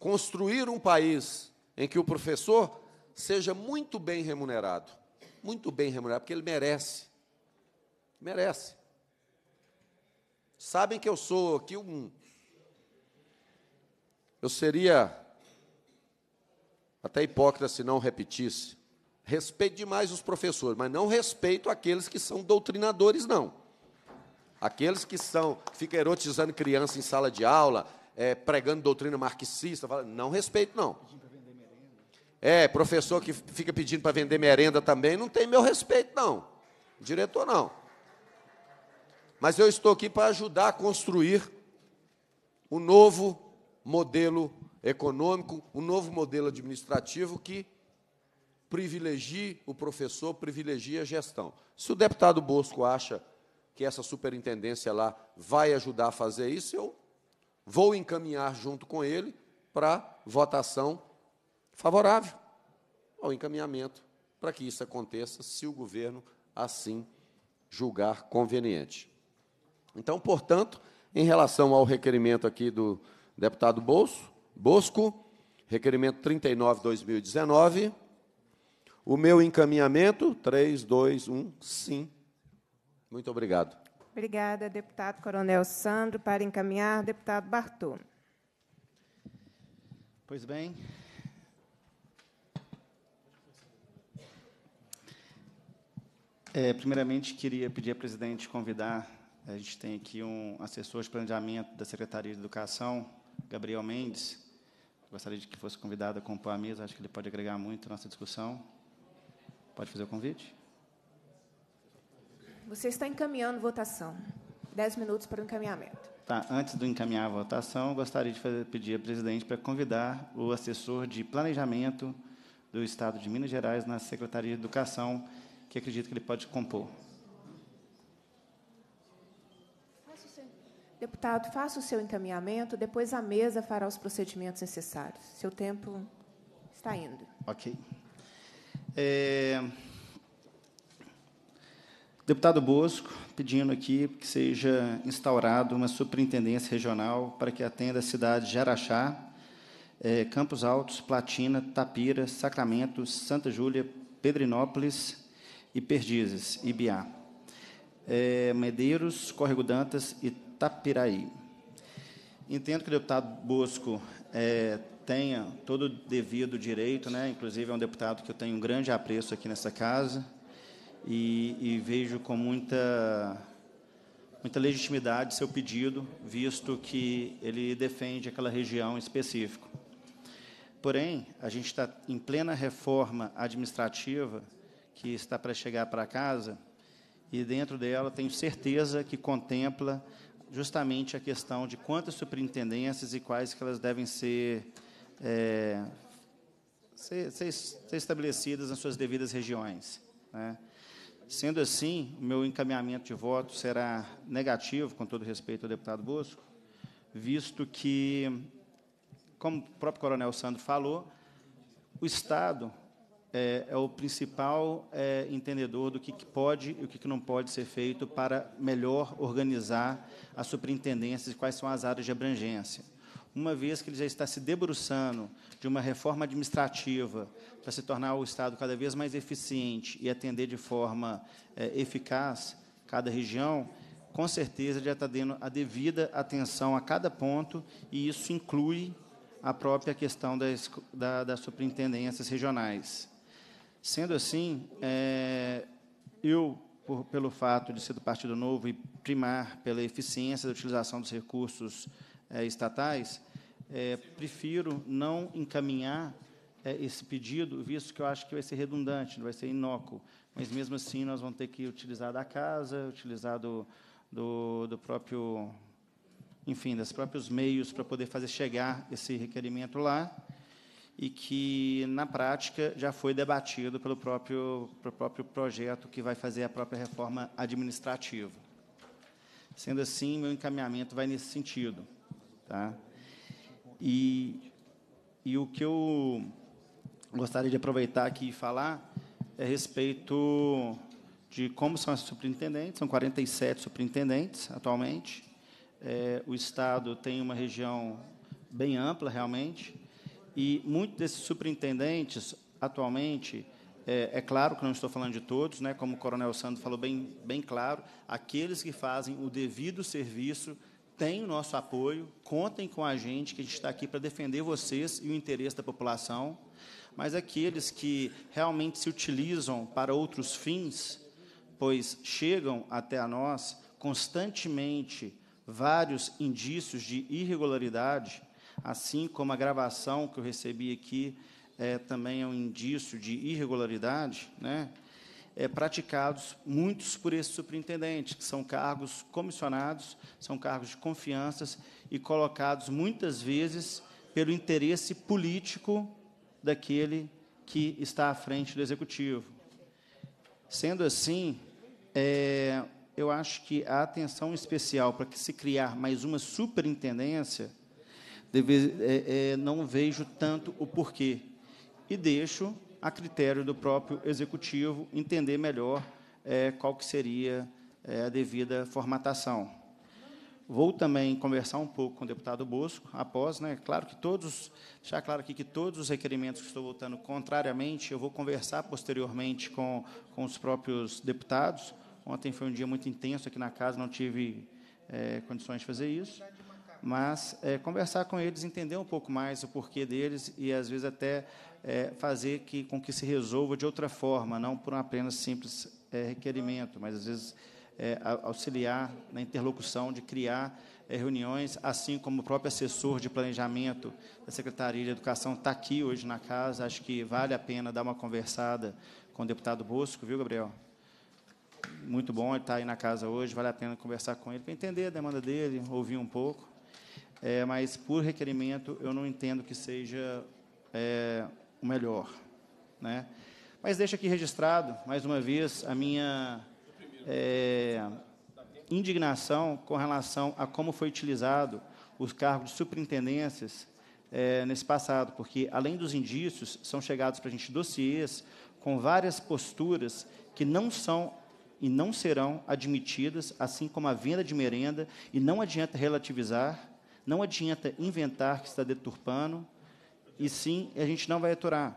construir um país em que o professor seja muito bem remunerado, muito bem remunerado, porque ele merece, merece. Sabem que eu sou aqui um... Eu seria até hipócrita se não repetisse. Respeito demais os professores, mas não respeito aqueles que são doutrinadores, não. Aqueles que são, fica erotizando criança em sala de aula, é, pregando doutrina marxista, não respeito, não. É, professor que fica pedindo para vender merenda também, não tem meu respeito, não. Diretor, não. Mas eu estou aqui para ajudar a construir um novo modelo econômico, um novo modelo administrativo que privilegie o professor, privilegie a gestão. Se o deputado Bosco acha que essa superintendência lá vai ajudar a fazer isso, eu vou encaminhar junto com ele para votação favorável ao encaminhamento para que isso aconteça, se o governo assim julgar conveniente. Então, portanto, em relação ao requerimento aqui do deputado Bosco, requerimento trinta e nove barra dois mil e dezenove, o meu encaminhamento, três, dois, um, sim. Muito obrigado. Obrigada, deputado Coronel Sandro. Para encaminhar, deputado Bartô. Pois bem. É, primeiramente, queria pedir à presidente convidar, a gente tem aqui um assessor de planejamento da Secretaria de Educação, Gabriel Mendes. Gostaria de que fosse convidado a compor a mesa, acho que ele pode agregar muito à nossa discussão. Pode fazer o convite? Você está encaminhando votação. Dez minutos para o encaminhamento. Tá, antes de encaminhar a votação, gostaria de fazer, pedir à presidente para convidar o assessor de planejamento do Estado de Minas Gerais na Secretaria de Educação, que acredito que ele pode compor. Deputado, faça o seu encaminhamento, depois a mesa fará os procedimentos necessários. Seu tempo está indo. Ok. É, deputado Bosco, pedindo aqui que seja instaurada uma superintendência regional para que atenda a cidade de Araxá, é, Campos Altos, Platina, Tapira, Sacramento, Santa Júlia, Pedrinópolis e Perdizes, e Biá, é, Medeiros, Córrego Dantas e Tapiraí. Entendo que o deputado Bosco é, tenha todo o devido direito, né? Inclusive é um deputado que eu tenho um grande apreço aqui nessa casa e, e vejo com muita, muita legitimidade seu pedido, visto que ele defende aquela região específica. Porém, a gente está em plena reforma administrativa que está para chegar para casa e dentro dela tenho certeza que contempla justamente a questão de quantas superintendências e quais que elas devem ser, é, ser, ser, ser estabelecidas nas suas devidas regiões, né? Sendo assim, o meu encaminhamento de voto será negativo, com todo respeito ao deputado Bosco, visto que, como o próprio coronel Sandro falou, o Estado é, é o principal é, entendedor do que, que pode e o que, que não pode ser feito para melhor organizar a superintendência e quais são as áreas de abrangência. Uma vez que ele já está se debruçando de uma reforma administrativa para se tornar o Estado cada vez mais eficiente e atender de forma é, eficaz cada região, com certeza já está dando a devida atenção a cada ponto, e isso inclui a própria questão das, da, das superintendências regionais. Sendo assim, é, eu, por, pelo fato de ser do Partido Novo e primar pela eficiência da utilização dos recursos é, estatais, é, prefiro não encaminhar é, esse pedido, visto que eu acho que vai ser redundante, vai ser inócuo, mas, mesmo assim, nós vamos ter que utilizar da casa, utilizar do, do, do próprio... enfim, dos próprios meios para poder fazer chegar esse requerimento lá, e que, na prática, já foi debatido pelo próprio, pelo próprio projeto que vai fazer a própria reforma administrativa. Sendo assim, meu encaminhamento vai nesse sentido. Tá? E, e o que eu gostaria de aproveitar aqui e falar é a respeito de como são as superintendentes. São quarenta e sete superintendentes atualmente. É, o Estado tem uma região bem ampla, realmente, e muitos desses superintendentes, atualmente, é, é claro que não estou falando de todos, né, como o Coronel Sandro falou bem, bem claro, aqueles que fazem o devido serviço têm o nosso apoio, contem com a gente, que a gente está aqui para defender vocês e o interesse da população, mas aqueles que realmente se utilizam para outros fins, pois chegam até a nós constantemente vários indícios de irregularidade, assim como a gravação que eu recebi aqui é, também é um indício de irregularidade, né? É, praticados muitos por esses superintendentes, que são cargos comissionados, são cargos de confianças e colocados muitas vezes pelo interesse político daquele que está à frente do executivo. Sendo assim, é, eu acho que a atenção especial para que se criar mais uma superintendência, deve, é, é, não vejo tanto o porquê. E deixo a critério do próprio Executivo entender melhor é, qual que seria é, a devida formatação. Vou também conversar um pouco com o deputado Bosco, após, né, claro que todos, já claro aqui que todos os requerimentos que estou votando contrariamente, eu vou conversar posteriormente com, com os próprios deputados. Ontem foi um dia muito intenso aqui na casa, não tive é, condições de fazer isso, mas é, conversar com eles, entender um pouco mais o porquê deles e, às vezes, até é, fazer que, com que se resolva de outra forma, não por um apenas simples é, requerimento, mas, às vezes, é, auxiliar na interlocução de criar é, reuniões, assim como o próprio assessor de planejamento da Secretaria de Educação está aqui hoje na casa. Acho que vale a pena dar uma conversada com o deputado Bosco, viu, Gabriel? Muito bom, ele está aí na casa hoje, vale a pena conversar com ele para entender a demanda dele, ouvir um pouco. É, mas, por requerimento, eu não entendo que seja é, o melhor. Né? Mas deixo aqui registrado, mais uma vez, a minha é, indignação com relação a como foi utilizado os cargos de superintendências é, nesse passado, porque, além dos indícios, são chegados para a gente dossiês com várias posturas que não são e não serão admitidas, assim como a venda de merenda, e não adianta relativizar, não adianta inventar que está deturpando, e sim, a gente não vai aturar.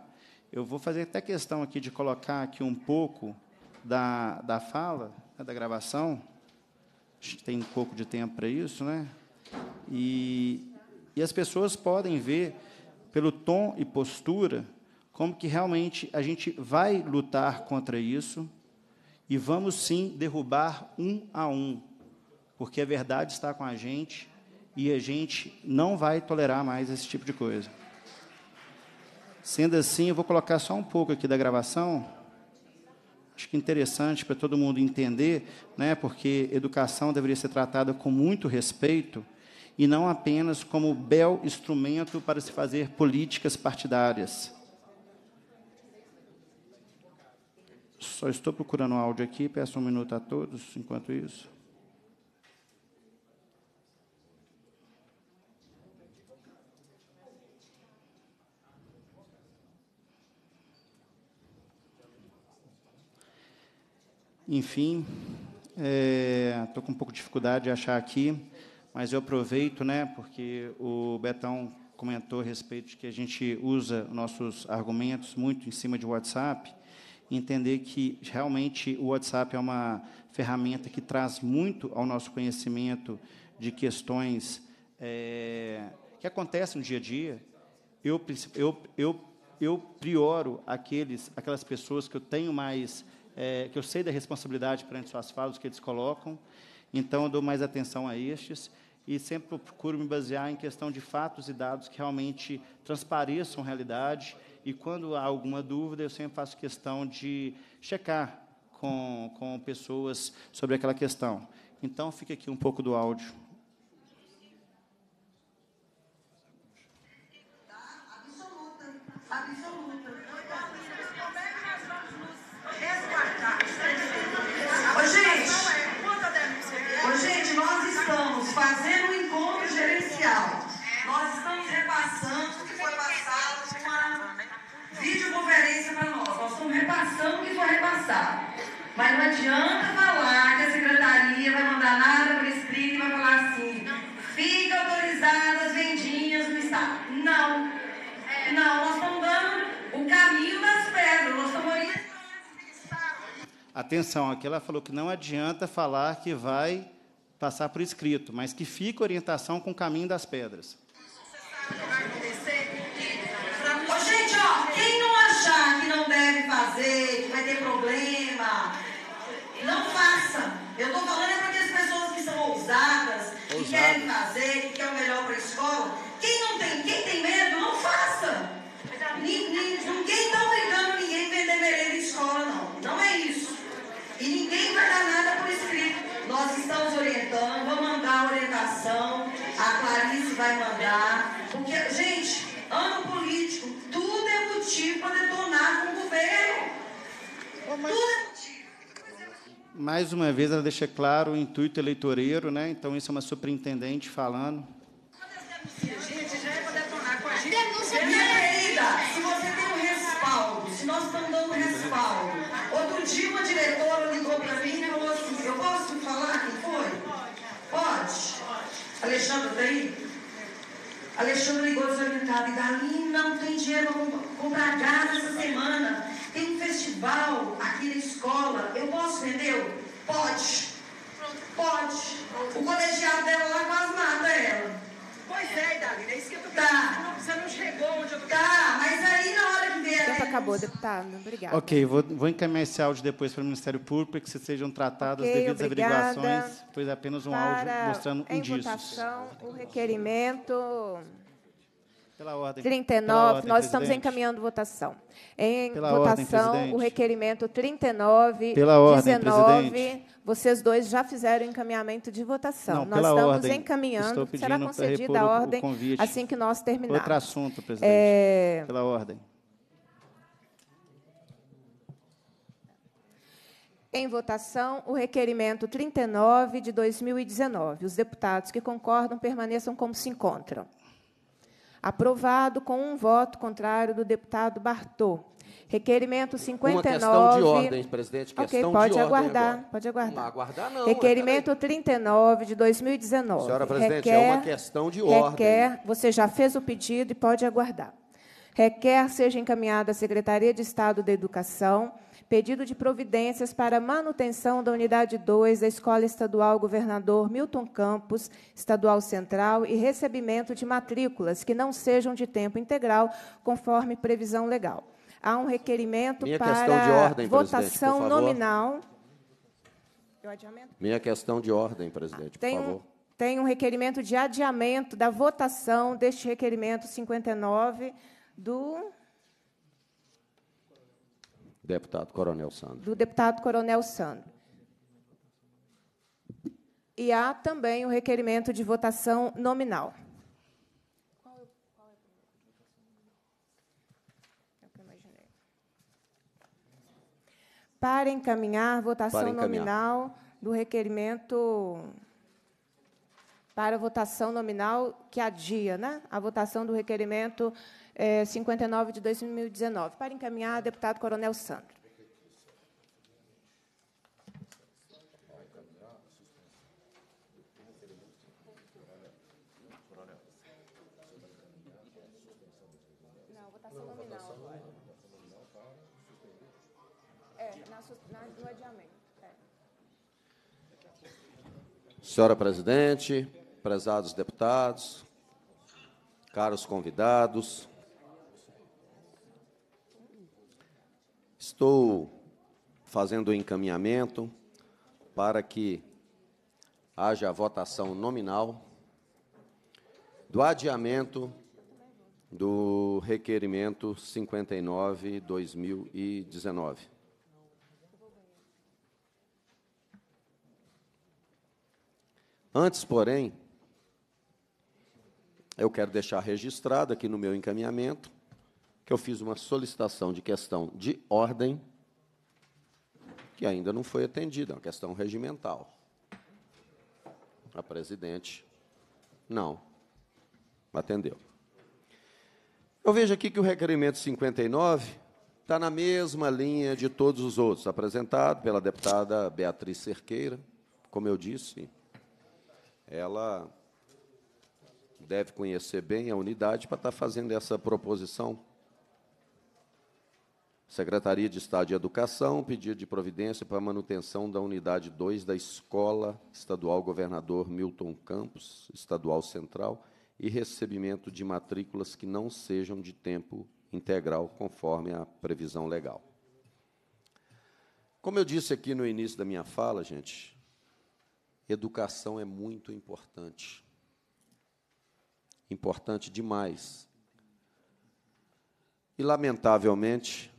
Eu vou fazer até questão aqui de colocar aqui um pouco da, da fala, da gravação, a gente tem um pouco de tempo para isso, né? E, e as pessoas podem ver, pelo tom e postura, como que realmente a gente vai lutar contra isso, e vamos, sim, derrubar um a um, porque a verdade está com a gente e a gente não vai tolerar mais esse tipo de coisa. Sendo assim, eu vou colocar só um pouco aqui da gravação. Acho que é interessante para todo mundo entender, né, porque educação deveria ser tratada com muito respeito e não apenas como bel instrumento para se fazer políticas partidárias. Só estou procurando o áudio aqui, peço um minuto a todos, enquanto isso. Enfim, estou é, com um pouco de dificuldade de achar aqui, mas eu aproveito, né, porque o Betão comentou a respeito de que a gente usa nossos argumentos muito em cima de WhatsApp, entender que realmente o WhatsApp é uma ferramenta que traz muito ao nosso conhecimento de questões é, que acontecem no dia a dia. Eu, eu, eu, eu prioro aqueles, aquelas pessoas que eu tenho mais... É, que eu sei da responsabilidade perante suas falas, que eles colocam, então eu dou mais atenção a estes e sempre procuro me basear em questão de fatos e dados que realmente transpareçam a realidade, e quando há alguma dúvida, eu sempre faço questão de checar com, com pessoas sobre aquela questão. Então, fica aqui um pouco do áudio. Absoluta, absoluta. Estamos fazendo um encontro gerencial. Nós estamos repassando o que foi passado com uma videoconferência para nós. Nós estamos repassando o que foi repassado. Mas não adianta falar que a secretaria vai mandar nada para explicar e vai falar assim: fica autorizada as vendinhas no Estado. Não. Não, nós estamos dando o caminho das pedras. Nós estamos orientando. Atenção, aqui ela falou que não adianta falar que vai passar por escrito, mas que fica orientação com o caminho das pedras. Ô, gente, ó, quem não achar que não deve fazer, que vai ter problema, não faça. Eu estou falando é para aquelas pessoas que são ousadas, que Ousado. querem fazer, que querem o melhor para a escola. Quem não tem, quem tem medo, não faça. Ninguém está obrigando ninguém a vender merenda em escola, não. Não é isso. E ninguém vai dar nada por escrito. Nós estamos orientando, vou mandar a orientação, a Clarice vai mandar, porque, gente, ano político, tudo é motivo para detonar com o governo. Oh, mas... Tudo é motivo. Mais uma vez, ela deixa claro o intuito eleitoreiro, né? Então, isso é uma superintendente falando. Gente, já é para detonar com a gente. Minha querida, se você tem um respaldo, se nós estamos dando um respaldo. Outro dia, uma diretora ligou para mim e falou assim: eu posso falar quem foi? Pode. Alexandre, tá aí? Alexandre ligou desorientado e Daline não tem dinheiro para comprar gás essa semana. Tem um festival aqui na escola. Eu posso vender? Pode. Pode. O colegiado dela lá quase mata ela. Pois é, Daline, é isso que eu tô pensando. Tá. Você não chegou onde eu tô pensando. Tá, mas aí na hora que vier... Tempo acabou, deputado. Obrigada. Ok, vou, vou encaminhar esse áudio depois para o Ministério Público, para que sejam tratadas okay, as devidas obrigada. averiguações, pois é apenas um para áudio mostrando em indícios. Votação, o requerimento... Pela ordem, trinta e nove, pela ordem, nós estamos presidente. encaminhando votação. Em pela votação, ordem, o requerimento trinta e nove, pela ordem, dezenove, presidente. Vocês dois já fizeram encaminhamento de votação. Não, nós estamos ordem, encaminhando, será concedida a ordem o, o assim que nós terminarmos. Outro assunto, presidente, é... pela ordem. Em votação, o requerimento trinta e nove de dois mil e dezenove. Os deputados que concordam permaneçam como se encontram. Aprovado com um voto contrário do deputado Bartô. Requerimento cinquenta e nove... Uma questão de ordem, presidente. Questão okay, pode de aguardar, ordem pode aguardar. Não aguardar, não. Requerimento é, trinta e nove de dois mil e dezenove. Senhora presidente, requer, é uma questão de ordem. Requer, você já fez o pedido e pode aguardar. Requer seja encaminhada à Secretaria de Estado da Educação pedido de providências para manutenção da Unidade dois da Escola Estadual Governador Milton Campos, Estadual Central, e recebimento de matrículas que não sejam de tempo integral, conforme previsão legal. Há um requerimento Minha para de ordem, votação nominal. Eu adiamento? Minha questão de ordem, presidente, por favor. Tem um requerimento de adiamento da votação deste requerimento cinquenta e nove do... Deputado Coronel Sandro. Do deputado Coronel Sandro. E há também o requerimento de votação nominal. Qual é o primeiro? É o que eu imaginei. Para encaminhar, votação para encaminhar. nominal do requerimento... Para votação nominal que adia, né? A votação do requerimento... É, cinquenta e nove de dois mil e dezenove. Para encaminhar, deputado Coronel Sandro. no adiamento. É. Senhora presidente, prezados deputados, caros convidados, estou fazendo o encaminhamento para que haja a votação nominal do adiamento do requerimento cinquenta e nove barra dois mil e dezenove. Antes, porém, eu quero deixar registrado aqui no meu encaminhamento que eu fiz uma solicitação de questão de ordem que ainda não foi atendida, é uma questão regimental. A presidente não atendeu. Eu vejo aqui que o requerimento cinquenta e nove está na mesma linha de todos os outros, apresentado pela deputada Beatriz Cerqueira. Como eu disse, ela deve conhecer bem a unidade para estar fazendo essa proposição. Secretaria de Estado de Educação, pedido de providência para a manutenção da unidade dois da Escola Estadual Governador Milton Campos, Estadual Central, e recebimento de matrículas que não sejam de tempo integral, conforme a previsão legal. Como eu disse aqui no início da minha fala, gente, educação é muito importante. Importante demais. E, lamentavelmente,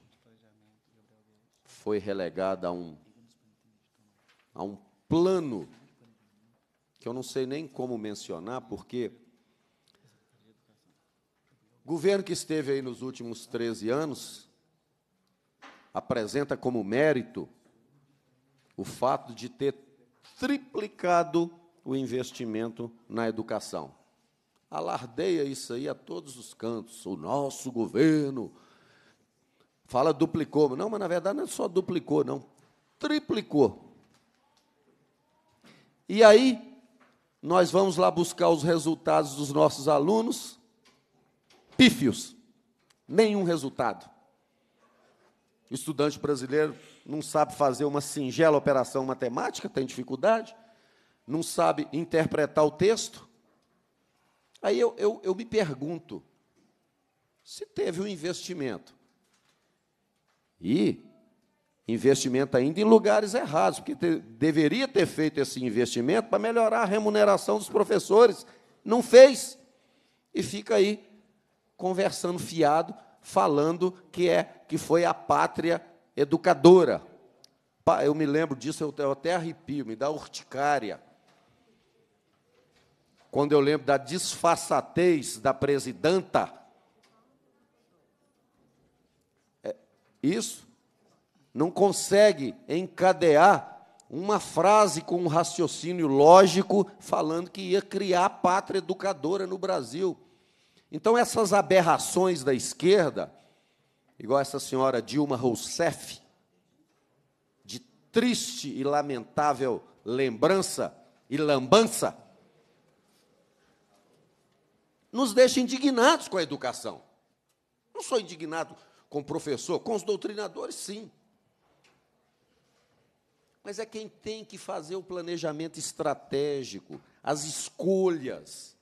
foi relegada a um, a um plano que eu não sei nem como mencionar, porque o governo que esteve aí nos últimos treze anos apresenta como mérito o fato de ter triplicado o investimento na educação. Alardeia isso aí a todos os cantos. O nosso governo fala duplicou. Não, mas, na verdade, não só duplicou, não. Triplicou. E aí, nós vamos lá buscar os resultados dos nossos alunos. Pífios. Nenhum resultado. O estudante brasileiro não sabe fazer uma singela operação matemática, tem dificuldade, não sabe interpretar o texto. Aí eu, eu, eu me pergunto, se teve um investimento, e investimento ainda em lugares errados, porque te, deveria ter feito esse investimento para melhorar a remuneração dos professores, não fez, e fica aí conversando fiado, falando que, é, que foi a pátria educadora. Eu me lembro disso, eu até arrepio, me dá urticária. Quando eu lembro da disfarçatez da presidenta, é, isso não consegue encadear uma frase com um raciocínio lógico falando que ia criar a pátria educadora no Brasil. Então, essas aberrações da esquerda, igual essa senhora Dilma Rousseff, de triste e lamentável lembrança e lambança, nos deixa indignados com a educação. Não sou indignado com o professor, com os doutrinadores, sim. Mas é quem tem que fazer o planejamento estratégico, as escolhas,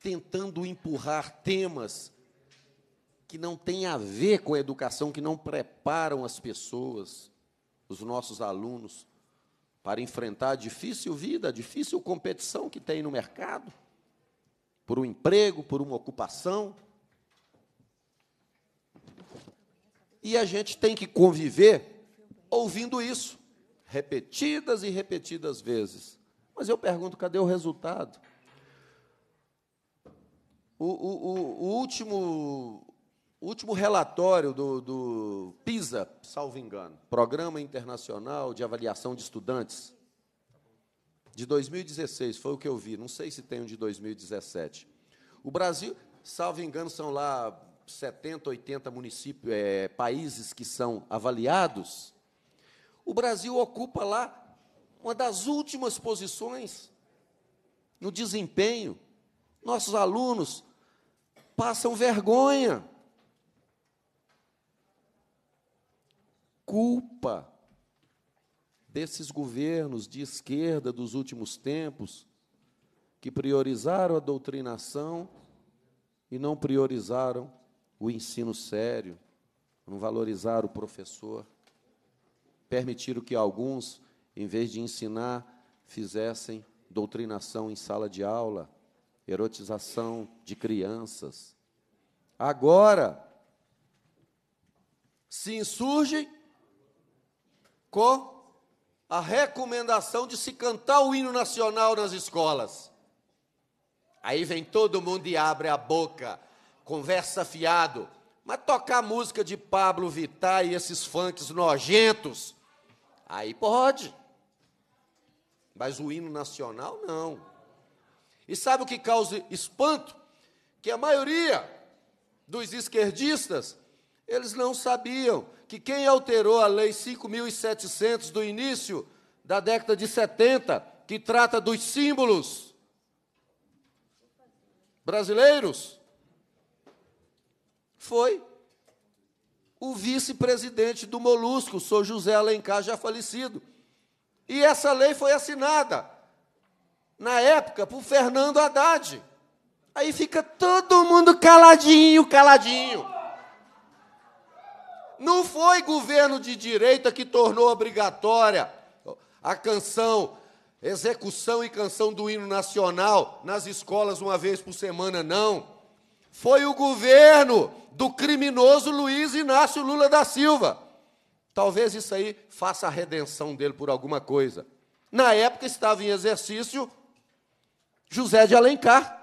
tentando empurrar temas que não têm a ver com a educação, que não preparam as pessoas, os nossos alunos, para enfrentar a difícil vida, a difícil competição que tem no mercado, por um emprego, por uma ocupação. E a gente tem que conviver ouvindo isso, repetidas e repetidas vezes. Mas eu pergunto, cadê o resultado? O, o, o, o, último, o último relatório do, do PISA, salvo engano, Programa Internacional de Avaliação de Estudantes, de dois mil e dezesseis, foi o que eu vi, não sei se tem um de dois mil e dezessete. O Brasil, salvo engano, são lá setenta, oitenta municípios, é, países que são avaliados. O Brasil ocupa lá uma das últimas posições no desempenho. Nossos alunos passam vergonha. culpa desses governos de esquerda dos últimos tempos que priorizaram a doutrinação e não priorizaram o ensino sério, não valorizaram o professor, permitiram que alguns, em vez de ensinar, fizessem doutrinação em sala de aula, erotização de crianças. Agora, se insurgem com a recomendação de se cantar o hino nacional nas escolas. Aí vem todo mundo e abre a boca, conversa fiado, mas tocar música de Pablo Vittar e esses funks nojentos, aí pode. Mas o hino nacional, não. E sabe o que causa espanto? Que a maioria dos esquerdistas, eles não sabiam que quem alterou a Lei cinco mil e setecentos do início da década de setenta, que trata dos símbolos brasileiros, foi o vice-presidente do Molusco, o senhor José Alencar, já falecido. E essa lei foi assinada, na época, por Fernando Haddad. Aí fica todo mundo caladinho, caladinho. Não foi governo de direita que tornou obrigatória a canção, execução e canção do hino nacional nas escolas uma vez por semana, não. Foi o governo do criminoso Luiz Inácio Lula da Silva. Talvez isso aí faça a redenção dele por alguma coisa. Na época estava em exercício José de Alencar.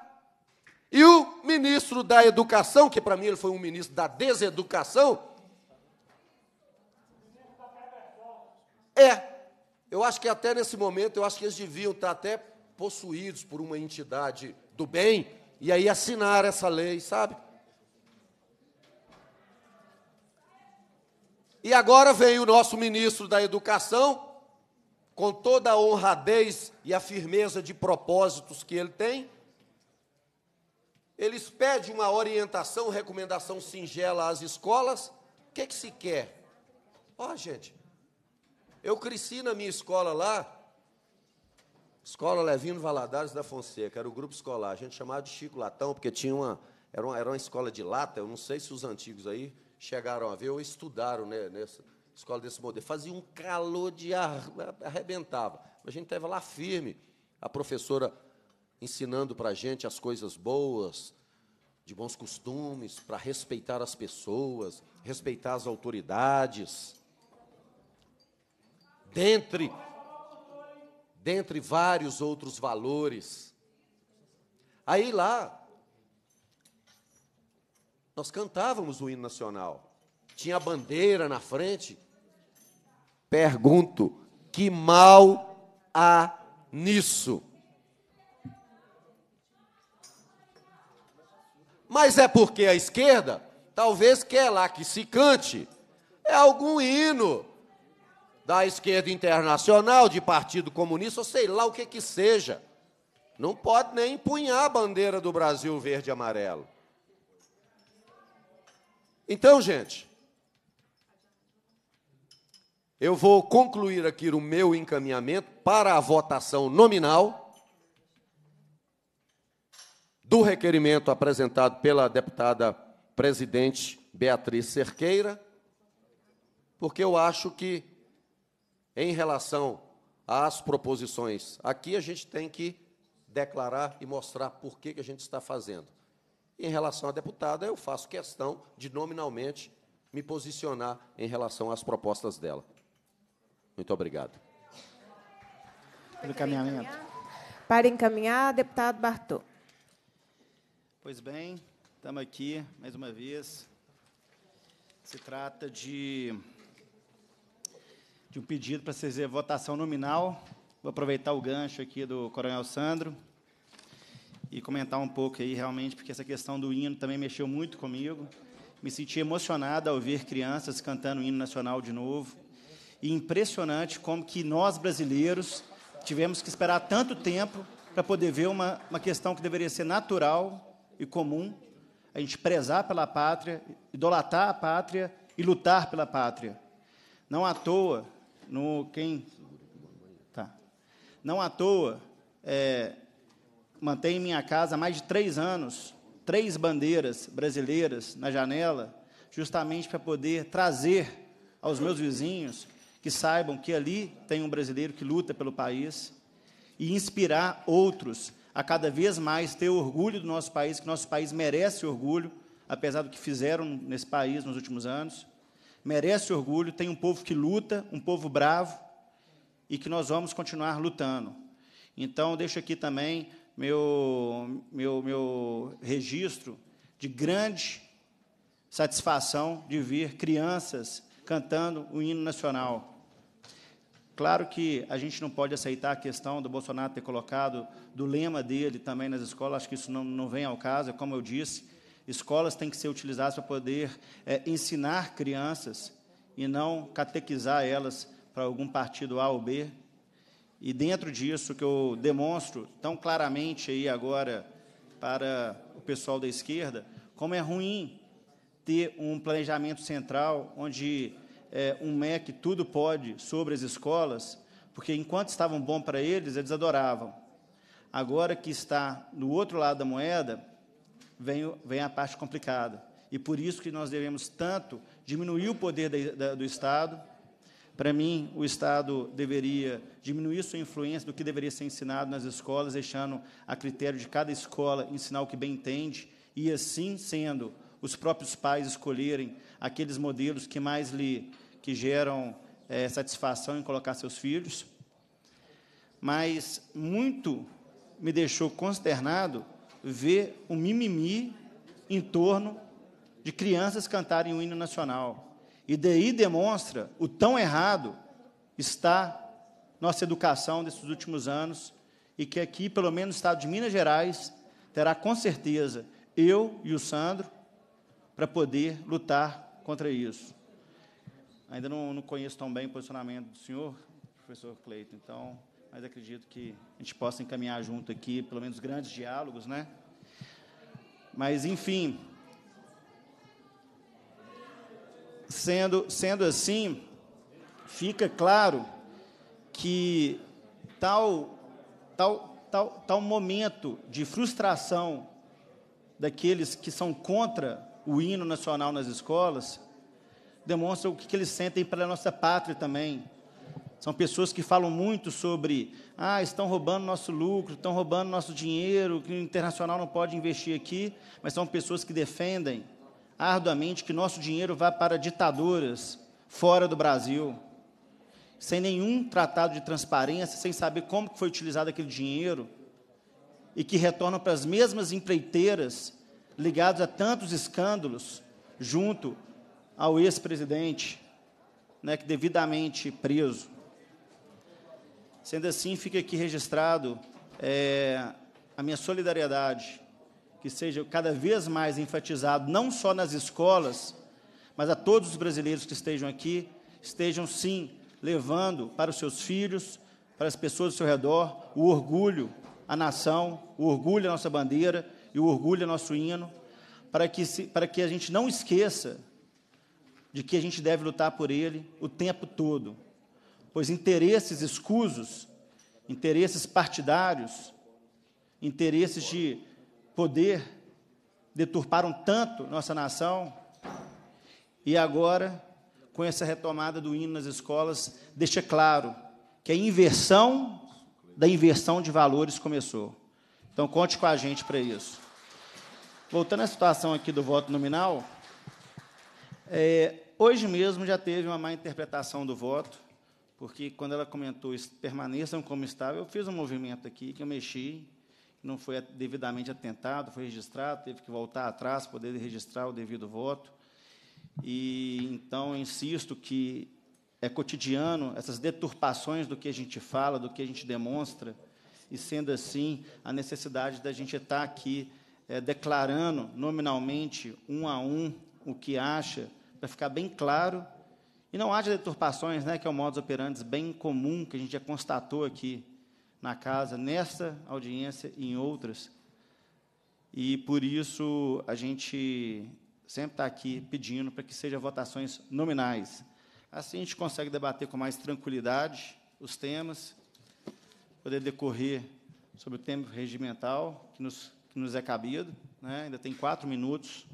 E o ministro da Educação, que para mim ele foi um ministro da deseducação, É, eu acho que até nesse momento, eu acho que eles deviam estar até possuídos por uma entidade do bem, e aí assinar essa lei, sabe? E agora vem o nosso ministro da Educação, com toda a honradez e a firmeza de propósitos que ele tem, eles pedem uma orientação, recomendação singela às escolas. O que é que se quer? Ó, gente... Eu cresci na minha escola lá, Escola Levino Valadares da Fonseca, era o grupo escolar, a gente chamava de Chico Latão, porque tinha uma era, uma, era uma escola de lata, eu não sei se os antigos aí chegaram a ver ou estudaram, né, nessa escola desse modelo, fazia um calor de ar, arrebentava, mas a gente estava lá firme, a professora ensinando para a gente as coisas boas, de bons costumes, para respeitar as pessoas, respeitar as autoridades... Dentre, dentre vários outros valores. Aí, lá, nós cantávamos o hino nacional. Tinha a bandeira na frente. Pergunto, que mal há nisso? Mas é porque a esquerda, talvez, quer lá que se cante. É algum hino... da esquerda internacional, de partido comunista, ou sei lá o que que seja. Não pode nem empunhar a bandeira do Brasil verde e amarelo. Então, gente, eu vou concluir aqui o meu encaminhamento para a votação nominal do requerimento apresentado pela deputada presidente Beatriz Cerqueira, porque eu acho que em relação às proposições, aqui a gente tem que declarar e mostrar por que que a gente está fazendo. Em relação à deputada, eu faço questão de nominalmente me posicionar em relação às propostas dela. Muito obrigado. Pelo encaminhamento. Para encaminhar, deputado Bartô. Pois bem, estamos aqui mais uma vez. Se trata de... de um pedido para fazer votação nominal. Vou aproveitar o gancho aqui do Coronel Sandro e comentar um pouco aí, realmente, porque essa questão do hino também mexeu muito comigo. Me senti emocionado ao ver crianças cantando o hino nacional de novo. E impressionante como que nós, brasileiros, tivemos que esperar tanto tempo para poder ver uma, uma questão que deveria ser natural e comum, a gente prezar pela pátria, idolatrar a pátria e lutar pela pátria. Não à toa, no quem tá. Não à toa, é, mantenho em minha casa há mais de três anos três bandeiras brasileiras na janela, justamente para poder trazer aos meus vizinhos que saibam que ali tem um brasileiro que luta pelo país e inspirar outros a cada vez mais ter orgulho do nosso país, que nosso país merece orgulho, apesar do que fizeram nesse país nos últimos anos. Merece orgulho, tem um povo que luta, um povo bravo, e que nós vamos continuar lutando. Então, deixo aqui também meu, meu, meu registro de grande satisfação de ver crianças cantando o hino nacional. Claro que a gente não pode aceitar a questão do Bolsonaro ter colocado do lema dele também nas escolas, acho que isso não, não vem ao caso, como eu disse, escolas têm que ser utilizadas para poder é, ensinar crianças e não catequizar elas para algum partido A ou B. E, dentro disso, que eu demonstro tão claramente aí agora para o pessoal da esquerda, como é ruim ter um planejamento central onde é, um M E C tudo pode sobre as escolas, porque, enquanto estavam bom para eles, eles adoravam. Agora que está do outro lado da moeda, Vem, vem a parte complicada. E por isso que nós devemos tanto diminuir o poder da, da, do Estado. Para mim, o Estado deveria diminuir sua influência do que deveria ser ensinado nas escolas, deixando a critério de cada escola ensinar o que bem entende, e assim sendo os próprios pais escolherem aqueles modelos que mais lhe que geram é, satisfação em colocar seus filhos. Mas muito me deixou consternado ver um mimimi em torno de crianças cantarem o hino nacional. E daí demonstra o tão errado está nossa educação desses últimos anos, e que aqui, pelo menos no estado de Minas Gerais, terá com certeza eu e o Sandro para poder lutar contra isso. Ainda não, não conheço tão bem o posicionamento do senhor, professor Cleiton, então... mas acredito que a gente possa encaminhar junto aqui, pelo menos, grandes diálogos, né? Mas, enfim, sendo, sendo assim, fica claro que tal, tal, tal, tal momento de frustração daqueles que são contra o hino nacional nas escolas demonstra o que, que eles sentem pela nossa pátria também. São pessoas que falam muito sobre ah, estão roubando nosso lucro, estão roubando nosso dinheiro, que o internacional não pode investir aqui, mas são pessoas que defendem arduamente que nosso dinheiro vá para ditaduras fora do Brasil, sem nenhum tratado de transparência, sem saber como foi utilizado aquele dinheiro, e que retornam para as mesmas empreiteiras ligadas a tantos escândalos junto ao ex-presidente, né, que devidamente preso. Sendo assim, fica aqui registrado é, a minha solidariedade, que seja cada vez mais enfatizado, não só nas escolas, mas a todos os brasileiros que estejam aqui, estejam, sim, levando para os seus filhos, para as pessoas ao seu redor, o orgulho à nação, o orgulho à nossa bandeira e o orgulho ao nosso hino, para que, se, para que a gente não esqueça de que a gente deve lutar por ele o tempo todo. Pois interesses escusos, interesses partidários, interesses de poder deturparam tanto nossa nação, e agora, com essa retomada do hino nas escolas, deixa claro que a inversão da inversão de valores começou. Então, conte com a gente para isso. Voltando à situação aqui do voto nominal, é, hoje mesmo já teve uma má interpretação do voto, porque, quando ela comentou, permaneçam como estavam, eu fiz um movimento aqui, que eu mexi, não foi devidamente atentado, foi registrado, teve que voltar atrás para poder registrar o devido voto. E, então, eu insisto que é cotidiano essas deturpações do que a gente fala, do que a gente demonstra, e, sendo assim, a necessidade da gente estar aqui é, declarando nominalmente, um a um, o que acha, para ficar bem claro. E não haja deturpações, né, que é o modus operandi bem comum, que a gente já constatou aqui na casa, nesta audiência e em outras. E, por isso, a gente sempre está aqui pedindo para que sejam votações nominais. Assim a gente consegue debater com mais tranquilidade os temas, poder decorrer sobre o tempo regimental que nos, que nos é cabido, né? Ainda tem quatro minutos,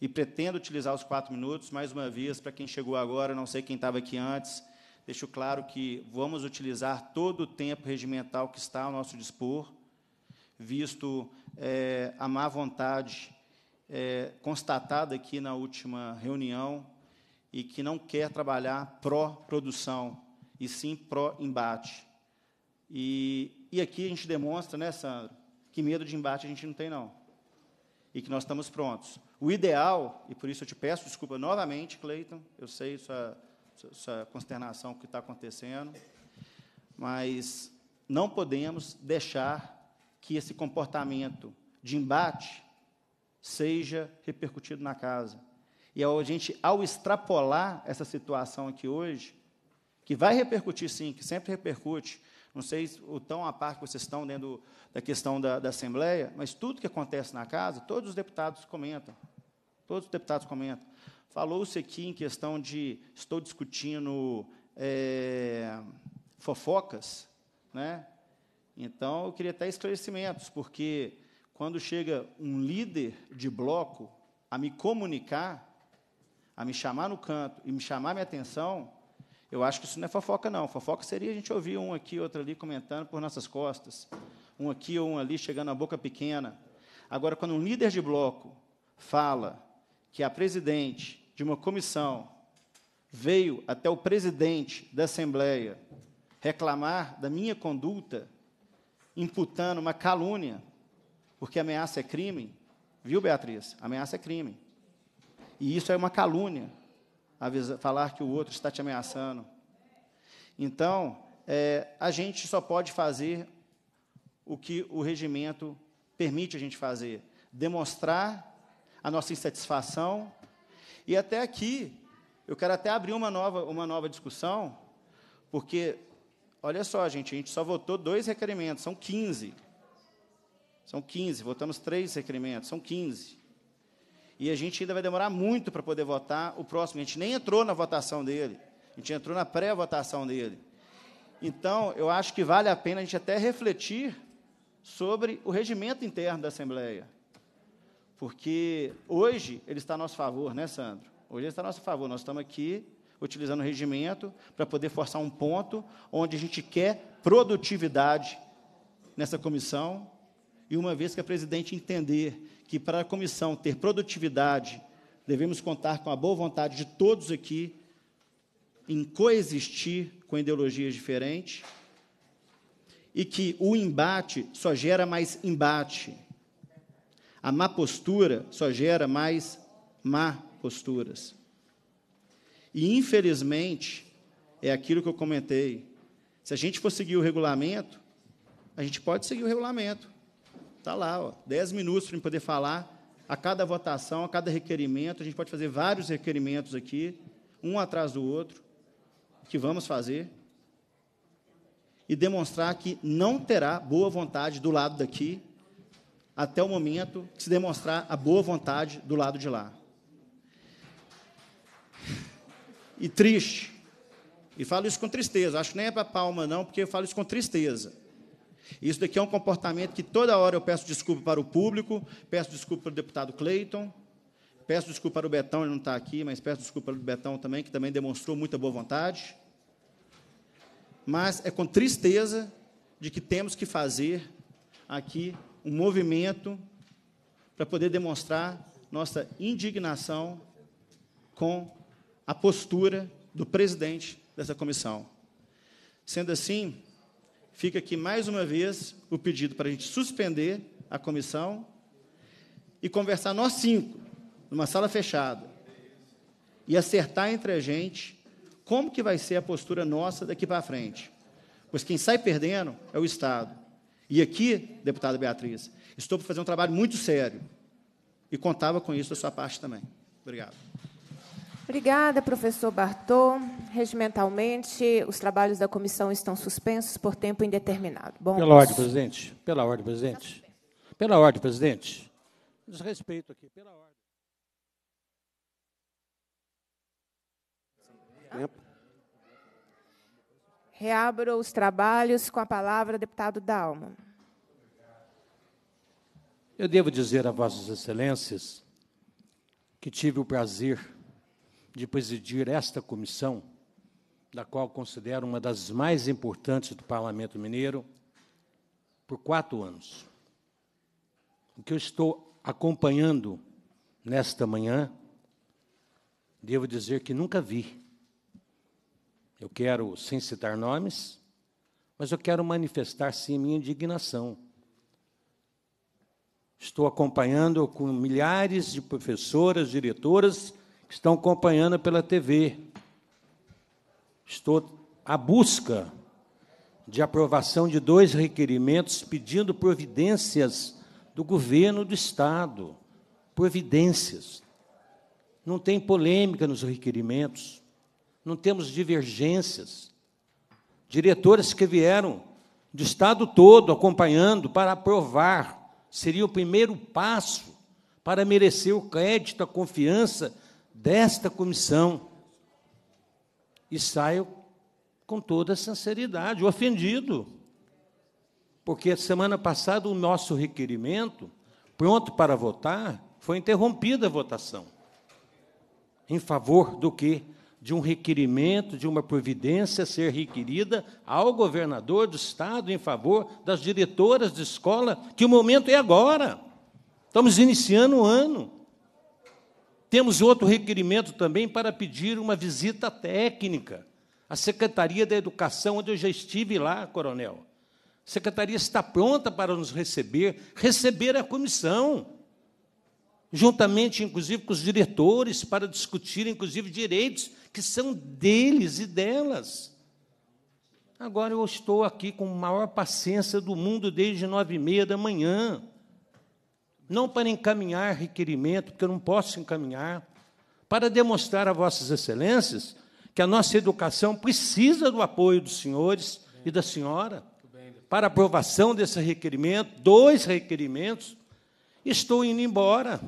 e pretendo utilizar os quatro minutos, mais uma vez, para quem chegou agora, não sei quem estava aqui antes, deixo claro que vamos utilizar todo o tempo regimental que está ao nosso dispor, visto é, a má vontade é, constatada aqui na última reunião e que não quer trabalhar pró-produção, e sim pró-embate. E, e aqui a gente demonstra, né, Sandro, que medo de embate a gente não tem, não, e que nós estamos prontos. O ideal, e por isso eu te peço desculpa novamente, Cleiton, eu sei sua, sua consternação com o que está acontecendo, mas não podemos deixar que esse comportamento de embate seja repercutido na casa. E a gente, ao extrapolar essa situação aqui hoje, que vai repercutir, sim, que sempre repercute, não sei o tão a par que vocês estão dentro da questão da, da Assembleia, mas tudo que acontece na casa, todos os deputados comentam, todos os deputados comentam. Falou-se aqui em questão de, estou discutindo é, fofocas, né? Então, eu queria até esclarecimentos, porque, quando chega um líder de bloco a me comunicar, a me chamar no canto e me chamar a minha atenção, eu acho que isso não é fofoca, não. Fofoca seria a gente ouvir um aqui, outro ali, comentando por nossas costas, um aqui ou um ali, chegando à boca pequena. Agora, quando um líder de bloco fala que a presidente de uma comissão veio até o presidente da Assembleia reclamar da minha conduta, imputando uma calúnia, porque ameaça é crime, viu, Beatriz? Ameaça é crime. E isso é uma calúnia, falar que o outro está te ameaçando. Então, é, a gente só pode fazer o que o regimento permite a gente fazer, demonstrar a nossa insatisfação. E até aqui, eu quero até abrir uma nova, uma nova discussão, porque... Olha só, gente, a gente só votou dois requerimentos, são quinze. São quinze, votamos três requerimentos, são quinze. E a gente ainda vai demorar muito para poder votar o próximo. A gente nem entrou na votação dele, a gente entrou na pré-votação dele. Então, eu acho que vale a pena a gente até refletir sobre o regimento interno da Assembleia. Porque hoje ele está a nosso favor, né, Sandro? Hoje ele está a nosso favor, nós estamos aqui utilizando o regimento para poder forçar um ponto onde a gente quer produtividade nessa comissão, e uma vez que a presidente entender que, para a comissão ter produtividade, devemos contar com a boa vontade de todos aqui em coexistir com ideologias diferentes, e que o embate só gera mais embate, a má postura só gera mais má posturas. E, infelizmente, é aquilo que eu comentei. Se a gente for seguir o regulamento, a gente pode seguir o regulamento. Está lá, ó, dez minutos para poder falar a cada votação, a cada requerimento. A gente pode fazer vários requerimentos aqui, um atrás do outro, que vamos fazer, e demonstrar que não terá boa vontade do lado daqui até o momento que se demonstrar a boa vontade do lado de lá. E triste, e falo isso com tristeza, acho que nem é para palma, não, porque eu falo isso com tristeza. Isso daqui é um comportamento que toda hora eu peço desculpa para o público, peço desculpa para o deputado Cleiton, peço desculpa para o Betão, ele não está aqui, mas peço desculpa para o Betão também, que também demonstrou muita boa vontade. Mas é com tristeza de que temos que fazer aqui um movimento para poder demonstrar nossa indignação com a postura do presidente dessa comissão. Sendo assim, fica aqui, mais uma vez, o pedido para a gente suspender a comissão e conversar nós cinco, numa sala fechada, e acertar entre a gente como que vai ser a postura nossa daqui para frente. Pois quem sai perdendo é o Estado. E aqui, deputada Beatriz, estou para fazer um trabalho muito sério, e contava com isso da sua parte também. Obrigado. Obrigada, professor Bartô. Regimentalmente, os trabalhos da comissão estão suspensos por tempo indeterminado. Bom, pela ordem, presidente. Pela ordem, presidente. Pela ordem, presidente. Desrespeito aqui. Pela ordem. tempo. Reabro os trabalhos com a palavra, deputado Dalmo. Eu devo dizer a vossas excelências que tive o prazer de presidir esta comissão, da qual considero uma das mais importantes do Parlamento Mineiro, por quatro anos. O que eu estou acompanhando nesta manhã, devo dizer que nunca vi. Eu quero, sem citar nomes, mas eu quero manifestar, sim, minha indignação. Estou acompanhando com milhares de professoras, diretoras, que estão acompanhando pela T V. Estou à busca de aprovação de dois requerimentos pedindo providências do governo do Estado. Providências. Não tem polêmica nos requerimentos, não temos divergências. Diretores que vieram do Estado todo acompanhando para aprovar seria o primeiro passo para merecer o crédito, a confiança desta comissão. E saio com toda sinceridade, ofendido, porque semana passada o nosso requerimento, pronto para votar, foi interrompida a votação, em favor do quê? De um requerimento, de uma providência ser requerida ao governador do Estado em favor das diretoras de escola, que o momento é agora. Estamos iniciando o ano. Temos outro requerimento também para pedir uma visita técnica à Secretaria da Educação, onde eu já estive lá, coronel. A Secretaria está pronta para nos receber, receber a comissão, juntamente, inclusive, com os diretores, para discutir, inclusive, direitos que são deles e delas. Agora eu estou aqui com a maior paciência do mundo desde nove e meia da manhã, não para encaminhar requerimento, porque eu não posso encaminhar, para demonstrar a vossas excelências que a nossa educação precisa do apoio dos senhores e da senhora para aprovação desse requerimento, dois requerimentos. Estou indo embora,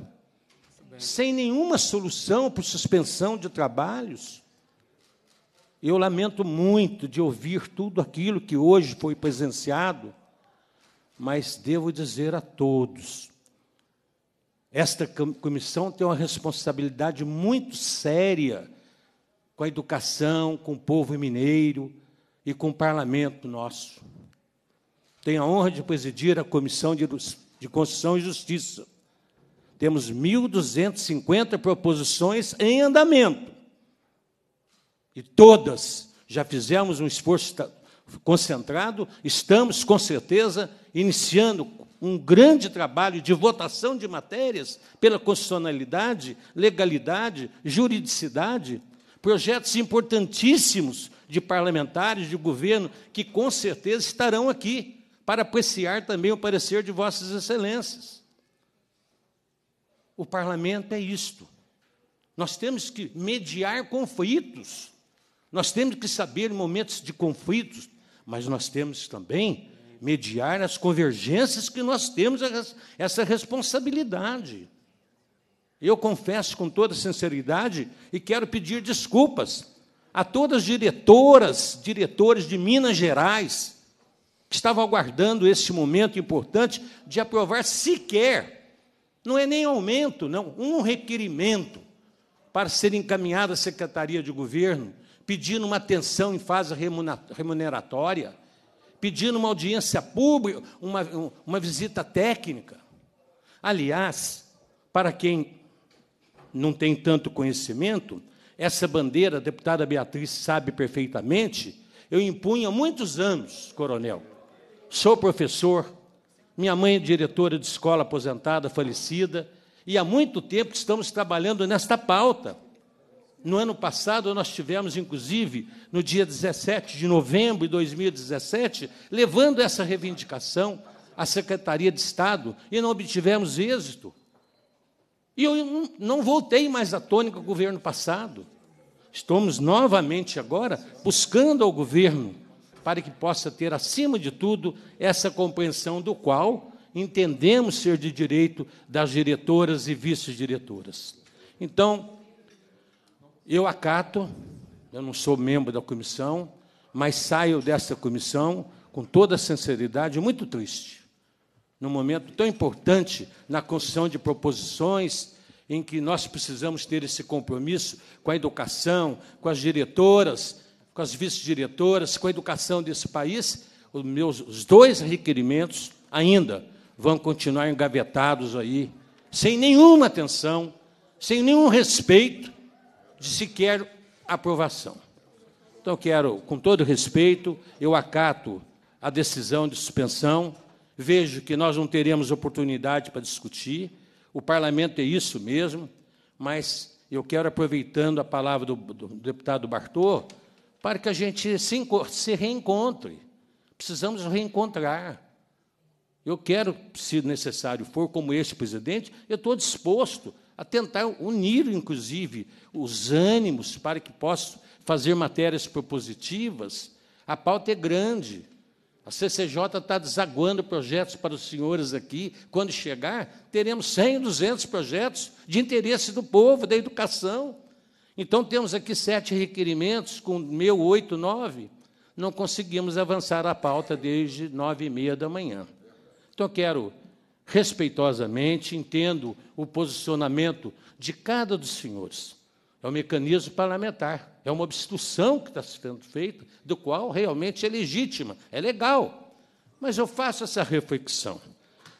sem nenhuma solução para suspensão de trabalhos. Eu lamento muito de ouvir tudo aquilo que hoje foi presenciado, mas devo dizer a todos, esta comissão tem uma responsabilidade muito séria com a educação, com o povo mineiro e com o parlamento nosso. Tenho a honra de presidir a Comissão de, de Constituição e Justiça. Temos mil duzentas e cinquenta proposições em andamento. E todas já fizemos um esforço concentrado, estamos, com certeza, iniciando um grande trabalho de votação de matérias pela constitucionalidade, legalidade, juridicidade, projetos importantíssimos de parlamentares, de governo, que, com certeza, estarão aqui para apreciar também o parecer de vossas excelências. O parlamento é isto. Nós temos que mediar conflitos, nós temos que saber momentos de conflitos, mas nós temos também mediar as convergências que nós temos essa responsabilidade. Eu confesso com toda sinceridade e quero pedir desculpas a todas as diretoras, diretores de Minas Gerais, que estavam aguardando este momento importante de aprovar sequer, não é nem aumento, não, um requerimento para ser encaminhado à Secretaria de Governo, pedindo uma atenção em fase remuneratória, pedindo uma audiência pública, uma, uma visita técnica. Aliás, para quem não tem tanto conhecimento, essa bandeira, a deputada Beatriz sabe perfeitamente, eu impunho há muitos anos, coronel. Sou professor, minha mãe é diretora de escola aposentada, falecida, e há muito tempo que estamos trabalhando nesta pauta. No ano passado, nós tivemos, inclusive, no dia dezessete de novembro de dois mil e dezessete, levando essa reivindicação à Secretaria de Estado e não obtivemos êxito. E eu não voltei mais à tônica do governo passado. Estamos novamente agora buscando ao governo para que possa ter, acima de tudo, essa compreensão do qual entendemos ser de direito das diretoras e vice-diretoras. Então, eu acato eu não sou membro da comissão, mas saio dessa comissão com toda a sinceridade, muito triste, num momento tão importante na construção de proposições em que nós precisamos ter esse compromisso com a educação, com as diretoras, com as vice-diretoras, com a educação desse país. Os meus os dois requerimentos ainda vão continuar engavetados aí, sem nenhuma atenção, sem nenhum respeito de sequer aprovação. Então, eu quero, com todo respeito, eu acato a decisão de suspensão, vejo que nós não teremos oportunidade para discutir, o parlamento é isso mesmo, mas eu quero, aproveitando a palavra do, do deputado Bartô, para que a gente se, se reencontre. Precisamos reencontrar. Eu quero, se necessário for, como este presidente, eu estou disposto a tentar unir, inclusive, os ânimos para que possa fazer matérias propositivas. A pauta é grande. A C C J está desaguando projetos para os senhores aqui. Quando chegar, teremos cem, duzentos projetos de interesse do povo, da educação. Então, temos aqui sete requerimentos, com meu, oito, nove. Não conseguimos avançar a pauta desde nove e meia da manhã. Então, eu quero, respeitosamente, entendo o posicionamento de cada dos senhores. É um mecanismo parlamentar, é uma obstrução que está sendo feita, do qual realmente é legítima, é legal. Mas eu faço essa reflexão.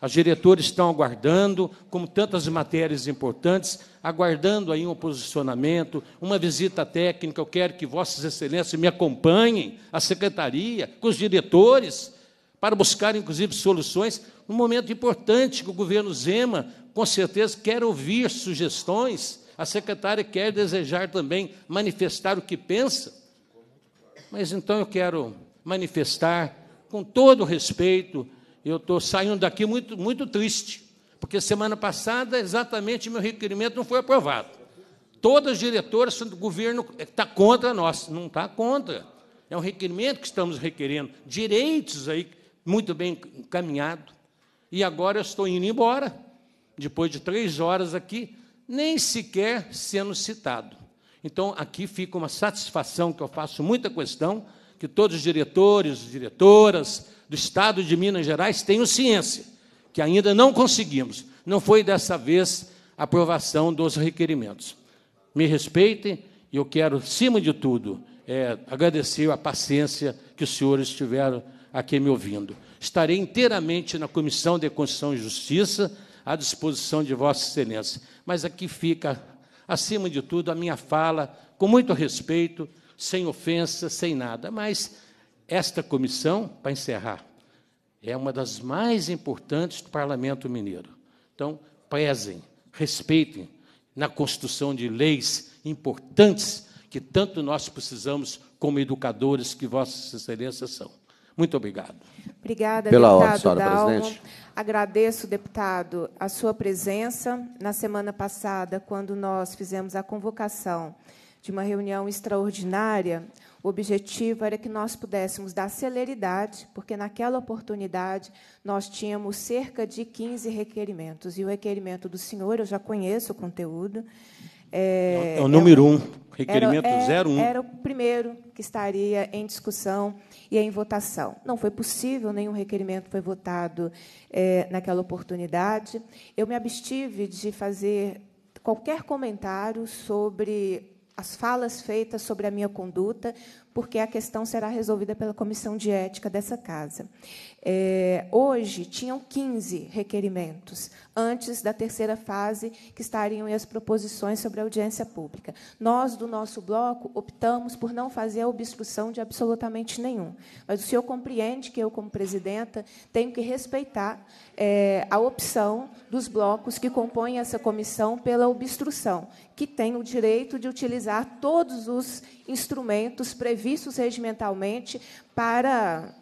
As diretoras estão aguardando, como tantas matérias importantes, aguardando aí um posicionamento, uma visita técnica. Eu quero que Vossas Excelências me acompanhem, a secretaria, com os diretores, para buscar, inclusive, soluções. Um momento importante que o governo Zema, com certeza, quer ouvir sugestões. A secretária quer desejar também manifestar o que pensa. Mas, então, eu quero manifestar, com todo respeito, eu estou saindo daqui muito, muito triste, porque semana passada exatamente meu requerimento não foi aprovado. Todas as diretoras do governo está contra nós, não está contra. É um requerimento que estamos requerendo, direitos aí muito bem encaminhado. E agora eu estou indo embora, depois de três horas aqui, nem sequer sendo citado. Então, aqui fica uma satisfação que eu faço muita questão, que todos os diretores, diretoras do Estado de Minas Gerais tenham ciência, que ainda não conseguimos. Não foi dessa vez a aprovação dos requerimentos. Me respeitem e eu quero, acima de tudo, é, agradecer a paciência que os senhores tiveram aqui me ouvindo. Estarei inteiramente na Comissão de Constituição e Justiça à disposição de Vossa Excelência. Mas aqui fica, acima de tudo, a minha fala, com muito respeito, sem ofensa, sem nada, mas esta comissão, para encerrar, é uma das mais importantes do Parlamento Mineiro. Então, prezem, respeitem na construção de leis importantes que tanto nós precisamos como educadores que Vossas Excelências são. Muito obrigado. Obrigada, pela deputado ordem, senhora Dalmo. Presidente. Agradeço, deputado, a sua presença. Na semana passada, quando nós fizemos a convocação de uma reunião extraordinária, o objetivo era que nós pudéssemos dar celeridade, porque, naquela oportunidade, nós tínhamos cerca de quinze requerimentos. E o requerimento do senhor, eu já conheço o conteúdo. É, é o número um, requerimento zero um. Era o primeiro que estaria em discussão e em votação. Não foi possível, nenhum requerimento foi votado é, naquela oportunidade. Eu me abstive de fazer qualquer comentário sobre as falas feitas sobre a minha conduta, porque a questão será resolvida pela Comissão de Ética dessa casa. É, hoje, tinham quinze requerimentos, antes da terceira fase, que estariam as proposições sobre a audiência pública. Nós, do nosso bloco, optamos por não fazer a obstrução de absolutamente nenhum. Mas o senhor compreende que eu, como presidenta, tenho que respeitar é, a opção dos blocos que compõem essa comissão pela obstrução, que tem o direito de utilizar todos os instrumentos previstos regimentalmente para,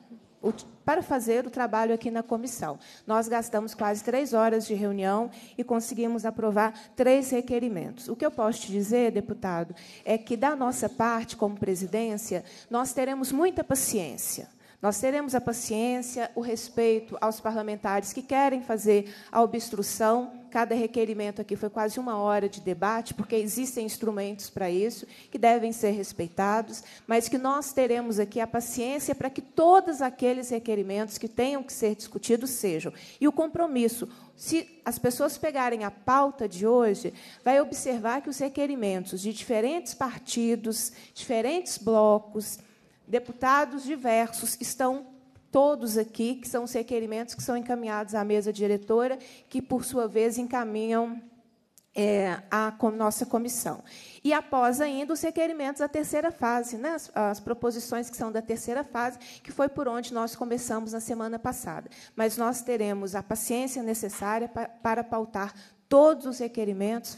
para fazer o trabalho aqui na comissão. Nós gastamos quase três horas de reunião e conseguimos aprovar três requerimentos. O que eu posso te dizer, deputado, é que, da nossa parte, como presidência, nós teremos muita paciência. Nós teremos a paciência, o respeito aos parlamentares que querem fazer a obstrução, cada requerimento aqui foi quase uma hora de debate, porque existem instrumentos para isso, que devem ser respeitados, mas que nós teremos aqui a paciência para que todos aqueles requerimentos que tenham que ser discutidos sejam. E o compromisso, se as pessoas pegarem a pauta de hoje, vai observar que os requerimentos de diferentes partidos, diferentes blocos, deputados diversos, estão todos aqui, que são os requerimentos que são encaminhados à mesa diretora, que, por sua vez, encaminham é, à nossa comissão. E, após ainda, os requerimentos da terceira fase, né? as, as proposições que são da terceira fase, que foi por onde nós começamos na semana passada. Mas nós teremos a paciência necessária pa, para pautar todos os requerimentos,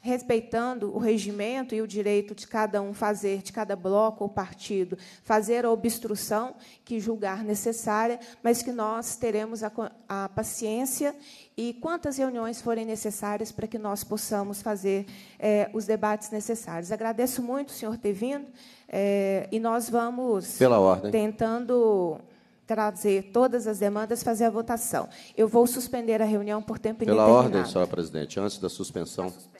respeitando o regimento e o direito de cada um fazer, de cada bloco ou partido, fazer a obstrução que julgar necessária, mas que nós teremos a, a paciência e quantas reuniões forem necessárias para que nós possamos fazer é, os debates necessários. Agradeço muito o senhor ter vindo, é, e nós vamos, pela ordem, tentando trazer todas as demandas, fazer a votação. Eu vou suspender a reunião por tempo indeterminado. Pela ordem, senhora presidente, antes da suspensão...